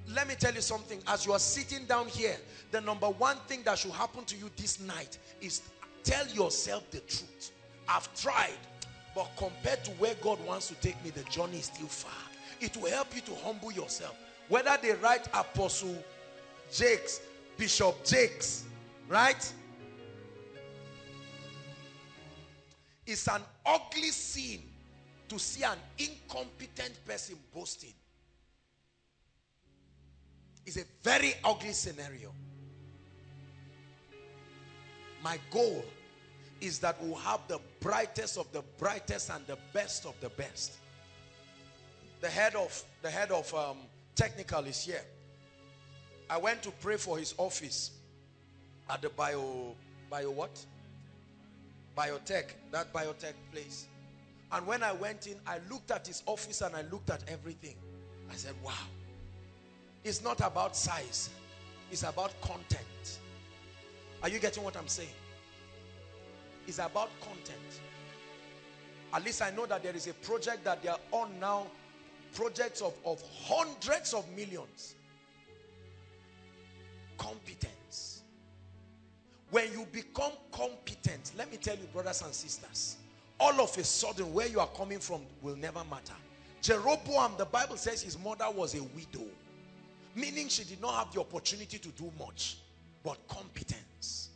Let me tell you something. As you are sitting down here, the number one thing that should happen to you this night is tell yourself the truth. I've tried, but compared to where God wants to take me, the journey is still far. It will help you to humble yourself. Whether they write Apostle Jakes, Bishop Jakes, right? It's an ugly sin to see an incompetent person boasting. It's a very ugly scenario. My goal is that we'll have the brightest of the brightest and the best of the best. The head of technical is here. I went to pray for his office at the biotech, that biotech place. And when I went in, I looked at his office and I looked at everything. I said, wow. It's not about size. It's about content. Are you getting what I'm saying? It's about content. At least I know that there is a project that they are on now. Projects of hundreds of millions. Competence. When you become competent, let me tell you, brothers and sisters, all of a sudden where you are coming from will never matter. Jeroboam, the Bible says his mother was a widow, meaning she did not have the opportunity to do much, but competence.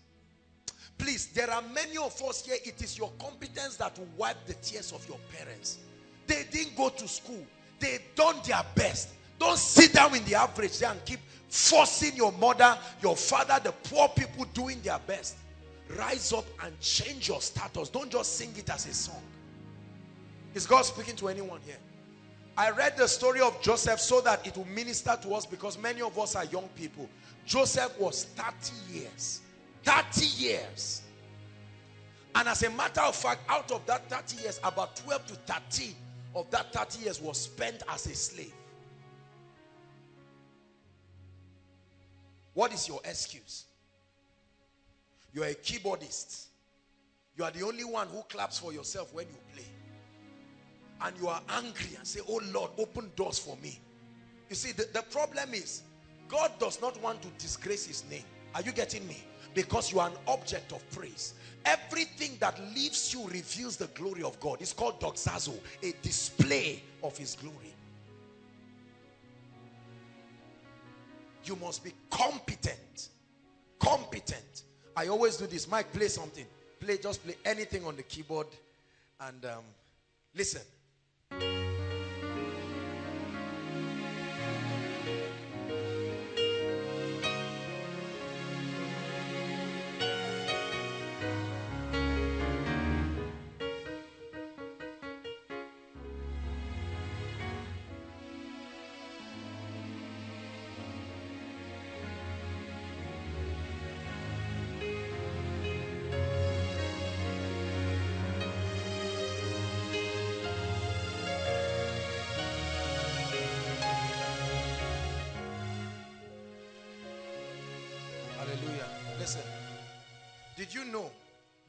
Please, there are many of us here, it is your competence that will wipe the tears of your parents. They didn't go to school. They done their best. Don't sit down in the average there and keep forcing your mother, your father, the poor people doing their best. Rise up and change your status. Don't just sing it as a song. Is God speaking to anyone here? I read the story of Joseph so that it will minister to us, because many of us are young people. Joseph was 30 years. 30 years. And as a matter of fact, out of that 30 years, about 12 to 13 of that 30 years was spent as a slave. What is your excuse? You are a keyboardist. You are the only one who claps for yourself when you play. And you are angry and say, oh Lord, open doors for me. You see, the problem is, God does not want to disgrace his name. Are you getting me? Because you are an object of praise. Everything that leaves you reveals the glory of God. It's called doxazo, a display of his glory. You must be competent. Competent. I always do this. Mike, play something. Play, just play anything on the keyboard. And listen.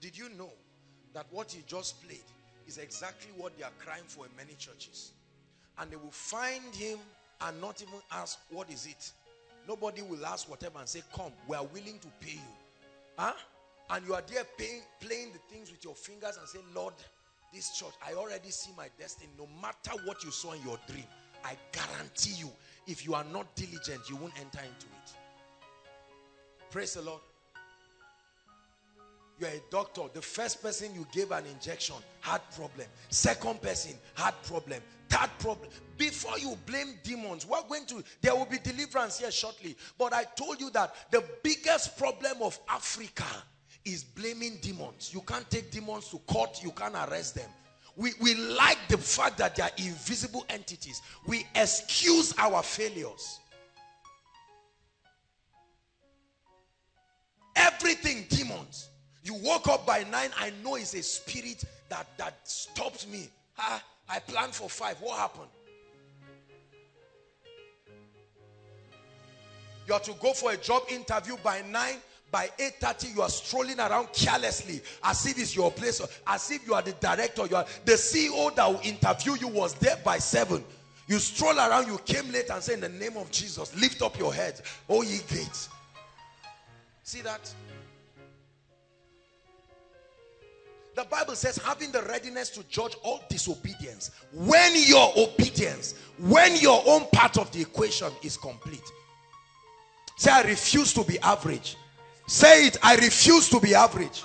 Did you know that what you just played is exactly what they are crying for in many churches? And they will find him and not even ask, what is it? Nobody will ask whatever and say, come, we are willing to pay you. Huh? And you are there playing the things with your fingers and say, Lord, this church, I already see my destiny. No matter what you saw in your dream, I guarantee you, if you are not diligent, you won't enter into it. Praise the Lord. You are a doctor. The first person you gave an injection, heart problem. Second person, heart problem. Third problem. Before you blame demons, we're going to, there will be deliverance here shortly. But I told you that the biggest problem of Africa is blaming demons. You can't take demons to court. You can't arrest them. We like the fact that they are invisible entities. We excuse our failures. Everything demons. You woke up by 9. I know it's a spirit that stops me. I planned for 5. What happened? You are to go for a job interview by 9. By 8:30, you are strolling around carelessly as if it's your place, as if you are the director. You are the CEO that will interview you was there by 7. You stroll around, you came late and say, in the name of Jesus, lift up your head, oh ye gates. See that? The Bible says, having the readiness to judge all disobedience, when your obedience, when your own part of the equation is complete. Say, I refuse to be average. Say it, I refuse to be average.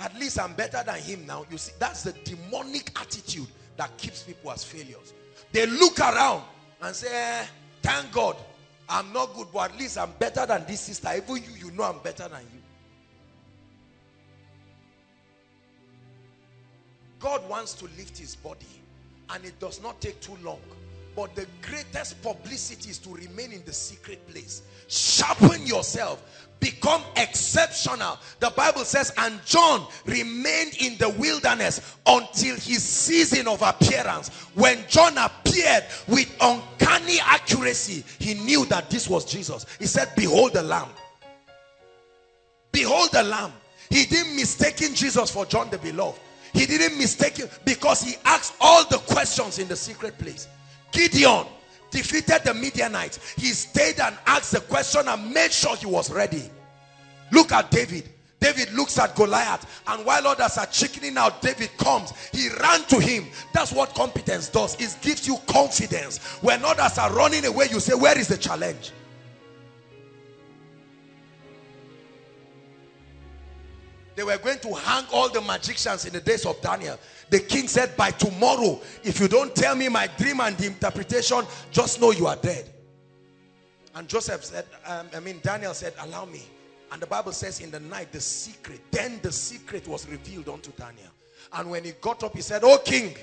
At least I'm better than him now. You see, that's the demonic attitude that keeps people as failures. They look around and say, thank God, I'm not good, but at least I'm better than this sister. Even you know I'm better than you. God wants to lift his body, and it does not take too long. But the greatest publicity is to remain in the secret place. Sharpen yourself. Become exceptional. The Bible says, and John remained in the wilderness until his season of appearance. When John appeared with uncanny accuracy, he knew that this was Jesus. He said, behold the Lamb. Behold the Lamb. He didn't mistake Jesus for John the Beloved. He didn't mistake him because he asked all the questions in the secret place. Gideon defeated the Midianites. He stayed and asked the question and made sure he was ready. Look at David. David looks at Goliath, and while others are chickening out, David comes. He ran to him. That's what competence does. It gives you confidence. When others are running away, you say, where is the challenge? They were going to hang all the magicians in the days of Daniel. The king said, by tomorrow, if you don't tell me my dream and the interpretation, just know you are dead. And Joseph said, Daniel said, allow me. And the Bible says in the night, the secret, then the secret was revealed unto Daniel. And when he got up, he said, oh king,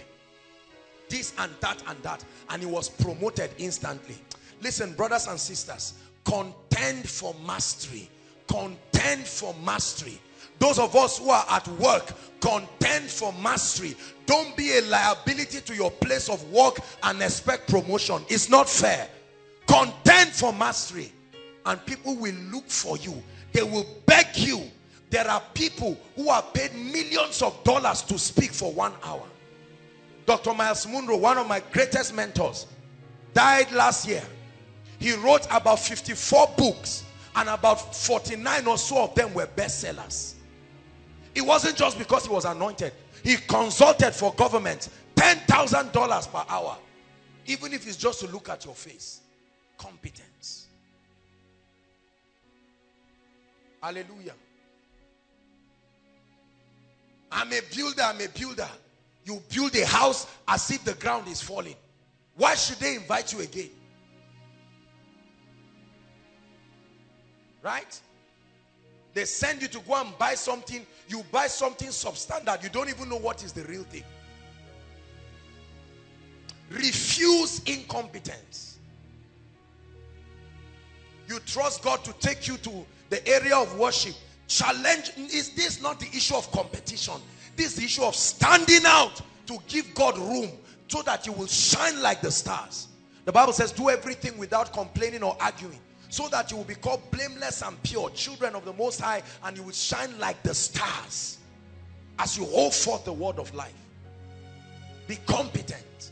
this and that and that. And he was promoted instantly. Listen, brothers and sisters, contend for mastery. Contend for mastery. Those of us who are at work, contend for mastery. Don't be a liability to your place of work and expect promotion. It's not fair. Contend for mastery. And people will look for you. They will beg you. There are people who are paid millions of dollars to speak for 1 hour. Dr. Miles Munro, one of my greatest mentors, died last year. He wrote about 54 books, and about 49 or so of them were bestsellers. It wasn't just because he was anointed. He consulted for government, $10,000 per hour. Even if it's just to look at your face. Competence. Hallelujah. I'm a builder, I'm a builder. You build a house as if the ground is falling. Why should they invite you again? Right? They send you to go and buy something. You buy something substandard. You don't even know what is the real thing. Refuse incompetence. You trust God to take you to the area of worship. Challenge. Is this not the issue of competition? This is the issue of standing out to give God room so that you will shine like the stars. The Bible says, do everything without complaining or arguing, so that you will be called blameless and pure, children of the Most High, and you will shine like the stars as you hold forth the word of life. Be competent.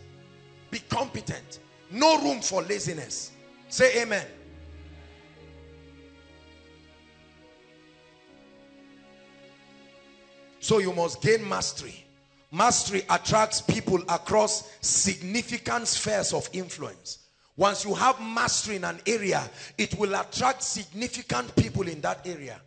Be competent. No room for laziness. Say amen. So you must gain mastery. Mastery attracts people across significant spheres of influence. Once you have mastery in an area, it will attract significant people in that area.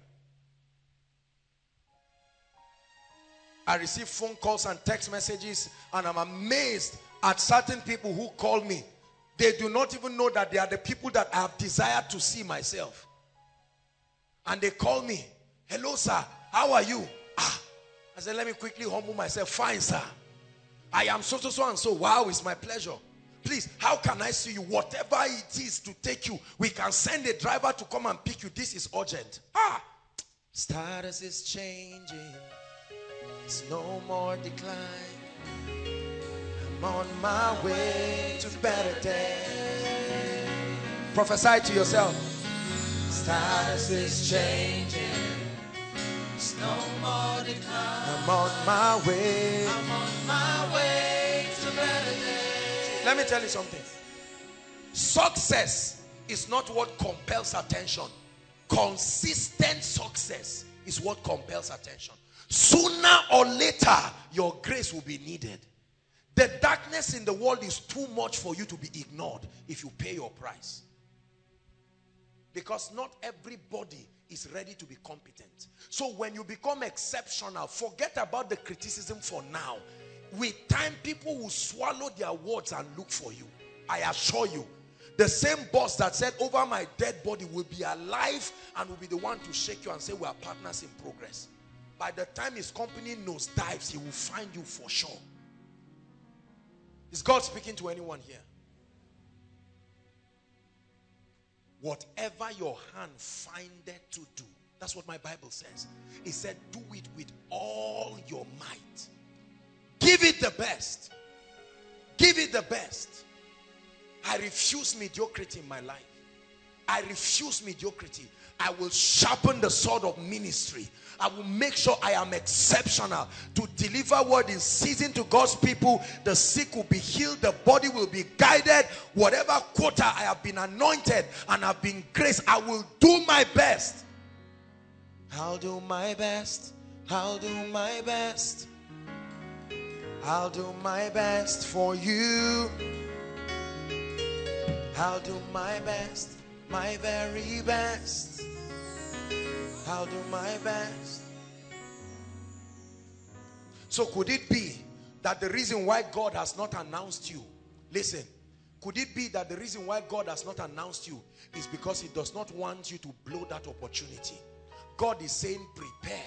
I receive phone calls and text messages, and I'm amazed at certain people who call me. They do not even know that they are the people that I have desired to see myself. And they call me. Hello, sir. How are you? Ah. I said, let me quickly humble myself. Fine, sir. I am so, so, so, and so. Wow, it's my pleasure. Please, how can I see you? Whatever it is to take you, we can send a driver to come and pick you. This is urgent. Ah. Status is changing. It's no more decline. I'm on my way to better days. Prophesy to yourself. Status is changing. It's no more decline. I'm on my way. I'm on my way to better days. Let me tell you something. Success is not what compels attention. Consistent success is what compels attention. Sooner or later, your grace will be needed. The darkness in the world is too much for you to be ignored if you pay your price. Because not everybody is ready to be competent. So when you become exceptional, forget about the criticism for now. With time, people will swallow their words and look for you. I assure you, the same boss that said over my dead body will be alive and will be the one to shake you and say we are partners in progress. By the time his company nosedives, he will find you for sure. Is God speaking to anyone here? Whatever your hand findeth to do, that's what my Bible says. It said, do it with all your might. Give it the best. Give it the best. I refuse mediocrity in my life. I refuse mediocrity. I will sharpen the sword of ministry. I will make sure I am exceptional to deliver word in season to God's people. The sick will be healed. The body will be guided. Whatever quota I have been anointed and I've been graced, I will do my best. I'll do my best. I'll do my best. I'll do my best for you. I'll do my best, my very best. I'll do my best. So could it be that the reason why God has not announced you, listen, could it be that the reason why God has not announced you is because he does not want you to blow that opportunity? God is saying prepare.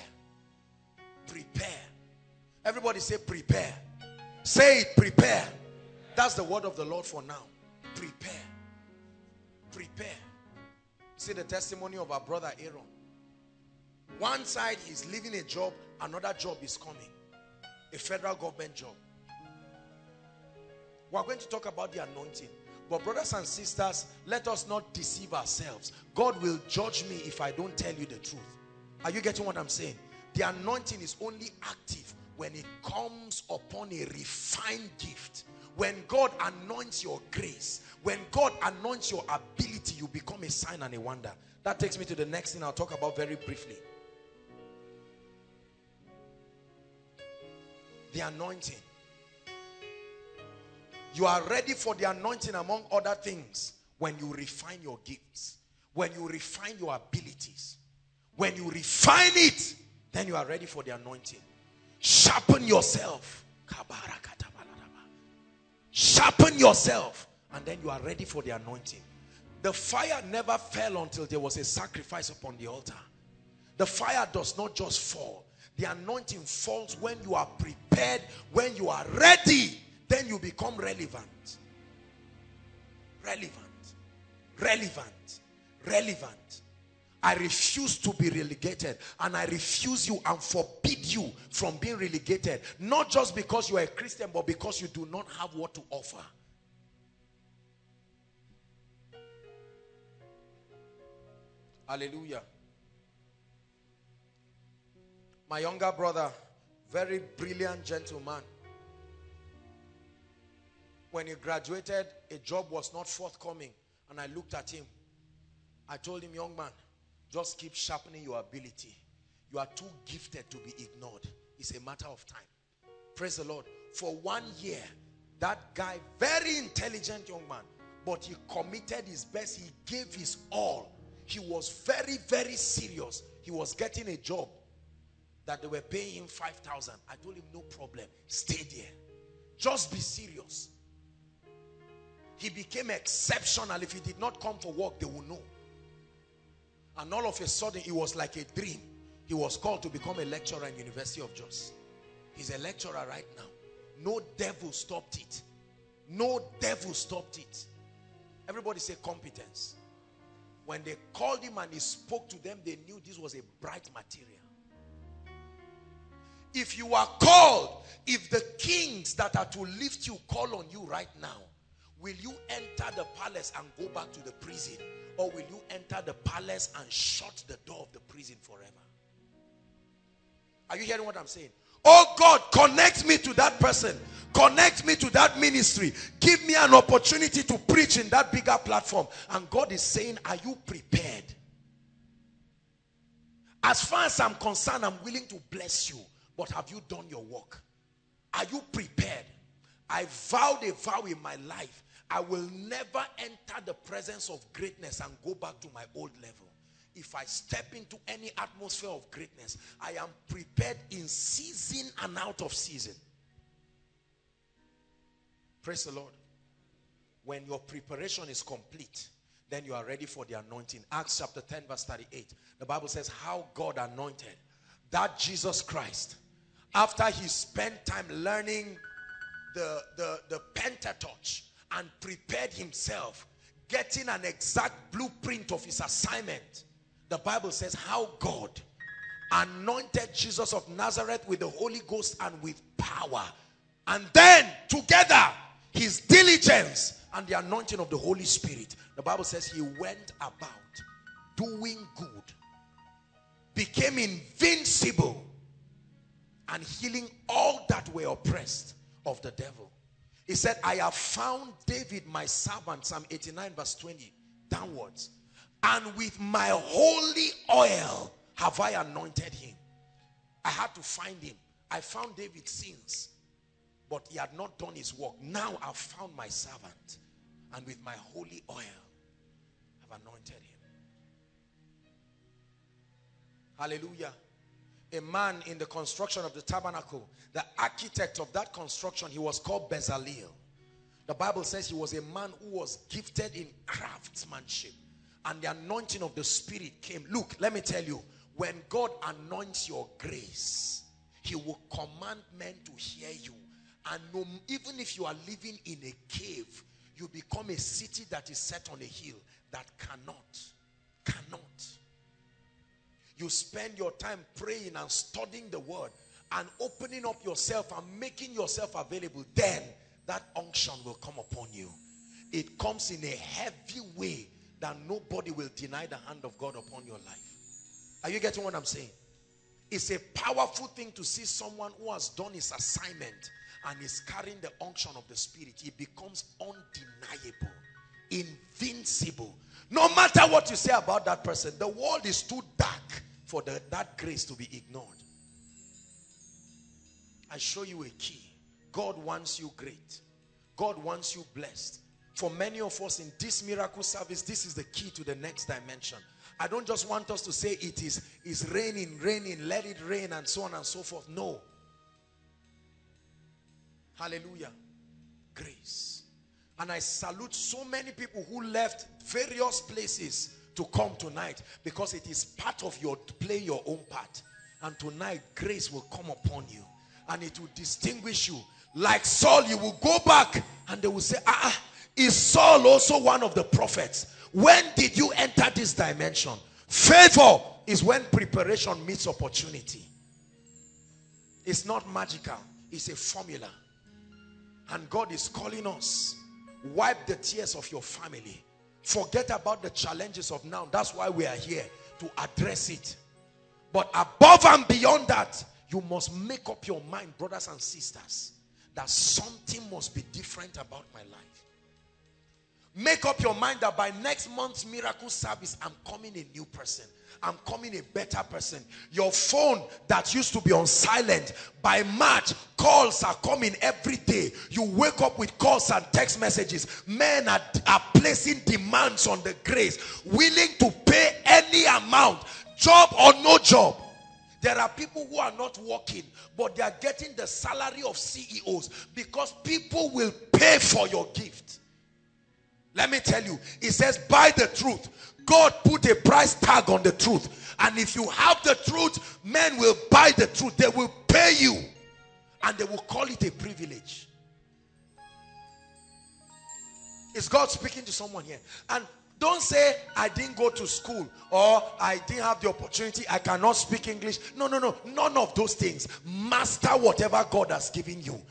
Prepare. Everybody say prepare. Say it, prepare. That's the word of the Lord for now. Prepare. Prepare. See the testimony of our brother Aaron. One side he's leaving a job, another job is coming. A federal government job. We're going to talk about the anointing. But brothers and sisters, let us not deceive ourselves. God will judge me if I don't tell you the truth. Are you getting what I'm saying? The anointing is only active when it comes upon a refined gift. When God anoints your grace, when God anoints your ability, you become a sign and a wonder. That takes me to the next thing I'll talk about very briefly. The anointing. You are ready for the anointing among other things when you refine your gifts, when you refine your abilities. When you refine it, then you are ready for the anointing. Sharpen yourself. Sharpen yourself, and then you are ready for the anointing. The fire never fell until there was a sacrifice upon the altar. The fire does not just fall. The anointing falls when you are prepared, when you are ready, then you become relevant. Relevant. Relevant. Relevant. I refuse to be relegated, and I refuse you and forbid you from being relegated. Not just because you are a Christian, but because you do not have what to offer. Hallelujah. My younger brother, very brilliant gentleman. When he graduated, a job was not forthcoming, and I looked at him. I told him, young man, just keep sharpening your ability. You are too gifted to be ignored. It's a matter of time. Praise the Lord. For 1 year, that guy, very intelligent young man, but he committed his best. He gave his all. He was very, very serious. He was getting a job that they were paying him 5,000. I told him, no problem. Stay there. Just be serious. He became exceptional. If he did not come for work, they will know. And all of a sudden, it was like a dream. He was called to become a lecturer in University of Jos. He's a lecturer right now. No devil stopped it. No devil stopped it. Everybody say competence. When they called him and he spoke to them, they knew this was a bright material. If you are called, if the kings that are to lift you call on you right now, will you enter the palace and go back to the prison? Or will you enter the palace and shut the door of the prison forever? Are you hearing what I'm saying? Oh God, connect me to that person. Connect me to that ministry. Give me an opportunity to preach in that bigger platform. And God is saying, are you prepared? As far as I'm concerned, I'm willing to bless you. But have you done your work? Are you prepared? I vowed a vow in my life. I will never enter the presence of greatness and go back to my old level. If I step into any atmosphere of greatness, I am prepared in season and out of season. Praise the Lord. When your preparation is complete, then you are ready for the anointing. Acts chapter 10 verse 38. The Bible says how God anointed that Jesus Christ, after he spent time learning the Pentateuch and prepared himself, getting an exact blueprint of his assignment, the Bible says how God anointed Jesus of Nazareth with the Holy Ghost and with power. And then together, his diligence and the anointing of the Holy Spirit, the Bible says he went about doing good, became invincible, and healing all that were oppressed of the devil. He said, I have found David my servant, Psalm 89 verse 20 downwards, and with my holy oil have I anointed him. I had to find him. I found David's sins, but he had not done his work. Now I've found my servant, and with my holy oil I've anointed him. Hallelujah. A man in the construction of the tabernacle, the architect of that construction, he was called Bezalel. The Bible says he was a man who was gifted in craftsmanship, and the anointing of the Spirit came. Look, let me tell you, when God anoints your grace, he will command men to hear you. And even if you are living in a cave, you become a city that is set on a hill that cannot. You spend your time praying and studying the word and opening up yourself and making yourself available. Then that unction will come upon you. It comes in a heavy way that nobody will deny the hand of God upon your life. Are you getting what I'm saying? It's a powerful thing to see someone who has done his assignment and is carrying the unction of the Spirit. He becomes undeniable, invincible. No matter what you say about that person, the world is too dark for that grace to be ignored. I show you a key. God wants you great. God wants you blessed. For many of us in this miracle service, this is the key to the next dimension. I don't just want us to say it is raining, let it rain, and so on and so forth. No. Hallelujah. Grace. And I salute so many people who left various places to come tonight, because it is part of your play your own part. And tonight, grace will come upon you and it will distinguish you. Like Saul, you will go back and they will say, is Saul also one of the prophets? When did you enter this dimension? Favor is when preparation meets opportunity. It's not magical. It's a formula. And God is calling us. Wipe the tears of your family. Forget about the challenges of now. That's why we are here, to address it. But above and beyond that, you must make up your mind, brothers and sisters, that something must be different about my life. Make up your mind that by next month's miracle service, I'm coming a new person. I'm coming a better person. Your phone that used to be on silent, by March, calls are coming every day. You wake up with calls and text messages. Men are placing demands on the grace, willing to pay any amount, job or no job. There are people who are not working, but they are getting the salary of CEOs, because people will pay for your gift. Let me tell you, it says, buy the truth. God put a price tag on the truth. And if you have the truth, men will buy the truth. They will pay you. And they will call it a privilege. Is God speaking to someone here? And don't say, I didn't go to school, or I didn't have the opportunity, I cannot speak English. No, no, no. None of those things. Master whatever God has given you.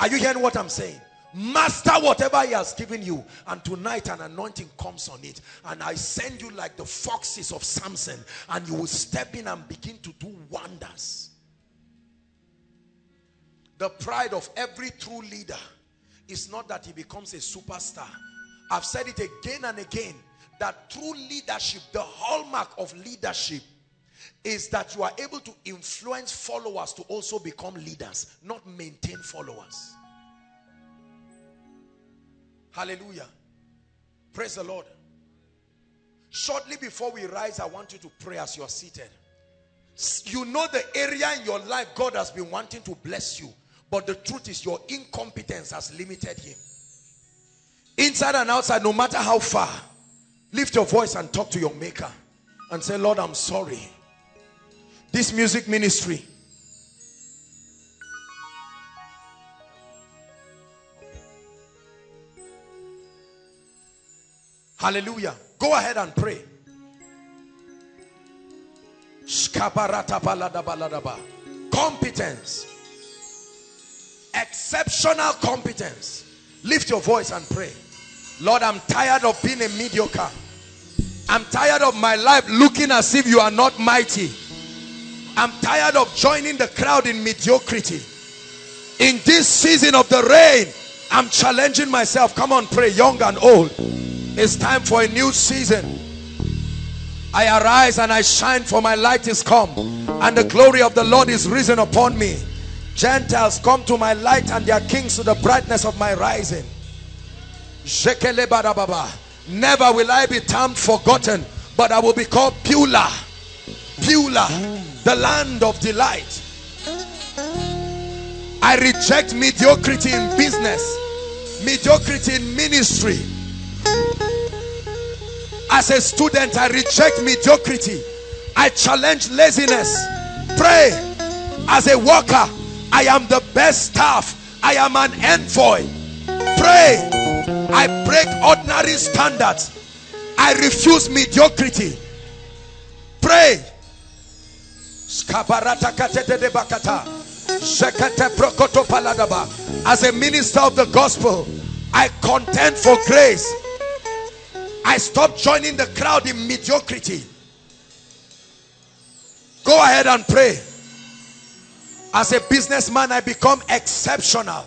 Are you hearing what I'm saying? Master whatever he has given you. And tonight an anointing comes on it. And I send you like the foxes of Samson. And you will step in and begin to do wonders. The pride of every true leader is not that he becomes a superstar. I've said it again and again, that true leadership, the hallmark of leadership, is that you are able to influence followers to also become leaders, not maintain followers. Hallelujah. Praise the Lord. Shortly before we rise, I want you to pray as you are seated. You know the area in your life God has been wanting to bless you, but the truth is your incompetence has limited him. Inside and outside, no matter how far, lift your voice and talk to your maker and say, Lord, I'm sorry. This music ministry, hallelujah, go ahead and pray. Competence, exceptional competence. Lift your voice and pray. Lord, I'm tired of being a mediocre. I'm tired of my life looking as if you are not mighty. I'm tired of joining the crowd in mediocrity. In this season of the rain, I'm challenging myself. Come on, pray, young and old. It's time for a new season. I arise and I shine, for my light is come, and the glory of the Lord is risen upon me. Gentiles come to my light, and their kings to the brightness of my rising. Never will I be termed forgotten, but I will be called Beulah. Beulah, the land of delight. I reject mediocrity in business, mediocrity in ministry. As a student, I reject mediocrity. I challenge laziness. Pray. As a worker, I am the best staff. I am an envoy. Pray. I break ordinary standards. I refuse mediocrity. Pray. As a minister of the gospel, I contend for grace. I stop joining the crowd in mediocrity. Go ahead and pray. As a businessman, I become exceptional.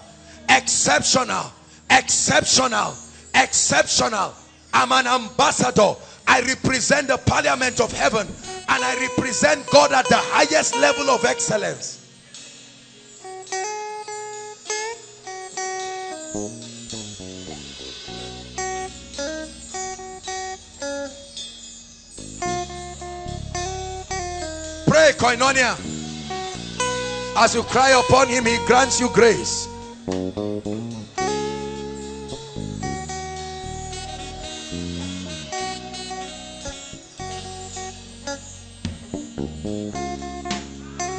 Exceptional. Exceptional. Exceptional. I'm an ambassador. I represent the parliament of heaven. And I represent God at the highest level of excellence. Pray, Koinonia. As you cry upon him, he grants you grace.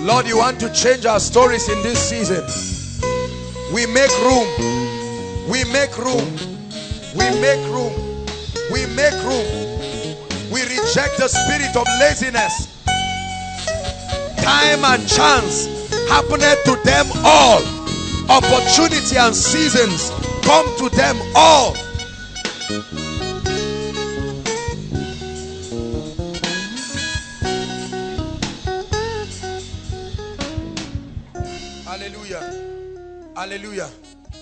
Lord, you want to change our stories in this season. We make room. We make room. We make room. We make room. We reject the spirit of laziness. Time and chance happeneth to them all. Opportunity and seasons come to them all. Hallelujah. Hallelujah.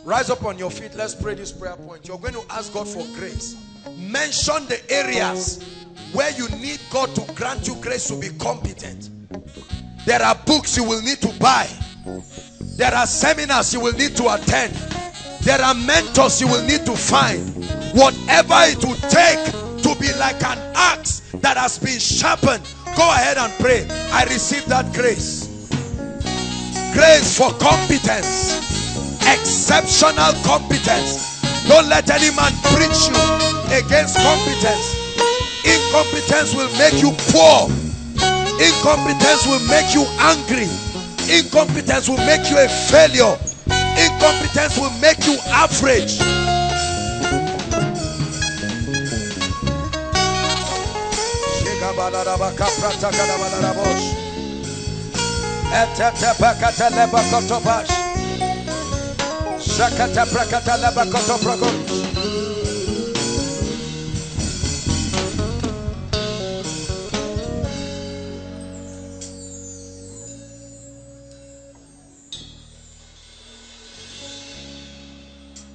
Rise up on your feet. Let's pray this prayer point. You're going to ask God for grace. Mention the areas where you need God to grant you grace to be competent. There are books you will need to buy. There are seminars you will need to attend. There are mentors you will need to find. Whatever it will take to be like an axe that has been sharpened, go ahead and pray. I receive that grace. Grace for competence. Exceptional competence. Don't let any man preach you against competence. Incompetence will make you poor. Incompetence will make you angry. Incompetence will make you a failure. Incompetence will make you average.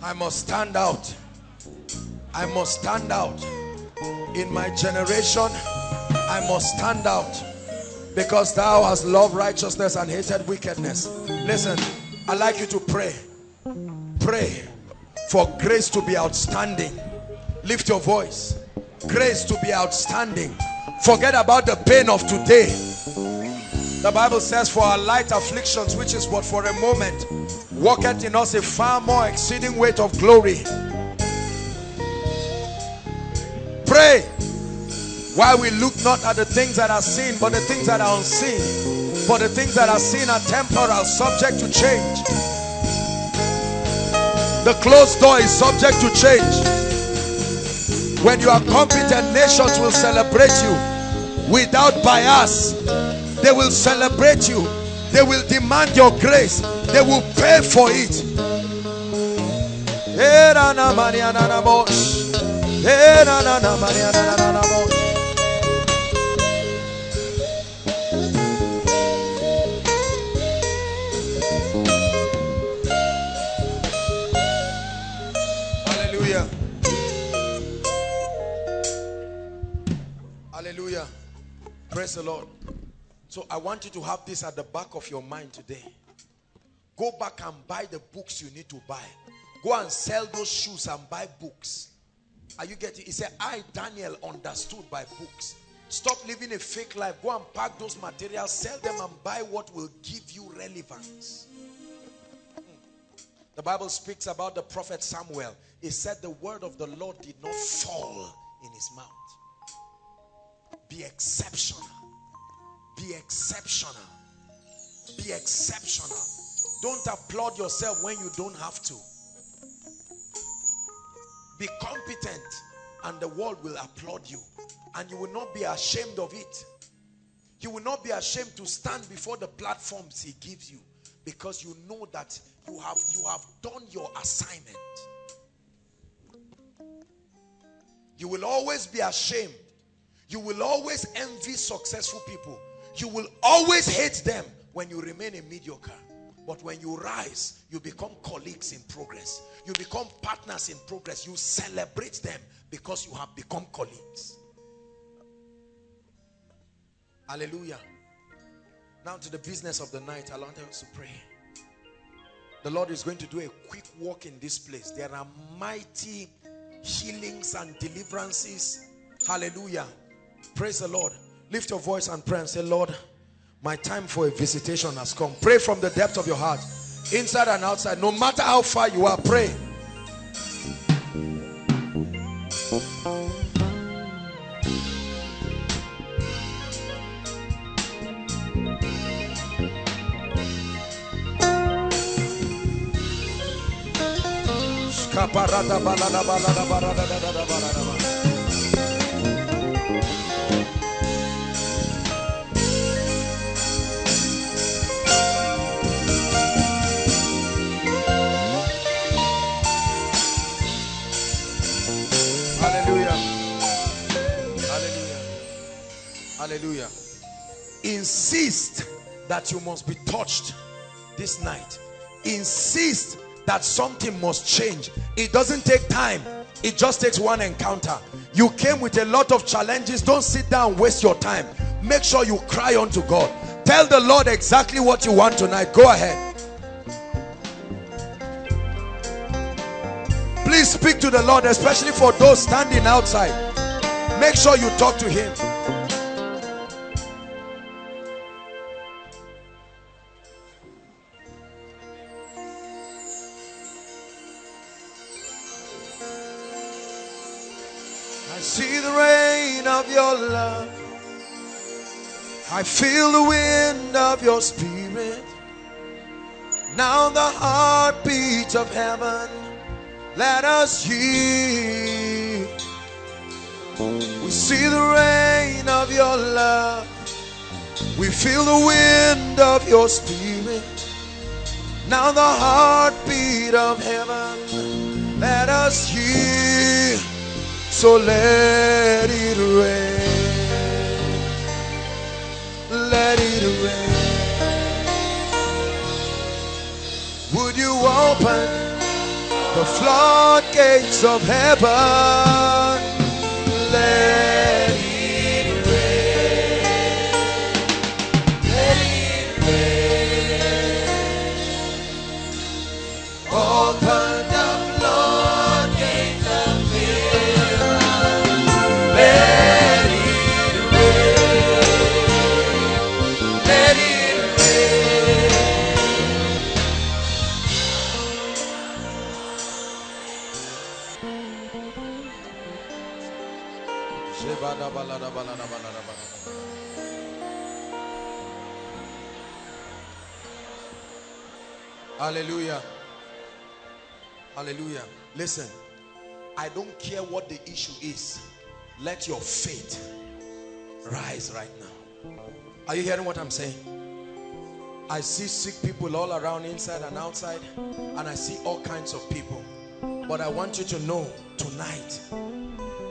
I must stand out. I must stand out. In my generation, I must stand out, because thou hast loved righteousness and hated wickedness. Listen, I'd like you to pray. Pray for grace to be outstanding. Lift your voice. Grace to be outstanding. Forget about the pain of today. The Bible says, for our light afflictions, which is but for a moment, worketh in us a far more exceeding weight of glory. Pray. Why we look not at the things that are seen, but the things that are unseen. For the things that are seen are temporal, subject to change. The closed door is subject to change. When you are competent, nations will celebrate you without bias. They will celebrate you. They will demand your grace. They will pay for it. Hallelujah. Praise the Lord. So I want you to have this at the back of your mind today. Go back and buy the books you need to buy. Go and sell those shoes and buy books. Are you getting it? He said, I, Daniel, understood by books. Stop living a fake life. Go and pack those materials, sell them, and buy what will give you relevance. The Bible speaks about the prophet Samuel. It said the word of the Lord did not fall in his mouth. Be exceptional. Be exceptional. Be exceptional. Don't applaud yourself when you don't have to. Be competent and the world will applaud you. And you will not be ashamed of it. You will not be ashamed to stand before the platforms he gives you, because you know that you have done your assignment. You will always be ashamed. You will always envy successful people. You will always hate them when you remain a mediocre. But when you rise, you become colleagues in progress. You become partners in progress. You celebrate them because you have become colleagues. Hallelujah. Now to the business of the night, I want us to pray. The Lord is going to do a quick walk in this place. There are mighty healings and deliverances. Hallelujah. Praise the Lord. Lift your voice and pray and say, Lord, my time for a visitation has come. Pray from the depth of your heart, inside and outside. No matter how far you are, pray. Hallelujah. Insist that you must be touched this night. Insist that something must change. It doesn't take time. It just takes one encounter. You came with a lot of challenges. Don't sit down and waste your time. Make sure you cry unto God. Tell the Lord exactly what you want tonight. Go ahead. Please speak to the Lord, especially for those standing outside. Make sure you talk to him. I see the rain of your love. I feel the wind of your spirit. Now the heartbeat of heaven, let us yield. We see the rain of your love. We feel the wind of your spirit. Now the heartbeat of heaven, let us yield. So let it rain. Let it rain. Would you open the floodgates of heaven? Let it rain. Let it rain. Open the floodgates of heaven. Let it rain. Let it rain. Hallelujah. Hallelujah. Listen, I don't care what the issue is. Let your faith rise right now. Are you hearing what I'm saying? I see sick people all around, inside and outside, and I see all kinds of people. But I want you to know tonight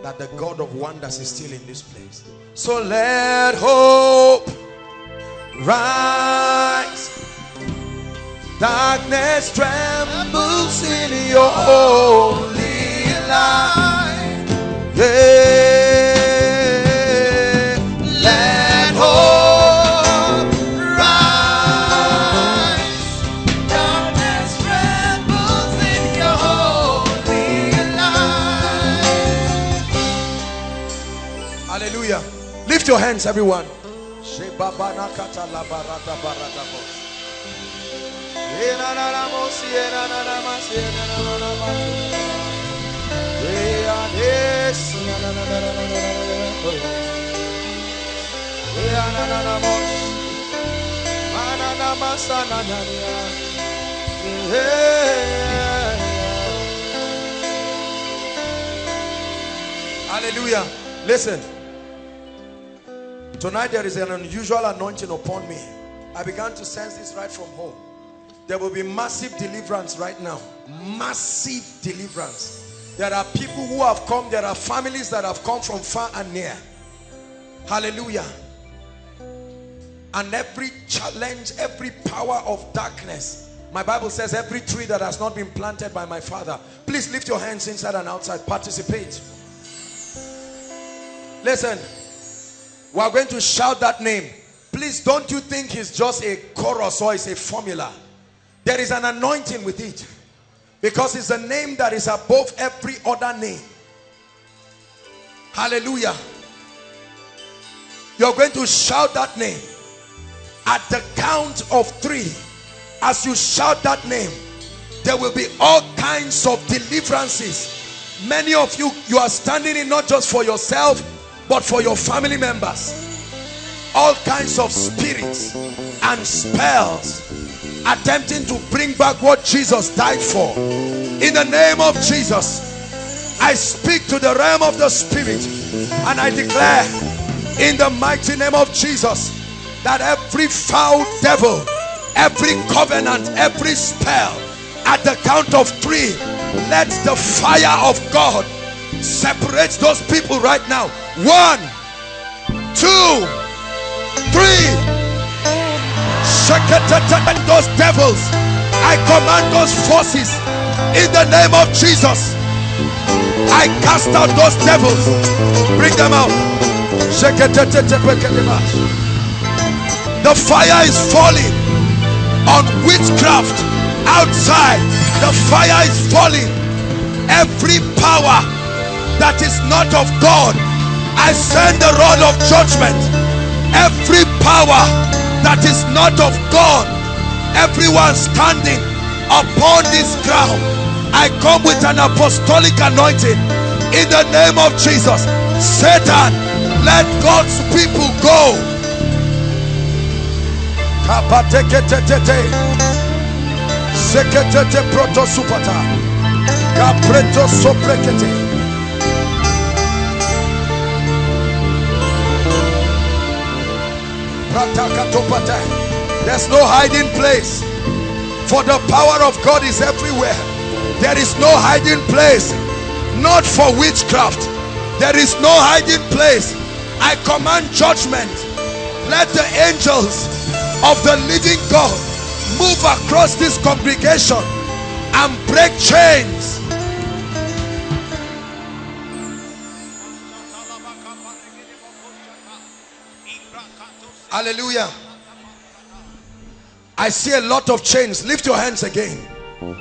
that the God of wonders is still in this place. So let hope rise. Darkness trembles in your holy light. Yeah. Let hope rise. Darkness trembles in your holy light. Hallelujah. Lift your hands, everyone. Hallelujah. Listen, tonight there is an unusual anointing upon me. I began to sense this right from home. There will be massive deliverance right now. Massive deliverance. There are people who have come. There are families that have come from far and near. Hallelujah. And every challenge, every power of darkness. My Bible says every tree that has not been planted by my Father. Please lift your hands inside and outside. Participate. Listen. We are going to shout that name. Please don't you think it's just a chorus or it's a formula. There is an anointing with it, because it's a name that is above every other name. Hallelujah. You're going to shout that name. At the count of three, as you shout that name, there will be all kinds of deliverances. Many of you are standing in not just for yourself, but for your family members. All kinds of spirits and spells attempting to bring back what Jesus died for. In the name of Jesus, I speak to the realm of the spirit, and I declare in the mighty name of Jesus that every foul devil, every covenant, every spell, at the count of three, let the fire of God separate those people right now. 1, 2, 3. Those devils, I command those forces in the name of Jesus. I cast out those devils. Bring them out. The fire is falling on witchcraft outside. The fire is falling. Every power that is not of God, I send the rod of judgment. Every power that is not of God, everyone standing upon this ground, I come with an apostolic anointing in the name of Jesus. Satan, let God's people go. There's no hiding place, for the power of God is everywhere. There is no hiding place, not for witchcraft. There is no hiding place. I command judgment. Let the angels of the living God move across this congregation and break chains. Hallelujah. I see a lot of chains. Lift your hands again.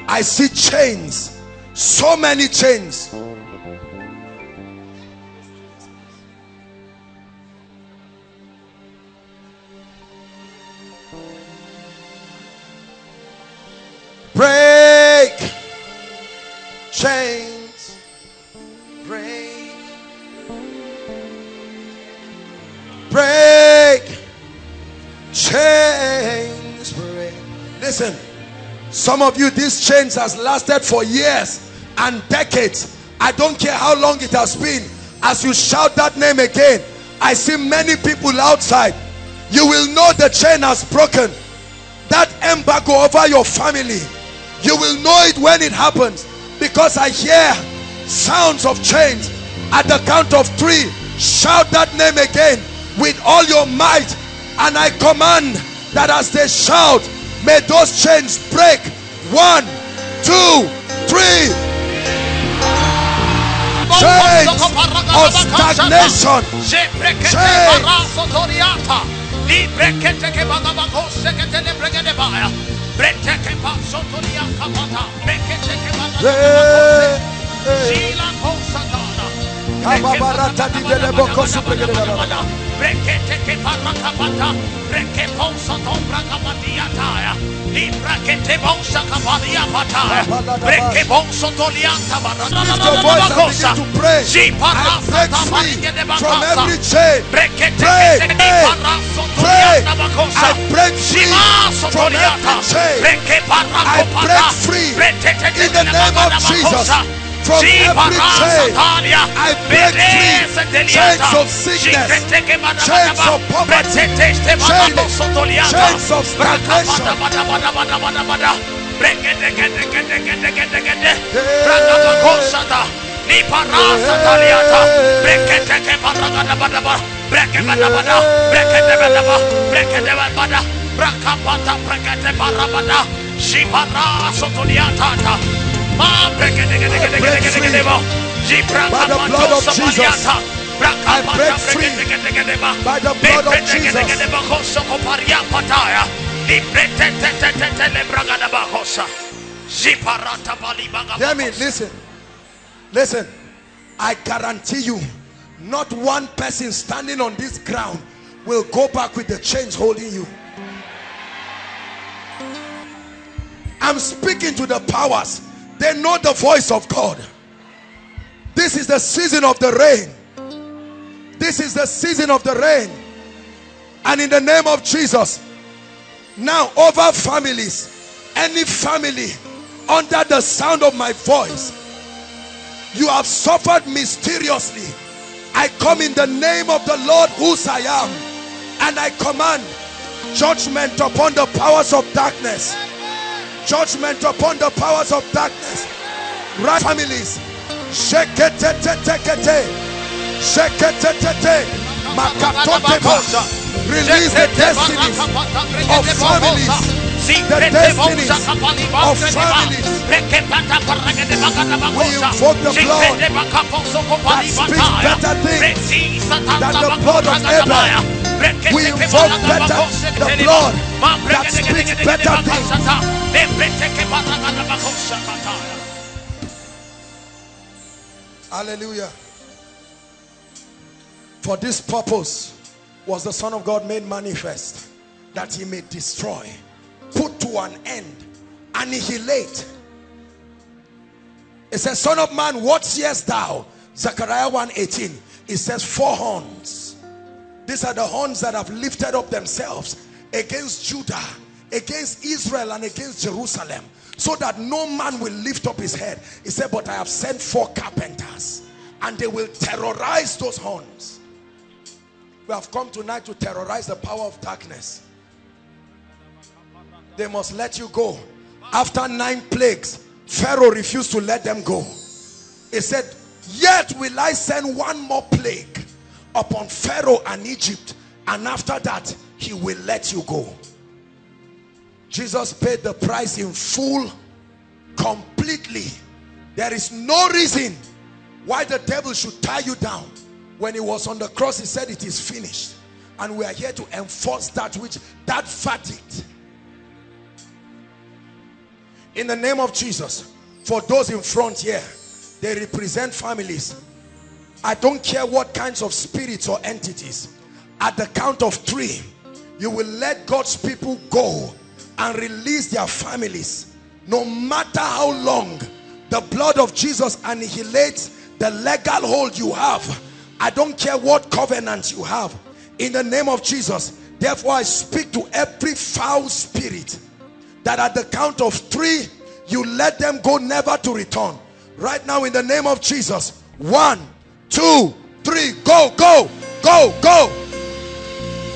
I see chains. So many chains. Break chains, break, break chains, break. Listen, some of you, these chains has lasted for years and decades. I don't care how long it has been. As you shout that name again, I see many people outside. You will know the chain has broken. That embargo over your family, you will know it when it happens, because I hear sounds of chains. At the count of three, shout that name again with all your might, and I command that as they shout, may those chains break. 1, 2, 3. Chains of stagnation, chains. I break free in the name of Jesus. From every chain, I break free. Chains of sickness, chains of poverty, chains of stagnation. By the blood of Jesus, I break free. By the blood of Jesus. Hear me, listen. Listen, I guarantee you, not one person standing on this ground will go back with the chains holding you. I'm speaking to the powers. They know the voice of God. This is the season of the rain. This is the season of the rain. And in the name of Jesus, now over families, any family under the sound of my voice, you have suffered mysteriously. I come in the name of the Lord whose I am, and I command judgment upon the powers of darkness. Judgment upon the powers of darkness. Right families. Release the destinies of families. The destinies of families. We invoke the blood that speaks better things than the blood of Abraham. We invoke the blood that speaks better things. Hallelujah. For this purpose was the Son of God made manifest, that he may destroy, put to an end, annihilate. It says, Son of man, what seest thou? Zechariah 1:18. It says 4 horns. These are the horns that have lifted up themselves against Judah, against Israel, and against Jerusalem, so that no man will lift up his head. He said, but I have sent 4 carpenters, and they will terrorize those horns. We have come tonight to terrorize the power of darkness. They must let you go. After 9 plagues, Pharaoh refused to let them go. He said, yet will I send 1 more plague upon Pharaoh and Egypt, and after that he will let you go. Jesus paid the price in full, completely. There is no reason why the devil should tie you down. When he was on the cross, he said it is finished. And we are here to enforce that which, that verdict. In the name of Jesus, for those in front here, they represent families. I don't care what kinds of spirits or entities. At the count of 3, you will let God's people go and release their families. No matter how long, the blood of Jesus annihilates the legal hold you have. I don't care what covenants you have. In the name of Jesus, therefore I speak to every foul spirit that at the count of 3, you let them go, never to return. Right now, in the name of Jesus, 1, 2, 3, go, go, go, go.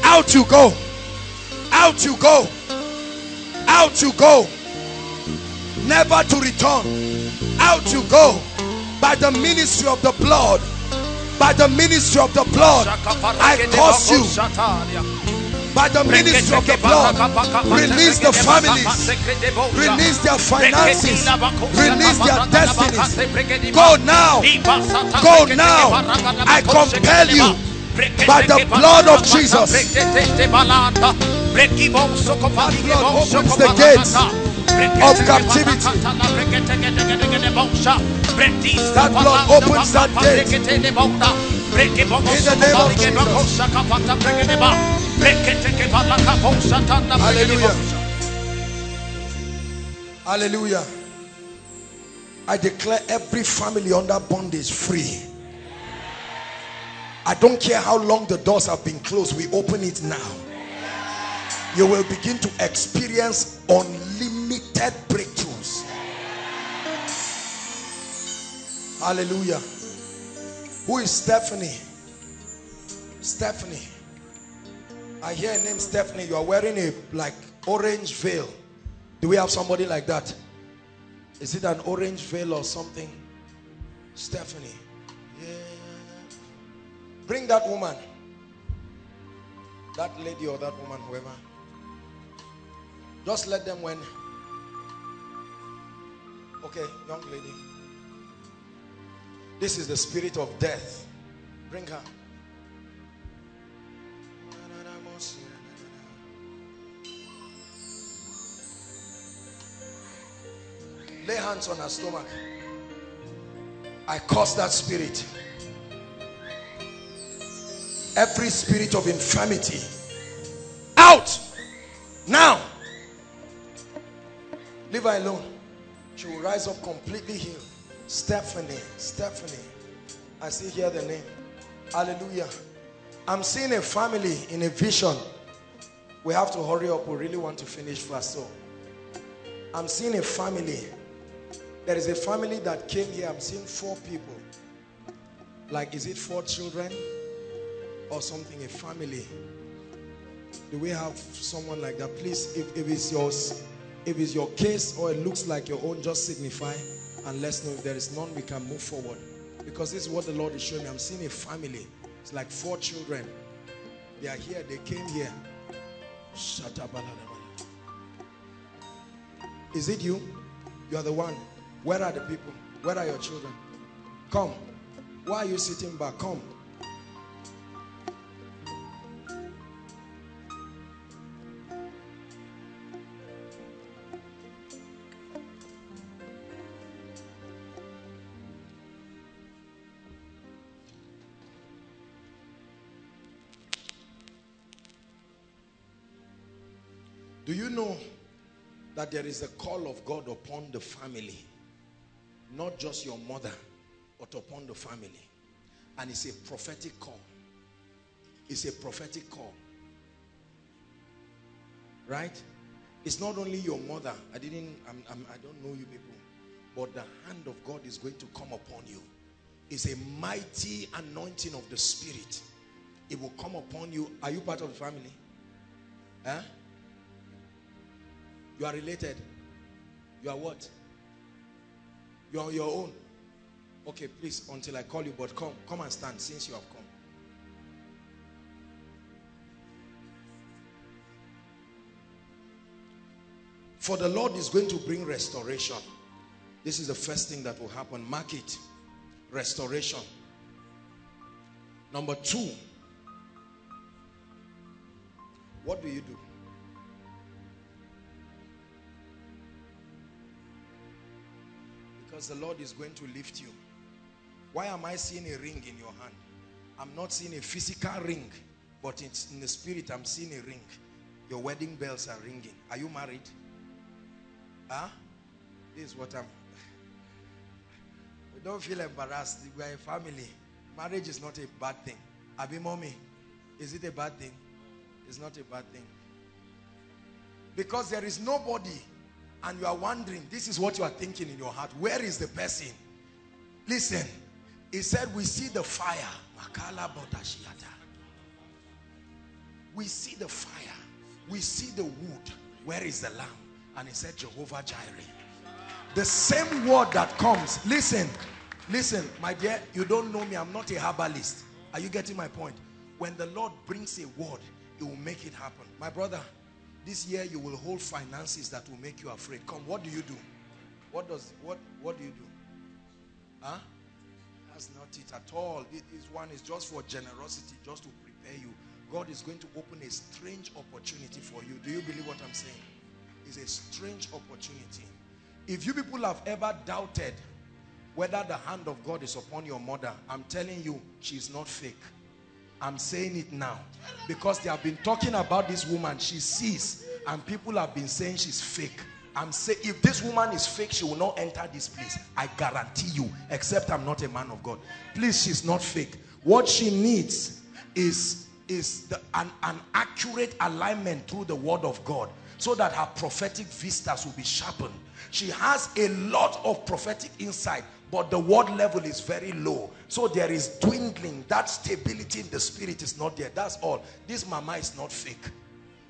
Out you go. Out you go. Out you go, never to return. Out you go, by the ministry of the blood, by the ministry of the blood. I curse you by the ministry of the blood. Release the families, release their finances, release their destinies. Go now, go now. I compel you by the blood of Jesus. That blood opens the gates of captivity. That blood opens that gate. In the name of Jesus. Hallelujah. Hallelujah. I declare every family under bondage free. I don't care how long the doors have been closed. We open it now. You will begin to experience unlimited breakthroughs. Hallelujah. Who is Stephanie? Stephanie. I hear a name, Stephanie. You are wearing a like orange veil. Do we have somebody like that? Is it an orange veil or something? Stephanie. Yeah. Bring that woman. That lady or that woman, whoever. Just let them win. Okay, young lady. This is the spirit of death. Bring her. Lay hands on her stomach. I curse that spirit. Every spirit of infirmity, out now. Leave her alone. She will rise up completely healed. Stephanie, Stephanie. I still hear the name. Hallelujah. I'm seeing a family in a vision. We have to hurry up. We really want to finish fast. So I'm seeing a family. There is a family that came here. I'm seeing 4 people. Like, is it 4 children or something? A family. Do we have someone like that? Please, if it's your case or it looks like your own, just signify and let's know. If there is none, we can move forward, because this is what the Lord is showing me. I'm seeing a family. It's like 4 children. They are here. They came here. Shut up. Is it you? You are the one. Where are the people? Where are your children? Come. Why are you sitting back? Come. Do you know that there is a call of God upon the family? Not just your mother, but upon the family. And it's a prophetic call. It's a prophetic call. Right? It's not only your mother. I don't know you people. But the hand of God is going to come upon you. It's a mighty anointing of the Spirit. It will come upon you. Are you part of the family? Huh? You are related. You are what? You are your own. Okay, please, until I call you, but come and stand since you have come. For the Lord is going to bring restoration. This is the first thing that will happen. Mark it. Restoration. Number two. What do you do? Because the Lord is going to lift you. Why am I seeing a ring in your hand? I'm not seeing a physical ring, but it's in the spirit. I'm seeing a ring. Your wedding bells are ringing. Are you married? Huh? This is what I'm... Don't feel embarrassed. We are a family. Marriage is not a bad thing. Abi mommy, is it a bad thing? It's not a bad thing. Because there is nobody and you are wondering, this is what you are thinking in your heart. Where is the person? Listen, he said we see the fire. We see the fire. We see the wood. Where is the lamb? And he said Jehovah Jireh. The same word that comes. Listen, listen, my dear, you don't know me. I'm not a herbalist. Are you getting my point? When the Lord brings a word, it will make it happen. My brother, this year you will hold finances that will make you afraid. Come, what do you do? What do you do? Huh? That's not it at all. This one is just for generosity, just to prepare you. God is going to open a strange opportunity for you. Do you believe what I'm saying? It's a strange opportunity. If you people have ever doubted whether the hand of God is upon your mother, I'm telling you, she's not fake. I'm saying it now because they have been talking about this woman. She sees and people have been saying she's fake. I'm saying if this woman is fake, she will not enter this place. I guarantee you, except I'm not a man of God. Please, she's not fake. What she needs is an accurate alignment through the word of God so that her prophetic vistas will be sharpened. She has a lot of prophetic insight, but the word level is very low. So there is dwindling. That stability in the spirit is not there. That's all. This mama is not fake.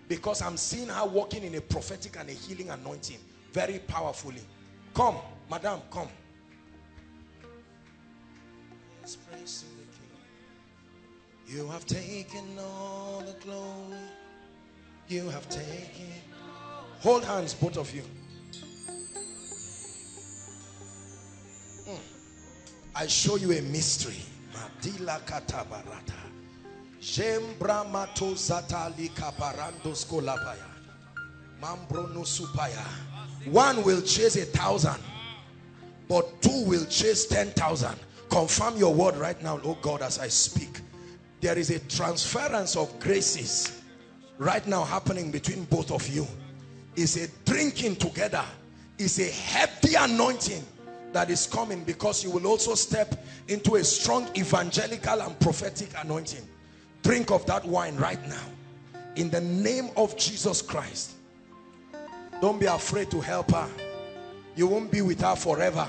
Because I'm seeing her walking in a prophetic and a healing anointing. Very powerfully. Come, madam, come. Let's praise the King. You have taken all the glory. You have taken. Hold hands, both of you. I show you a mystery. Madila katabarata. Jembra mato zatali kaparandos kolapaya. Mambro no supaya. 1 will chase 1,000, but 2 will chase 10,000. Confirm your word right now, oh God, as I speak. There is a transference of graces right now happening between both of you. It's a drinking together. It's a heavy anointing that is coming, because you will also step into a strong evangelical and prophetic anointing. Drink of that wine right now in the name of Jesus Christ. Don't be afraid to help her. You won't be with her forever,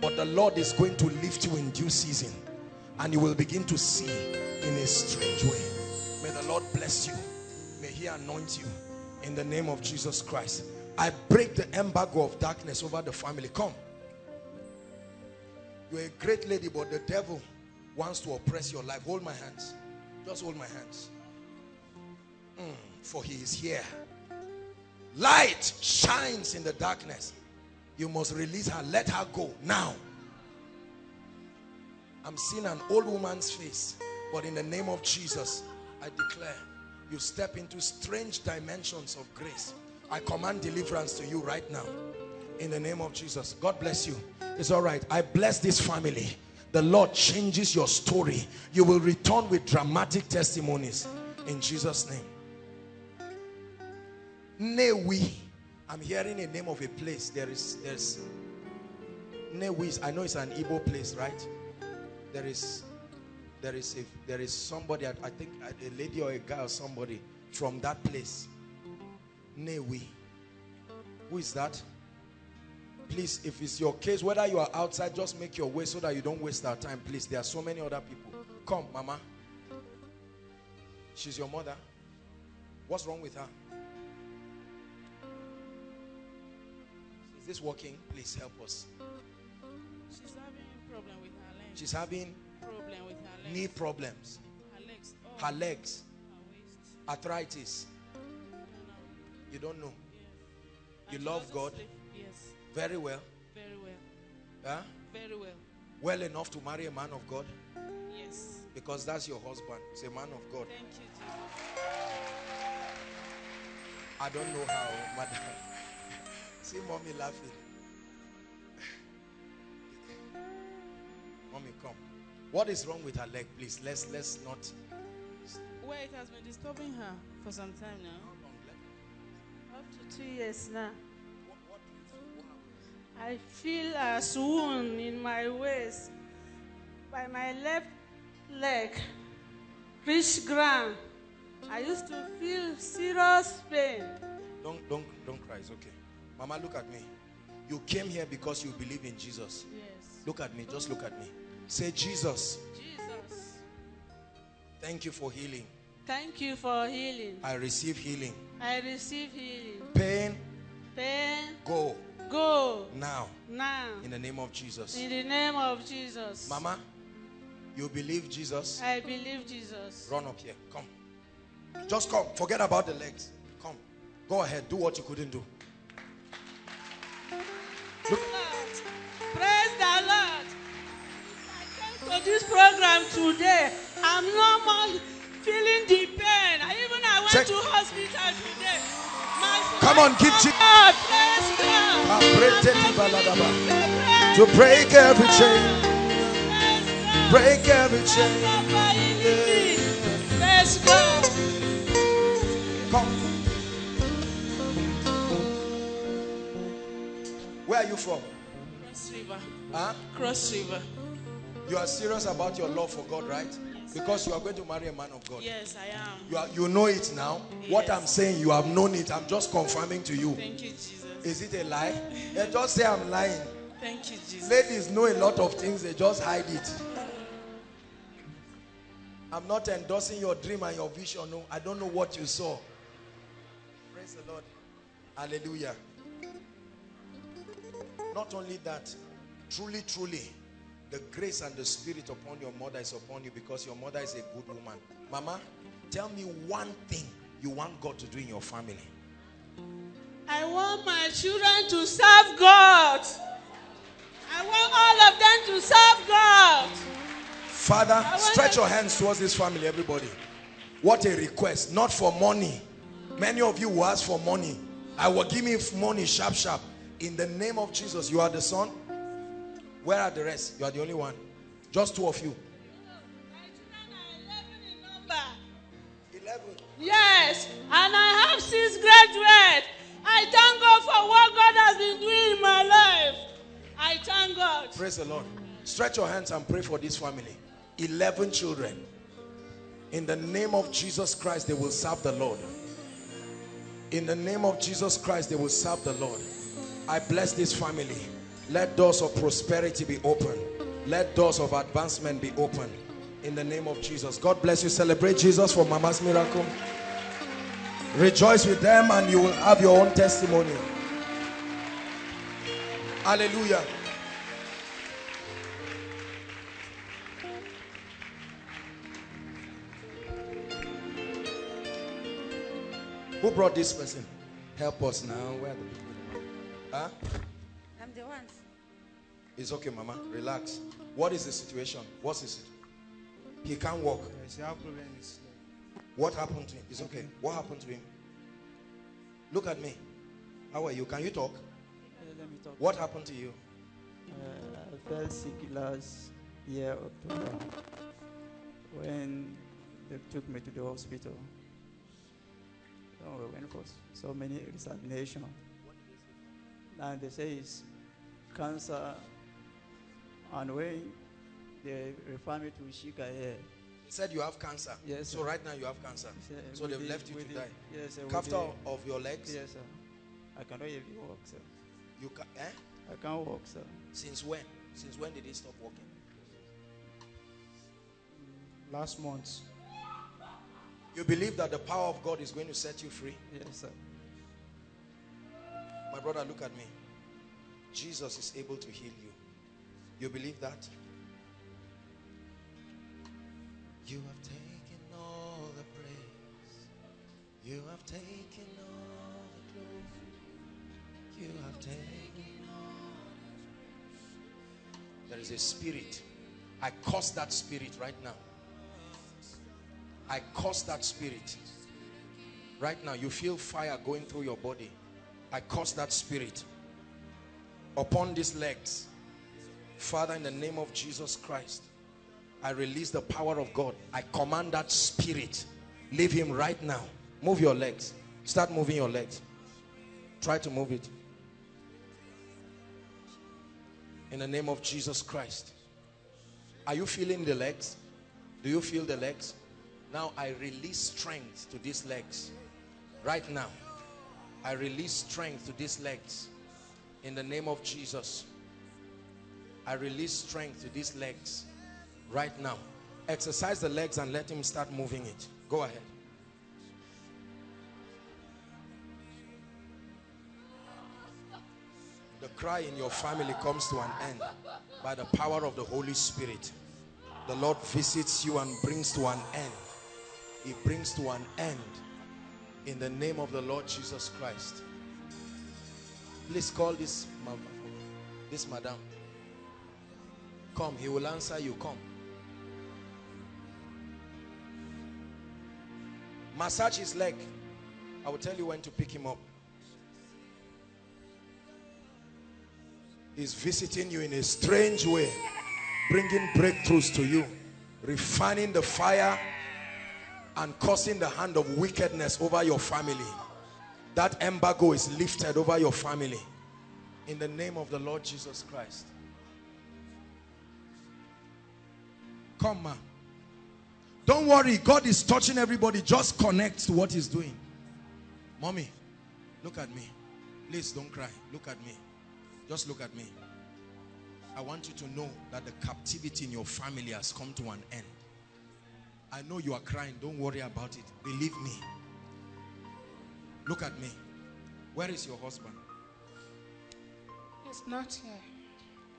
but the Lord is going to lift you in due season, and you will begin to see in a strange way. May the Lord bless you. May he anoint you in the name of Jesus Christ. I break the embargo of darkness over the family. Come. You're a great lady, but the devil wants to oppress your life. Hold my hands. Just hold my hands. For he is here. Light shines in the darkness. You must release her. Let her go now. I'm seeing an old woman's face, but in the name of Jesus, I declare you step into strange dimensions of grace. I command deliverance to you right now. In the name of Jesus. God bless you. It's all right. I bless this family. The Lord changes your story. You will return with dramatic testimonies. In Jesus' name. Newi. I'm hearing a name of a place. There's Newi. I know it's an Igbo place, right? There is there is somebody, I think a lady or a guy or somebody from that place, Newi. Who is that? Please, if it's your case, whether you are outside, just make your way so that you don't waste our time, please. There are so many other people. Come, Mama. She's your mother. What's wrong with her? Is this working? Please help us. She's having a problem with her legs. She's having problem with her legs. Knee problems. Her legs. Oh. Her legs. Her waist. Arthritis. You don't know. Yes. You love God. Sleep. Yes. Very well. Very well. Huh? Very well. Well enough to marry a man of God. Yes. Because that's your husband. He's a man of God. Thank you, Jesus. I don't know how, madam. See mommy laughing. Mommy, come. What is wrong with her leg, please? Let's not. Well, it has been disturbing her for some time now. How long? Up to 2 years now. I feel a swoon in my waist. By my left leg, reach ground. I used to feel serious pain. Don't cry, it's okay. Mama, look at me. You came here because you believe in Jesus. Yes. Look at me, just look at me. Say, Jesus. Jesus. Thank you for healing. Thank you for healing. I receive healing. I receive healing. Pain. Pain. Go. Go. Now. Now. In the name of Jesus. In the name of Jesus. Mama, you believe Jesus? I believe Jesus. Run up here. Come. Just come. Forget about the legs. Come. Go ahead. Do what you couldn't do. Look. Praise the Lord. I came to this program today. I'm normal feeling the pain. I went to hospital today. Come on, give Jesus. To break every chain. Break every chain. Let's go. Come. Where are you from? Cross River. Huh? Cross River. You are serious about your love for God, right? Yes. Because you are going to marry a man of God. Yes, I am. You know it now. Yes. What I'm saying, you have known it. I'm just confirming to you. Thank you, Jesus. Is it a lie? They just say I'm lying. Thank you, Jesus. Ladies know a lot of things. They just hide it. I'm not endorsing your dream and your vision. No, I don't know what you saw. Praise the Lord. Hallelujah. Not only that, truly, truly, the grace and the spirit upon your mother is upon you because your mother is a good woman. Mama, tell me one thing you want God to do in your family. I want my children to serve God. I want all of them to serve God. Father, stretch your hands towards this family, everybody. What a request. Not for money. Many of you will ask for money. I will give me money sharp, sharp. In the name of Jesus, you are the son. Where are the rest? You are the only one. Just two of you. My children are 11 in number. 11? Yes. And I have 6 graduates. I thank God for what God has been doing in my life. I thank God. Praise the Lord. Stretch your hands and pray for this family. 11 children. In the name of Jesus Christ, they will serve the Lord. In the name of Jesus Christ, they will serve the Lord. I bless this family. Let doors of prosperity be open. Let doors of advancement be open. In the name of Jesus. God bless you. Celebrate Jesus for Mama's miracle. Rejoice with them and you will have your own testimony. Hallelujah. Who brought this person? Help us now. Where are the people? Huh? I'm the one. It's okay, Mama. Relax. What is the situation? What's the situation? He can't walk. What happened to him? It's okay. What happened to him? Look at me. How are you? Can you talk? Let me talk. What happened to you? I fell sick last year, October, when they took me to the hospital. We went for so many examinations. And they say it's cancer, and when they refer me to Hezekiah, said you have cancer. Yes, so right now you have cancer. Yes, so they've left you to die. Yes, After of your legs? Yes, sir. I cannot even walk, sir. You can, eh? I can't walk, sir. Since when? Since when did they stop walking? Last month. You believe that the power of God is going to set you free? Yes, sir. My brother, look at me. Jesus is able to heal you. You believe that? You have taken all the praise. You have taken all the glory. You have taken all the praise. There is a spirit. I curse that spirit right now. I curse that spirit. Right now, you feel fire going through your body. I curse that spirit upon these legs. Father, in the name of Jesus Christ, I release the power of God. I command that spirit. Leave him right now. Move your legs. Start moving your legs. Try to move it. In the name of Jesus Christ. Are you feeling the legs? Do you feel the legs? Now I release strength to these legs. Right now, I release strength to these legs. In the name of Jesus, I release strength to these legs. Right now, exercise the legs and let him start moving it. Go ahead. The cry in your family comes to an end by the power of the Holy Spirit. The Lord visits you and brings to an end. He brings to an end in the name of the Lord Jesus Christ. Please call this mama, this madam. Come, he will answer you. Come. Massage his leg. I will tell you when to pick him up. He's visiting you in a strange way, bringing breakthroughs to you, refining the fire and causing the hand of wickedness over your family. That embargo is lifted over your family in the name of the Lord Jesus Christ. Come, ma. Don't worry, God is touching everybody. Just connect to what he's doing. Mommy, look at me. Please don't cry. Look at me. Just look at me. I want you to know that the captivity in your family has come to an end. I know you are crying. Don't worry about it. Believe me. Look at me. Where is your husband? He's not here.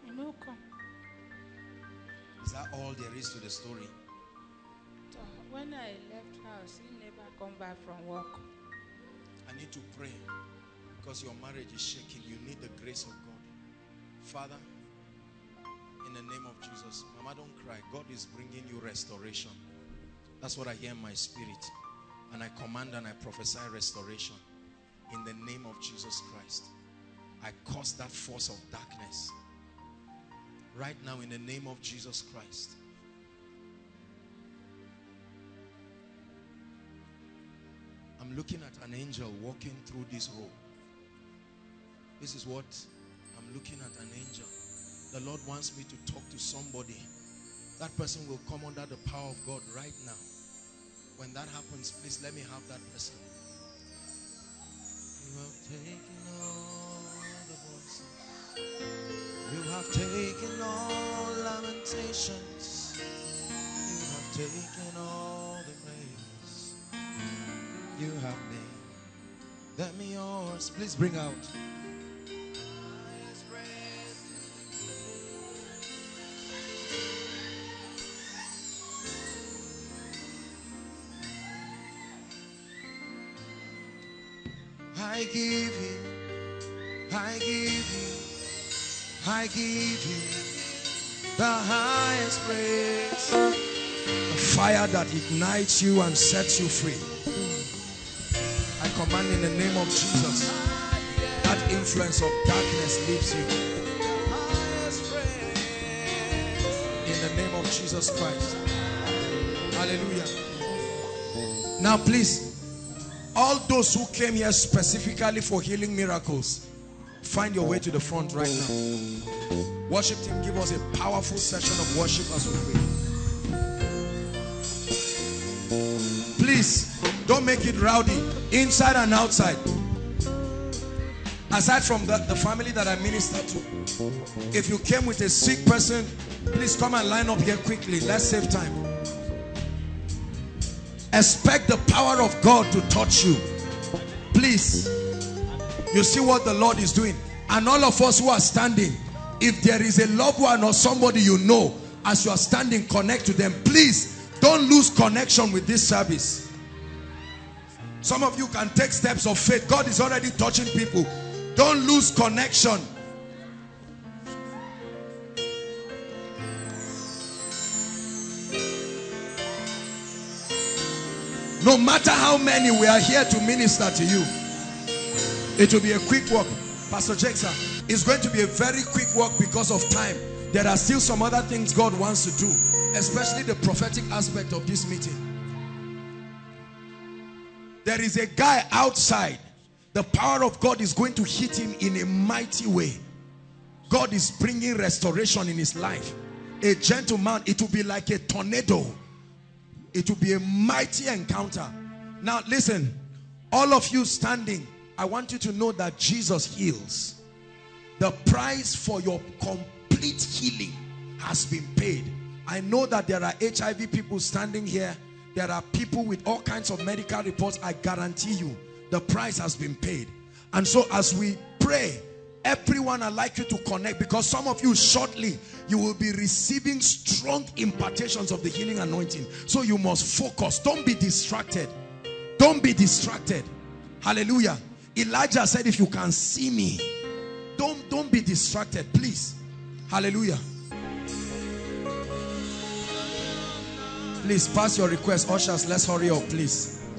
He will come. Is that all there is to the story? When I left house, he never come back from work. I need to pray because your marriage is shaking. You need the grace of God. Father, in the name of Jesus, Mama, don't cry. God is bringing you restoration. That's what I hear in my spirit. And I command and I prophesy restoration in the name of Jesus Christ. I curse that force of darkness. Right now, in the name of Jesus Christ. I'm looking at an angel walking through this road. This is what I'm looking at, an angel. The Lord wants me to talk to somebody. That person will come under the power of God right now. When that happens, please let me have that person. You have taken all the voices. You have taken all lamentations. You have taken all the praise. You have made them yours. Please bring out. I give you the highest praise. The fire that ignites you and sets you free. I command in the name of Jesus, that influence of darkness leaves you. In the name of Jesus Christ. Hallelujah. Now please, all those who came here specifically for healing miracles, find your way to the front right now. Worship team, give us a powerful session of worship as we pray. please don't make it rowdy, inside and outside. Aside from that, the family that I minister to, if you came with a sick person, please come and line up here quickly. Let's save time. Expect the power of God to touch you. Please. You see what the Lord is doing. And all of us who are standing, if there is a loved one or somebody you know, as you are standing, connect to them. Please don't lose connection with this service. Some of you can take steps of faith. God is already touching people. Don't lose connection. No matter how many, we are here to minister to you. It will be a quick walk. Pastor Jackson, it's going to be a very quick walk because of time. There are still some other things God wants to do, especially the prophetic aspect of this meeting. There is a guy outside. The power of God is going to hit him in a mighty way. God is bringing restoration in his life. A gentleman, it will be like a tornado. It will be a mighty encounter. Now listen, all of you standing, I want you to know that Jesus heals. The price for your complete healing has been paid. I know that there are HIV people standing here. There are people with all kinds of medical reports. I guarantee you, the price has been paid. And so as we pray, everyone, I'd like you to connect, because some of you shortly, you will be receiving strong impartations of the healing anointing. So you must focus. Don't be distracted. Don't be distracted. Hallelujah. Elijah said, if you can see me, don't be distracted, please. Hallelujah. Please pass your request. Ushers, let's hurry up, please.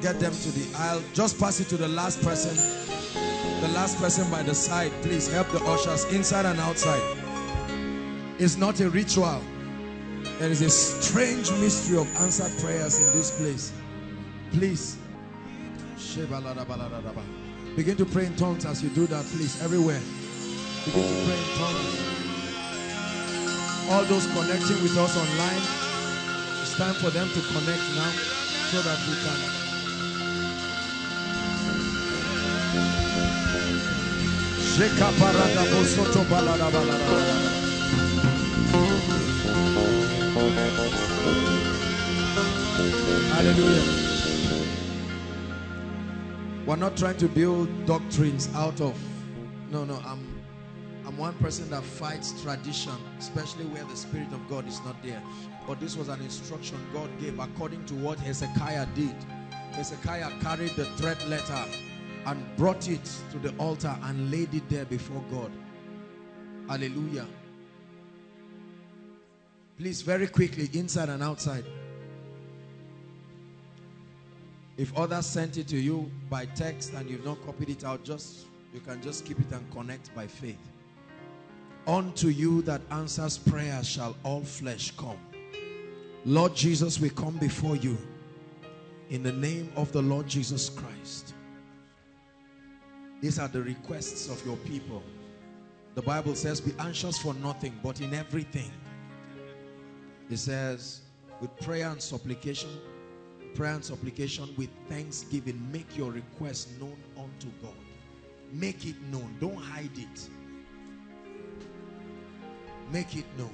Get them to the aisle. Just pass it to the last person. The last person by the side, please help the ushers inside and outside. It's not a ritual. There is a strange mystery of answered prayers in this place. Please. Begin to pray in tongues as you do that, please. Everywhere. Begin to pray in tongues. All those connecting with us online, it's time for them to connect now so that we can. Hallelujah. We're not trying to build doctrines out of I'm one person that fights tradition, especially where the Spirit of God is not there. But this was an instruction God gave according to what Hezekiah did. Hezekiah carried the threat letter and brought it to the altar and laid it there before God. Hallelujah. Please, very quickly, inside and outside. If others sent it to you by text and you've not copied it out, you can just keep it and connect by faith. Unto you that answers prayer shall all flesh come. Lord Jesus, we come before you in the name of the Lord Jesus Christ. These are the requests of your people. The Bible says, be anxious for nothing, but in everything. It says, with prayer and supplication with thanksgiving, make your request known unto God. Make it known. Don't hide it. Make it known.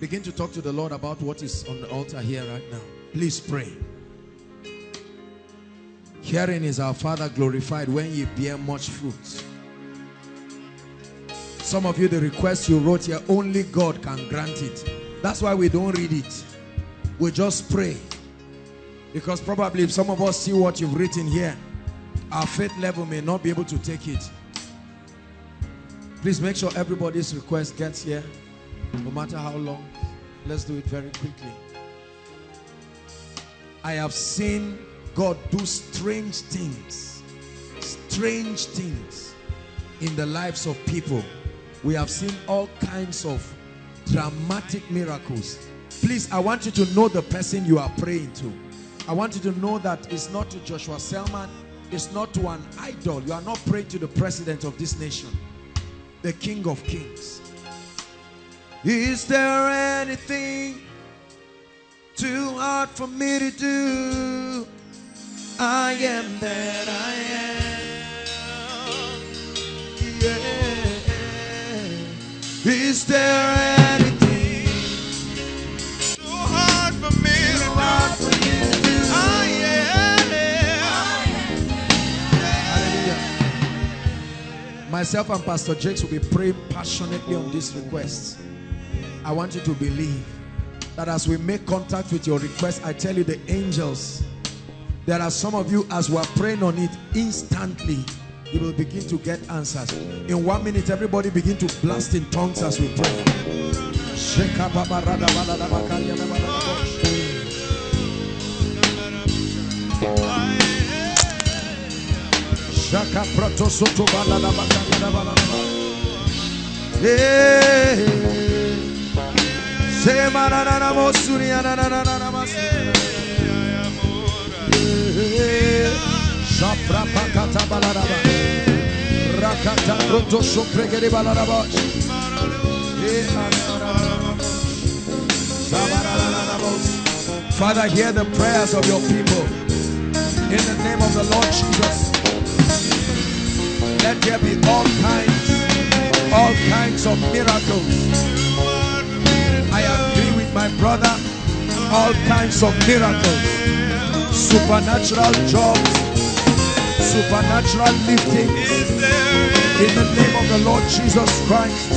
Begin to talk to the Lord about what is on the altar here right now. Please pray. Herein is our Father glorified, when ye bear much fruit. Some of you, the request you wrote here, only God can grant it. That's why we don't read it. We just pray. Because probably if some of us see what you've written here, our faith level may not be able to take it. Please make sure everybody's request gets here, no matter how long. Let's do it very quickly. I have seen God do strange things in the lives of people. We have seen all kinds of dramatic miracles. Please, I want you to know the person you are praying to. I want you to know that it's not to Joshua Selman, it's not to an idol. You are not praying to the president of this nation, the King of Kings. Is there anything too hard for me to do. I am that I am. Yeah. Is there anything too hard for me to do? I am that. Myself and Pastor Jakes will be praying passionately on this request. I want you to believe that as we make contact with your request, I tell you the angels, there are some of you as we are praying on it, instantly you will begin to get answers. In 1 minute, everybody begin to blast in tongues as we pray. Hey. Father, hear the prayers of your people. In the name of the Lord Jesus, let there be all kinds of miracles. I agree with my brother, all kinds of miracles, supernatural jobs, supernatural liftings, in the name of the Lord Jesus Christ.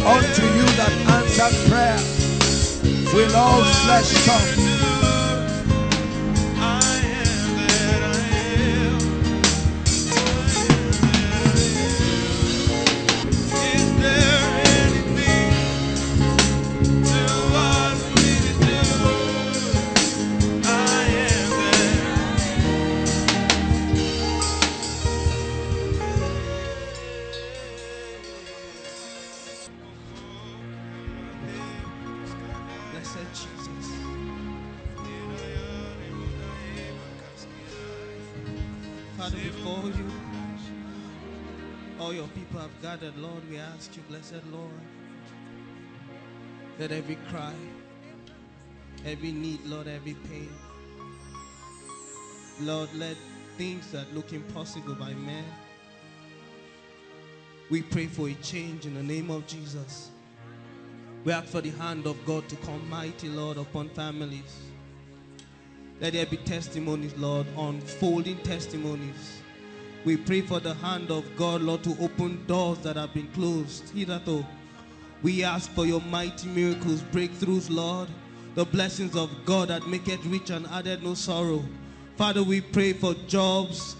Unto you that answered prayer, will all flesh come. Lord, we ask you, blessed Lord, that every cry, every need, Lord, every pain, Lord, let things that look impossible by man, we pray for a change in the name of Jesus. We ask for the hand of God to come mighty, Lord, upon families. Let there be testimonies, Lord, unfolding testimonies. We pray for the hand of God, Lord, to open doors that have been closed hitherto. We ask for your mighty miracles, breakthroughs, Lord, the blessings of God that make it rich and added no sorrow. Father, we pray for jobs,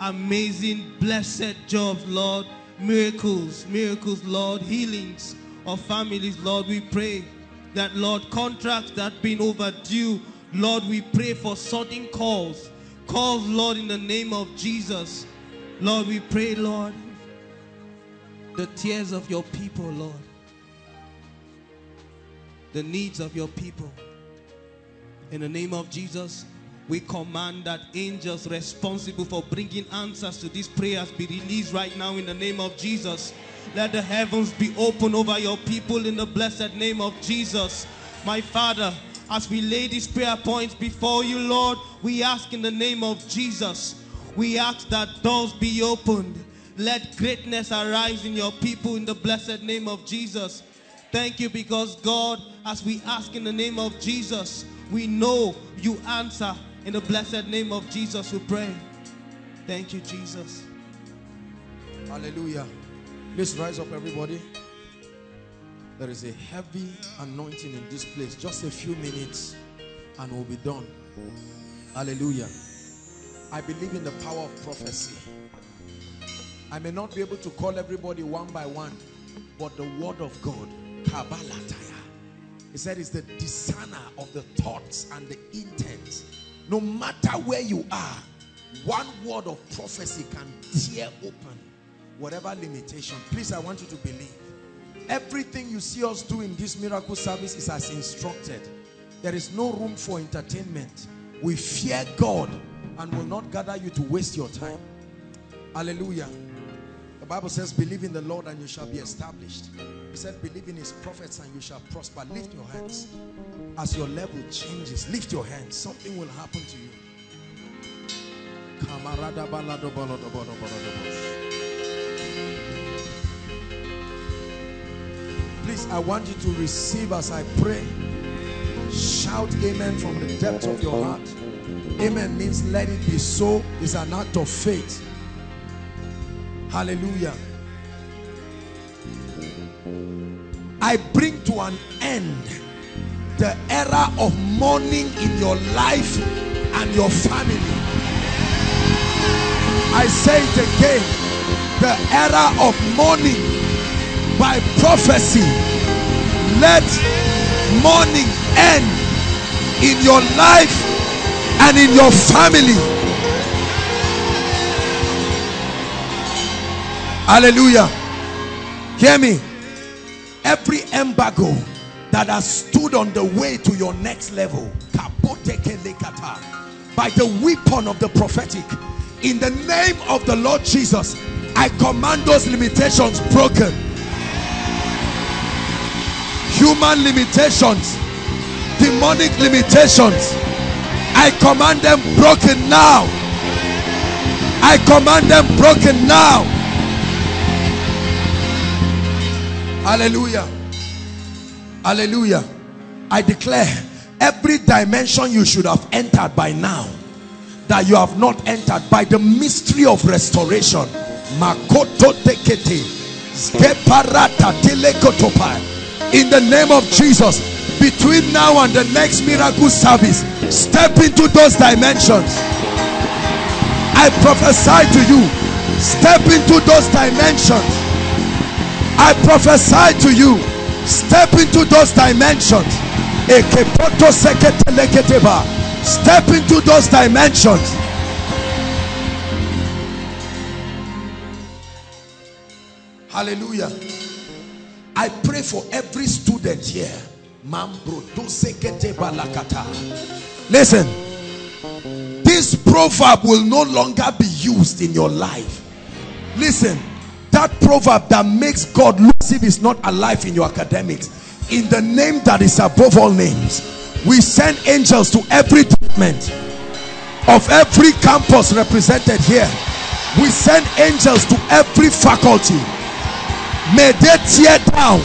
amazing, blessed jobs, Lord, miracles, miracles, Lord, healings of families, Lord. We pray that, Lord, contracts that have been overdue, Lord, we pray for sudden calls. Calls, Lord, in the name of Jesus. Lord, we pray, Lord, the tears of your people, Lord, the needs of your people. In the name of Jesus, we command that angels responsible for bringing answers to these prayers be released right now in the name of Jesus. Let the heavens be open over your people in the blessed name of Jesus. My Father, as we lay these prayer points before you, Lord, we ask in the name of Jesus, we ask that doors be opened. Let greatness arise in your people in the blessed name of Jesus. Thank you because, God, as we ask in the name of Jesus, we know you answer. In the blessed name of Jesus, we pray. Thank you, Jesus. Hallelujah. Please rise up, everybody. There is a heavy anointing in this place. Just a few minutes and we'll be done. Hallelujah. I believe in the power of prophecy. I may not be able to call everybody one by one, but the word of God, Kabbalataya, he said it's the discerner of the thoughts and the intent. No matter where you are, one word of prophecy can tear open whatever limitation. Please, I want you to believe. Everything you see us do in this miracle service is as instructed. There is no room for entertainment. We fear God and will not gather you to waste your time. Hallelujah. The Bible says, believe in the Lord and you shall be established. He said, believe in his prophets and you shall prosper. Lift your hands. As your level changes, lift your hands. Something will happen to you. Please, I want you to receive as I pray. Shout amen from the depth of your heart. Amen means let it be so. It's an act of faith. Hallelujah. I bring to an end the era of mourning in your life and your family. I say it again, the era of mourning. By prophecy, let mourning end in your life and in your family. Hallelujah. Hear me. Every embargo that has stood on the way to your next level, by the weapon of the prophetic, in the name of the Lord Jesus, I command those limitations broken. Human limitations, demonic limitations, I command them broken now. I command them broken now. Hallelujah. Hallelujah. I declare every dimension you should have entered by now, that you have not entered, by the mystery of restoration. Makoto tekete, skeparata telekotopai. In the name of Jesus, between now and the next miracle service, step into those dimensions. I prophesy to you, step into those dimensions. I prophesy to you, step into those dimensions. Ekepoto sekete leketeba. Step into those dimensions. Hallelujah. I pray for every student here. Listen, this proverb will no longer be used in your life. Listen, that proverb that makes God look as if he's not alive in your academics, in the name that is above all names, we send angels to every department of every campus represented here. We send angels to every faculty. May they tear down,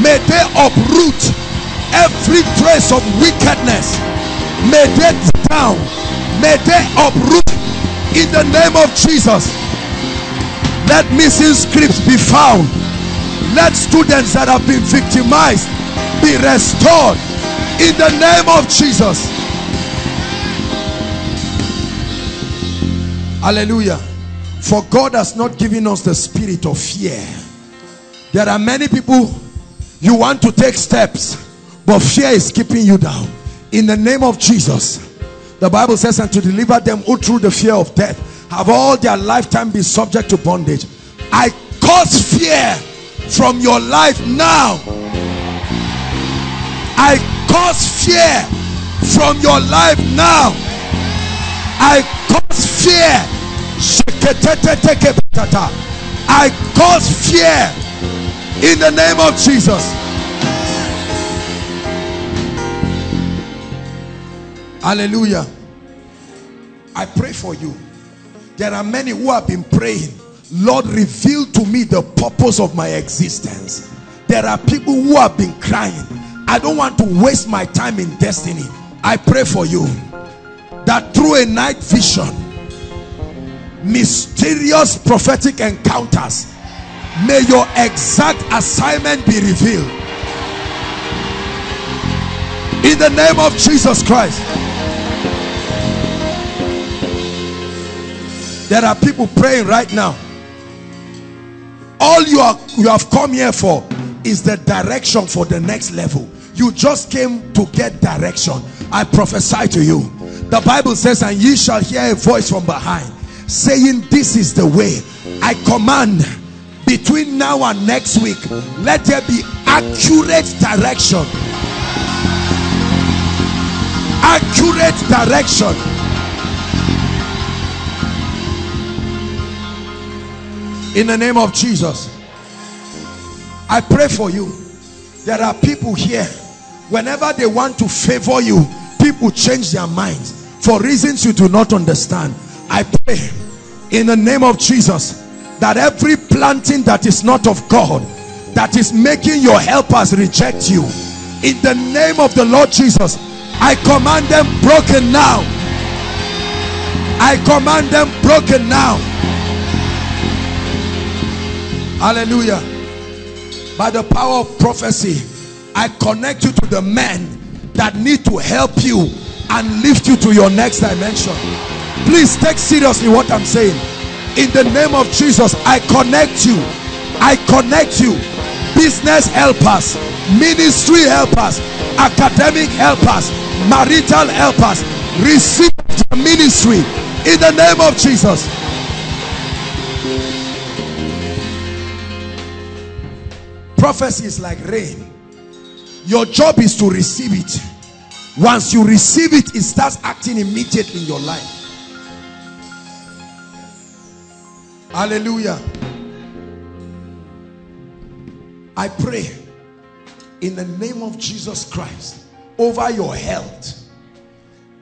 may they uproot every trace of wickedness. May they tear down, may they uproot, in the name of Jesus. Let missing scripts be found. Let students that have been victimized be restored. In the name of Jesus. Hallelujah. For God has not given us the spirit of fear. There are many people, you want to take steps, but fear is keeping you down. In the name of Jesus. The Bible says, and to deliver them who through the fear of death have all their lifetime been subject to bondage. I cause fear from your life now. I cause fear from your life now. I cause fear. I cause fear in the name of Jesus. Hallelujah. I pray for you. There are many who have been praying, Lord, reveal to me the purpose of my existence. There are people who have been crying, I don't want to waste my time in destiny. I pray for you that through a night vision, mysterious prophetic encounters, may your exact assignment be revealed. In the name of Jesus Christ. There are people praying right now. All you have come here for is the direction for the next level. You just came to get direction. I prophesy to you. The Bible says, and ye shall hear a voice from behind saying, this is the way. I command, between now and next week, let there be accurate direction. Accurate direction. in the name of Jesus. I pray for you. There are people here, whenever they want to favor you, people change their minds for reasons you do not understand. I pray in the name of Jesus that every planting that is not of God, that is making your helpers reject you, in the name of the Lord Jesus, I command them broken now. I command them broken now. Hallelujah. By the power of prophecy, I connect you to the men that need to help you and lift you to your next dimension. Please take seriously what I'm saying. In the name of Jesus, I connect you. I connect you. Business helpers, ministry helpers, academic helpers, marital helpers, receive the ministry in the name of Jesus. Prophecy is like rain. Your job is to receive it. Once you receive it, it starts acting immediately in your life. Hallelujah. I pray in the name of Jesus Christ over your health.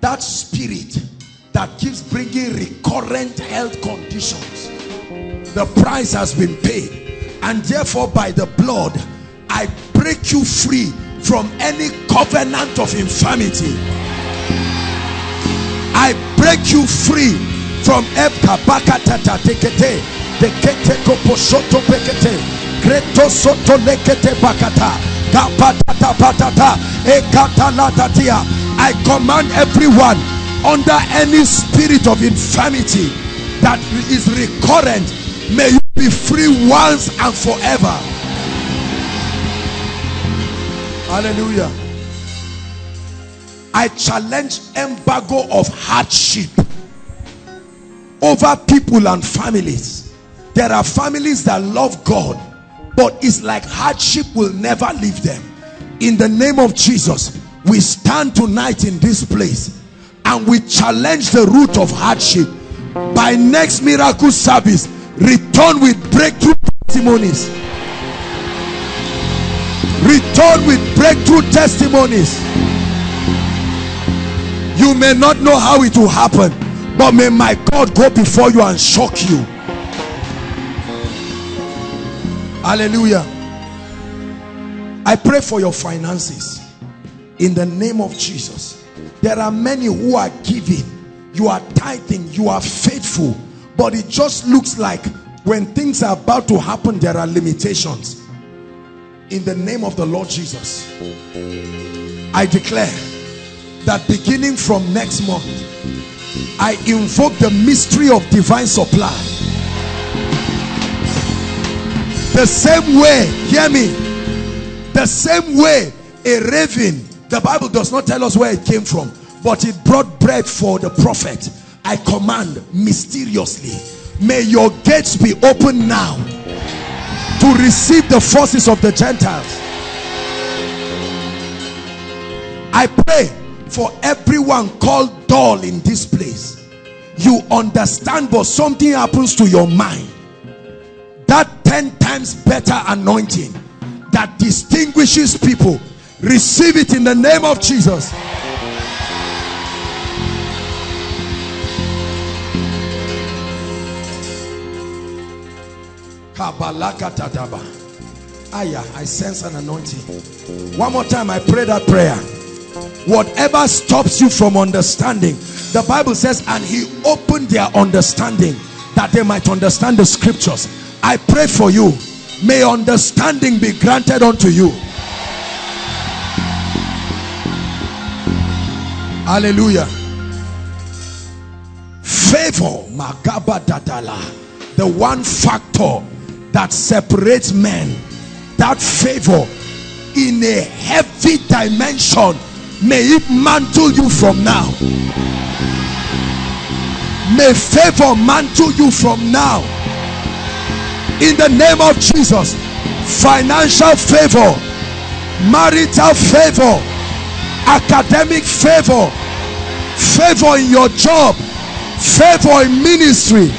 That spirit that keeps bringing recurrent health conditions, the price has been paid, and therefore by the blood I break you free from any covenant of infirmity. I break you free from I command everyone under any spirit of infirmity that is recurrent, may you be free once and forever. Hallelujah. I challenge embargo of hardship over people and families. There are families that love God, but it's like hardship will never leave them. In the name of Jesus, we stand tonight in this place and we challenge the root of hardship. By next miracle service, return with breakthrough testimonies. Return with breakthrough testimonies. You may not know how it will happen, but may my God go before you and shock you. Hallelujah. I pray for your finances in the name of Jesus. There are many who are giving, you are tithing, you are faithful, but it just looks like when things are about to happen, there are limitations. In the name of the Lord Jesus, I declare that beginning from next month, I invoke the mystery of divine supply. The same way, hear me, the same way a raven, the Bible does not tell us where it came from, but it brought bread for the prophet. I command mysteriously, may your gates be open now to receive the forces of the Gentiles. I pray for everyone called dull in this place. You understand, but something happens to your mind. That 10 times better anointing that distinguishes people, receive it in the name of Jesus. I sense an anointing. One more time, I pray that prayer. Whatever stops you from understanding, the Bible says, and he opened their understanding that they might understand the scriptures. I pray for you, may understanding be granted unto you. Hallelujah. Favor, Magaba Dadala, the one factor that separates men, that favor in a heavy dimension, may it mantle you from now. May favor mantle you from now. In the name of Jesus, financial favor, marital favor, academic favor, favor in your job, favor in ministry.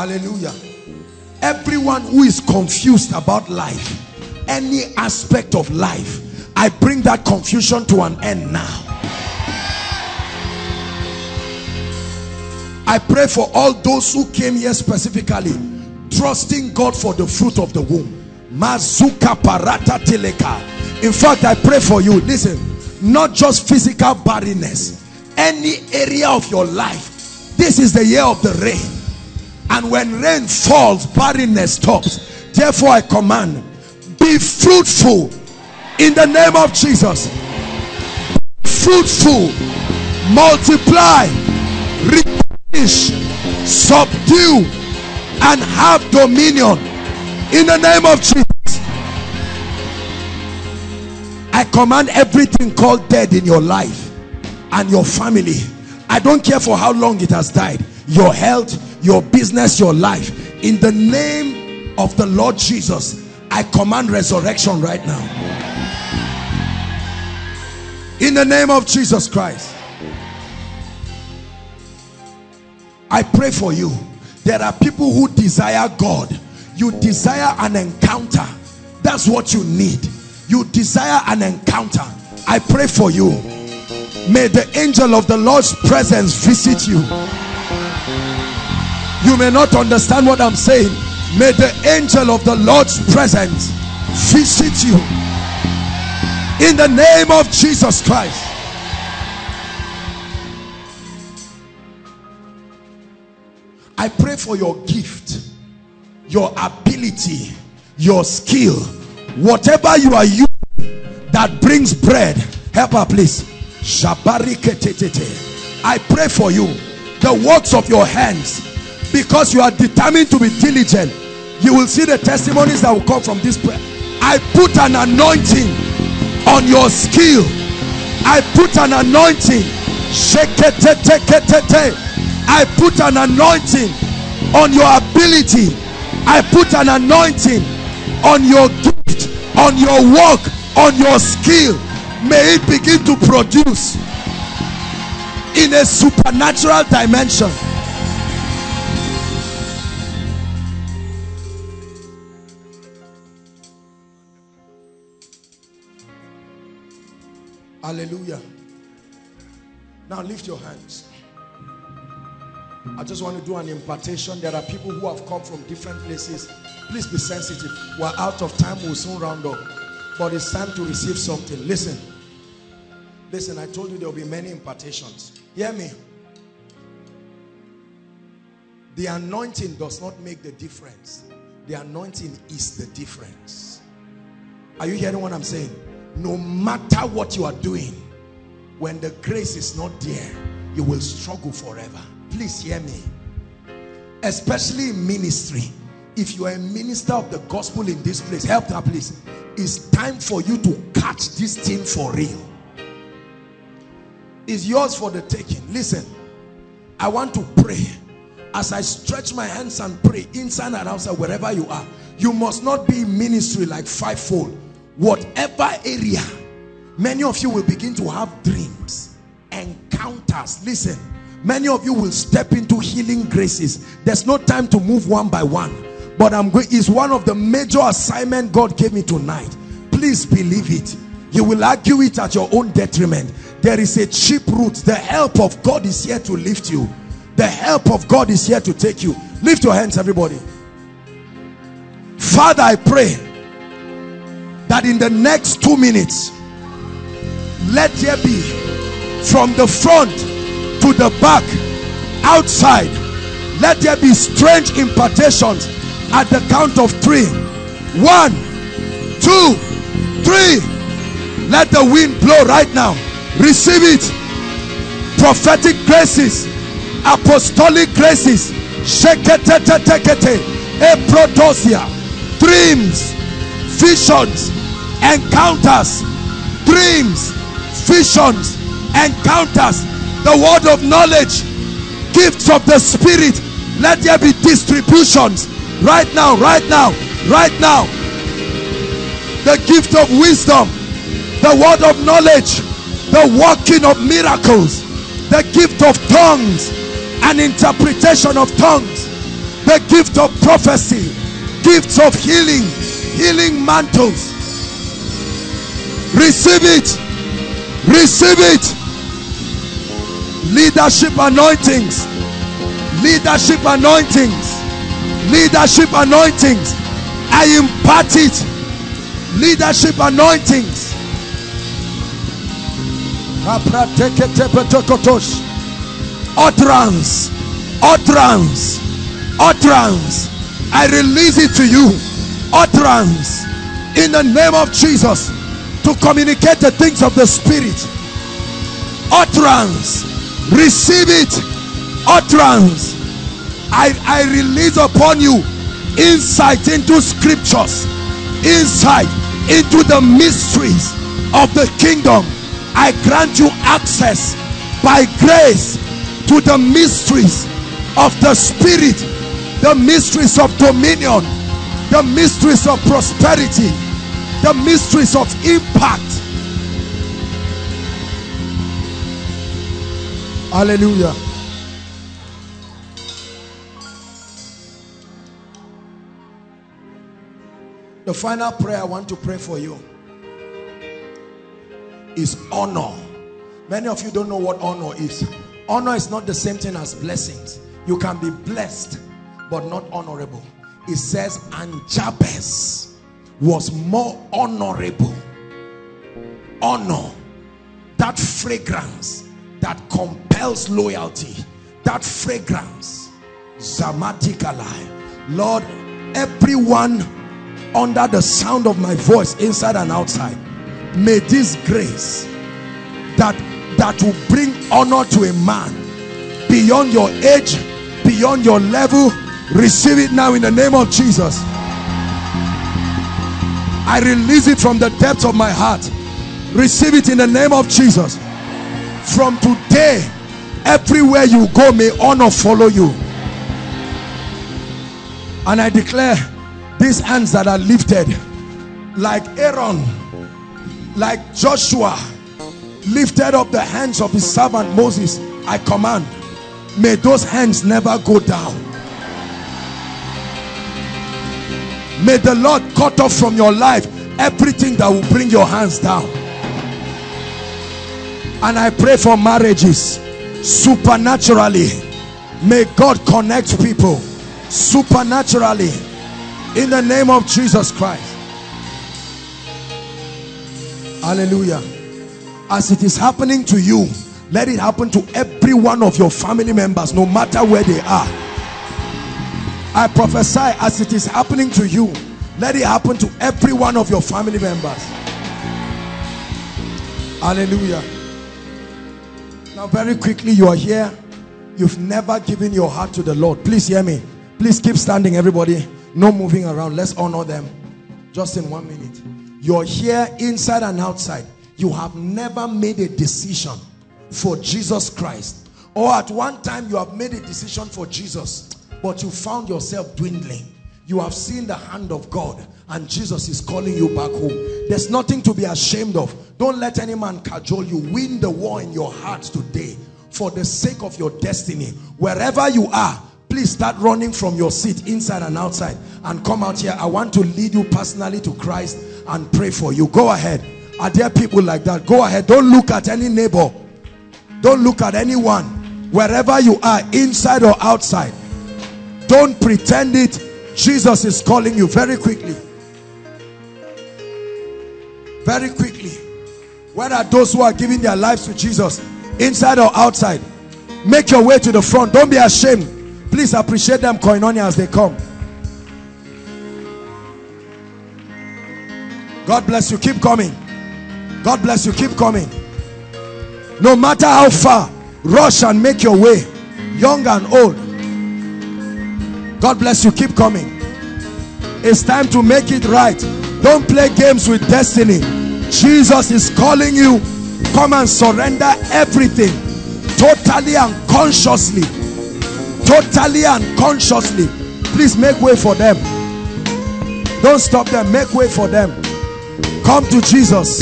Hallelujah. Everyone who is confused about life, any aspect of life, I bring that confusion to an end now. I pray for all those who came here specifically trusting God for the fruit of the womb. Mazuka parata teleka. In fact, I pray for you, listen, not just physical barrenness, any area of your life. This is the year of the rain, and when rain falls, barrenness stops. Therefore I command, be fruitful in the name of Jesus. Fruitful, multiply, replenish, subdue, and have dominion in the name of Jesus. I command everything called dead in your life and your family. I don't care for how long it has died. Your health, your business, your life. In the name of the Lord Jesus, I command resurrection right now. In the name of Jesus Christ. I pray for you. There are people who desire God. You desire an encounter. That's what you need. You desire an encounter. I pray for you. May the angel of the Lord's presence visit you. You may not understand what I'm saying. May the angel of the Lord's presence visit you. In the name of Jesus Christ. I pray for your gift, your ability, your skill, whatever you are using that brings bread. Help her, please. I pray for you, the works of your hands, because you are determined to be diligent. You will see the testimonies that will come from this prayer. I put an anointing on your skill. I put an anointing. I put an anointing on your ability. I put an anointing on your gift, on your work, on your skill. May it begin to produce in a supernatural dimension. Hallelujah. Now lift your hands. I just want to do an impartation. There are people who have come from different places. Please be sensitive. We're out of time. We'll soon round up. But it's time to receive something. Listen. Listen, I told you there will be many impartations. Hear me. The anointing does not make the difference. The anointing is the difference. Are you hearing what I'm saying? No matter what you are doing, when the grace is not there, you will struggle forever. Please hear me. Especially in ministry. If you are a minister of the gospel in this place, help that please. It's time for you to catch this thing for real. It's yours for the taking. Listen, I want to pray. As I stretch my hands and pray, inside and outside, wherever you are, you must not be in ministry like fivefold. Whatever area, many of you will begin to have dreams, encounters. Listen, many of you will step into healing graces. There's no time to move one by one, but I'm going, it's one of the major assignments God gave me tonight. Please believe it. You will argue it at your own detriment. There is a cheap route. The help of God is here to lift you. The help of God is here to take you. Lift your hands, everybody. Father, I pray that in the next 2 minutes, let there be, from the front to the back, outside, let there be strange impartations. At the count of 3, 1, 2, 3, let the wind blow right now. Receive it. Prophetic graces, apostolic graces, eprodosia, dreams, visions, encounters, dreams, visions, encounters, the word of knowledge, gifts of the Spirit. Let there be distributions right now, right now, right now. The gift of wisdom, the word of knowledge, the working of miracles, the gift of tongues, an interpretation of tongues, the gift of prophecy, gifts of healing, healing mantles. Receive it. Receive it. Leadership anointings. Leadership anointings. Leadership anointings. I impart it. Leadership anointings. Utterance. Utterance. Utterance. I release it to you. Utterance. In the name of Jesus. To communicate the things of the Spirit. Utterance. Receive it. Utterance. I release upon you insight into scriptures, insight into the mysteries of the kingdom. I grant you access by grace to the mysteries of the Spirit, the mysteries of dominion, the mysteries of prosperity, the mysteries of impact. Hallelujah. The final prayer I want to pray for you is honor. Many of you don't know what honor is. Honor is not the same thing as blessings. You can be blessed but not honorable. It says, and Jabez was more honorable. Honor, that fragrance that compels loyalty, that fragrance. Zamatikala. Lord, everyone under the sound of my voice, inside and outside, may this grace that will bring honor to a man beyond your age, beyond your level, receive it now in the name of Jesus. I release it from the depths of my heart. Receive it in the name of Jesus. From today, everywhere you go, may honor follow you. And I declare, these hands that are lifted, like Aaron, like Joshua lifted up the hands of his servant Moses, I command, may those hands never go down. May the Lord cut off from your life everything that will bring your hands down. And I pray for marriages supernaturally. May God connect people supernaturally in the name of Jesus Christ. Hallelujah. As it is happening to you, let it happen to every one of your family members, no matter where they are. I prophesy, as it is happening to you, let it happen to every one of your family members. Hallelujah. Now, very quickly, you are here. You've never given your heart to the Lord. Please hear me. Please keep standing, everybody. No moving around. Let's honor them. Just in 1 minute. You're here, inside and outside. You have never made a decision for Jesus Christ. Or at one time you have made a decision for Jesus, but you found yourself dwindling. You have seen the hand of God, and Jesus is calling you back home. There's nothing to be ashamed of. Don't let any man cajole you. Win the war in your heart today for the sake of your destiny. Wherever you are, please start running from your seat, inside and outside, and come out here. I want to lead you personally to Christ and pray for you. Go ahead. Are there people like that? Go ahead. Don't look at any neighbor. Don't look at anyone. Wherever you are, inside or outside, don't pretend it. Jesus is calling you. Very quickly. Very quickly. Where are those who are giving their lives to Jesus? Inside or outside. Make your way to the front. Don't be ashamed. Please appreciate them, Koinonia, as they come. God bless you. Keep coming. God bless you. Keep coming. No matter how far, rush and make your way. Young and old. God bless you. Keep coming. It's time to make it right. Don't play games with destiny. Jesus is calling you. Come and surrender everything. Totally and consciously. Totally and consciously. Please make way for them. Don't stop them. Make way for them. Come to Jesus.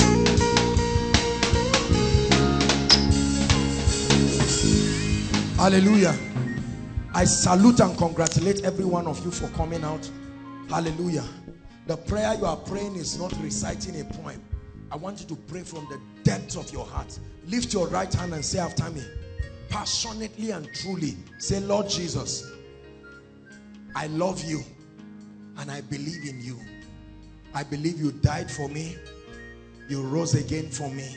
Hallelujah. I salute and congratulate every one of you for coming out. Hallelujah. The prayer you are praying is not reciting a poem. I want you to pray from the depths of your heart. Lift your right hand and say after me, passionately and truly, say, Lord Jesus, I love you and I believe in you. I believe you died for me. You rose again for me.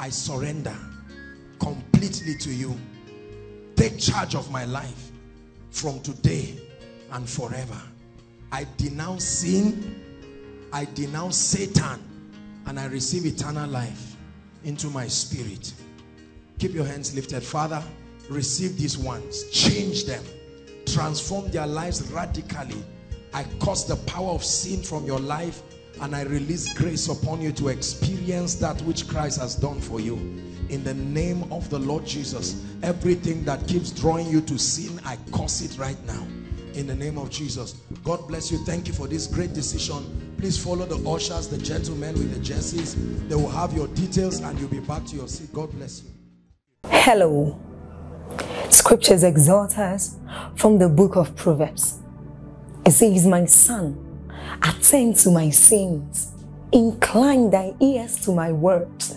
I surrender completely to you. Take charge of my life from today and forever. I denounce sin. I denounce Satan. And I receive eternal life into my spirit. Keep your hands lifted. Father, receive these ones. Change them. Transform their lives radically. I curse the power of sin from your life, and I release grace upon you to experience that which Christ has done for you. In the name of the Lord Jesus, everything that keeps drawing you to sin, I curse it right now. In the name of Jesus. God bless you. Thank you for this great decision. Please follow the ushers, the gentlemen with the jerseys. They will have your details and you'll be back to your seat. God bless you. Hello. Scriptures exhort us from the book of Proverbs. It says, my son, attend to my sins, incline thy ears to my words,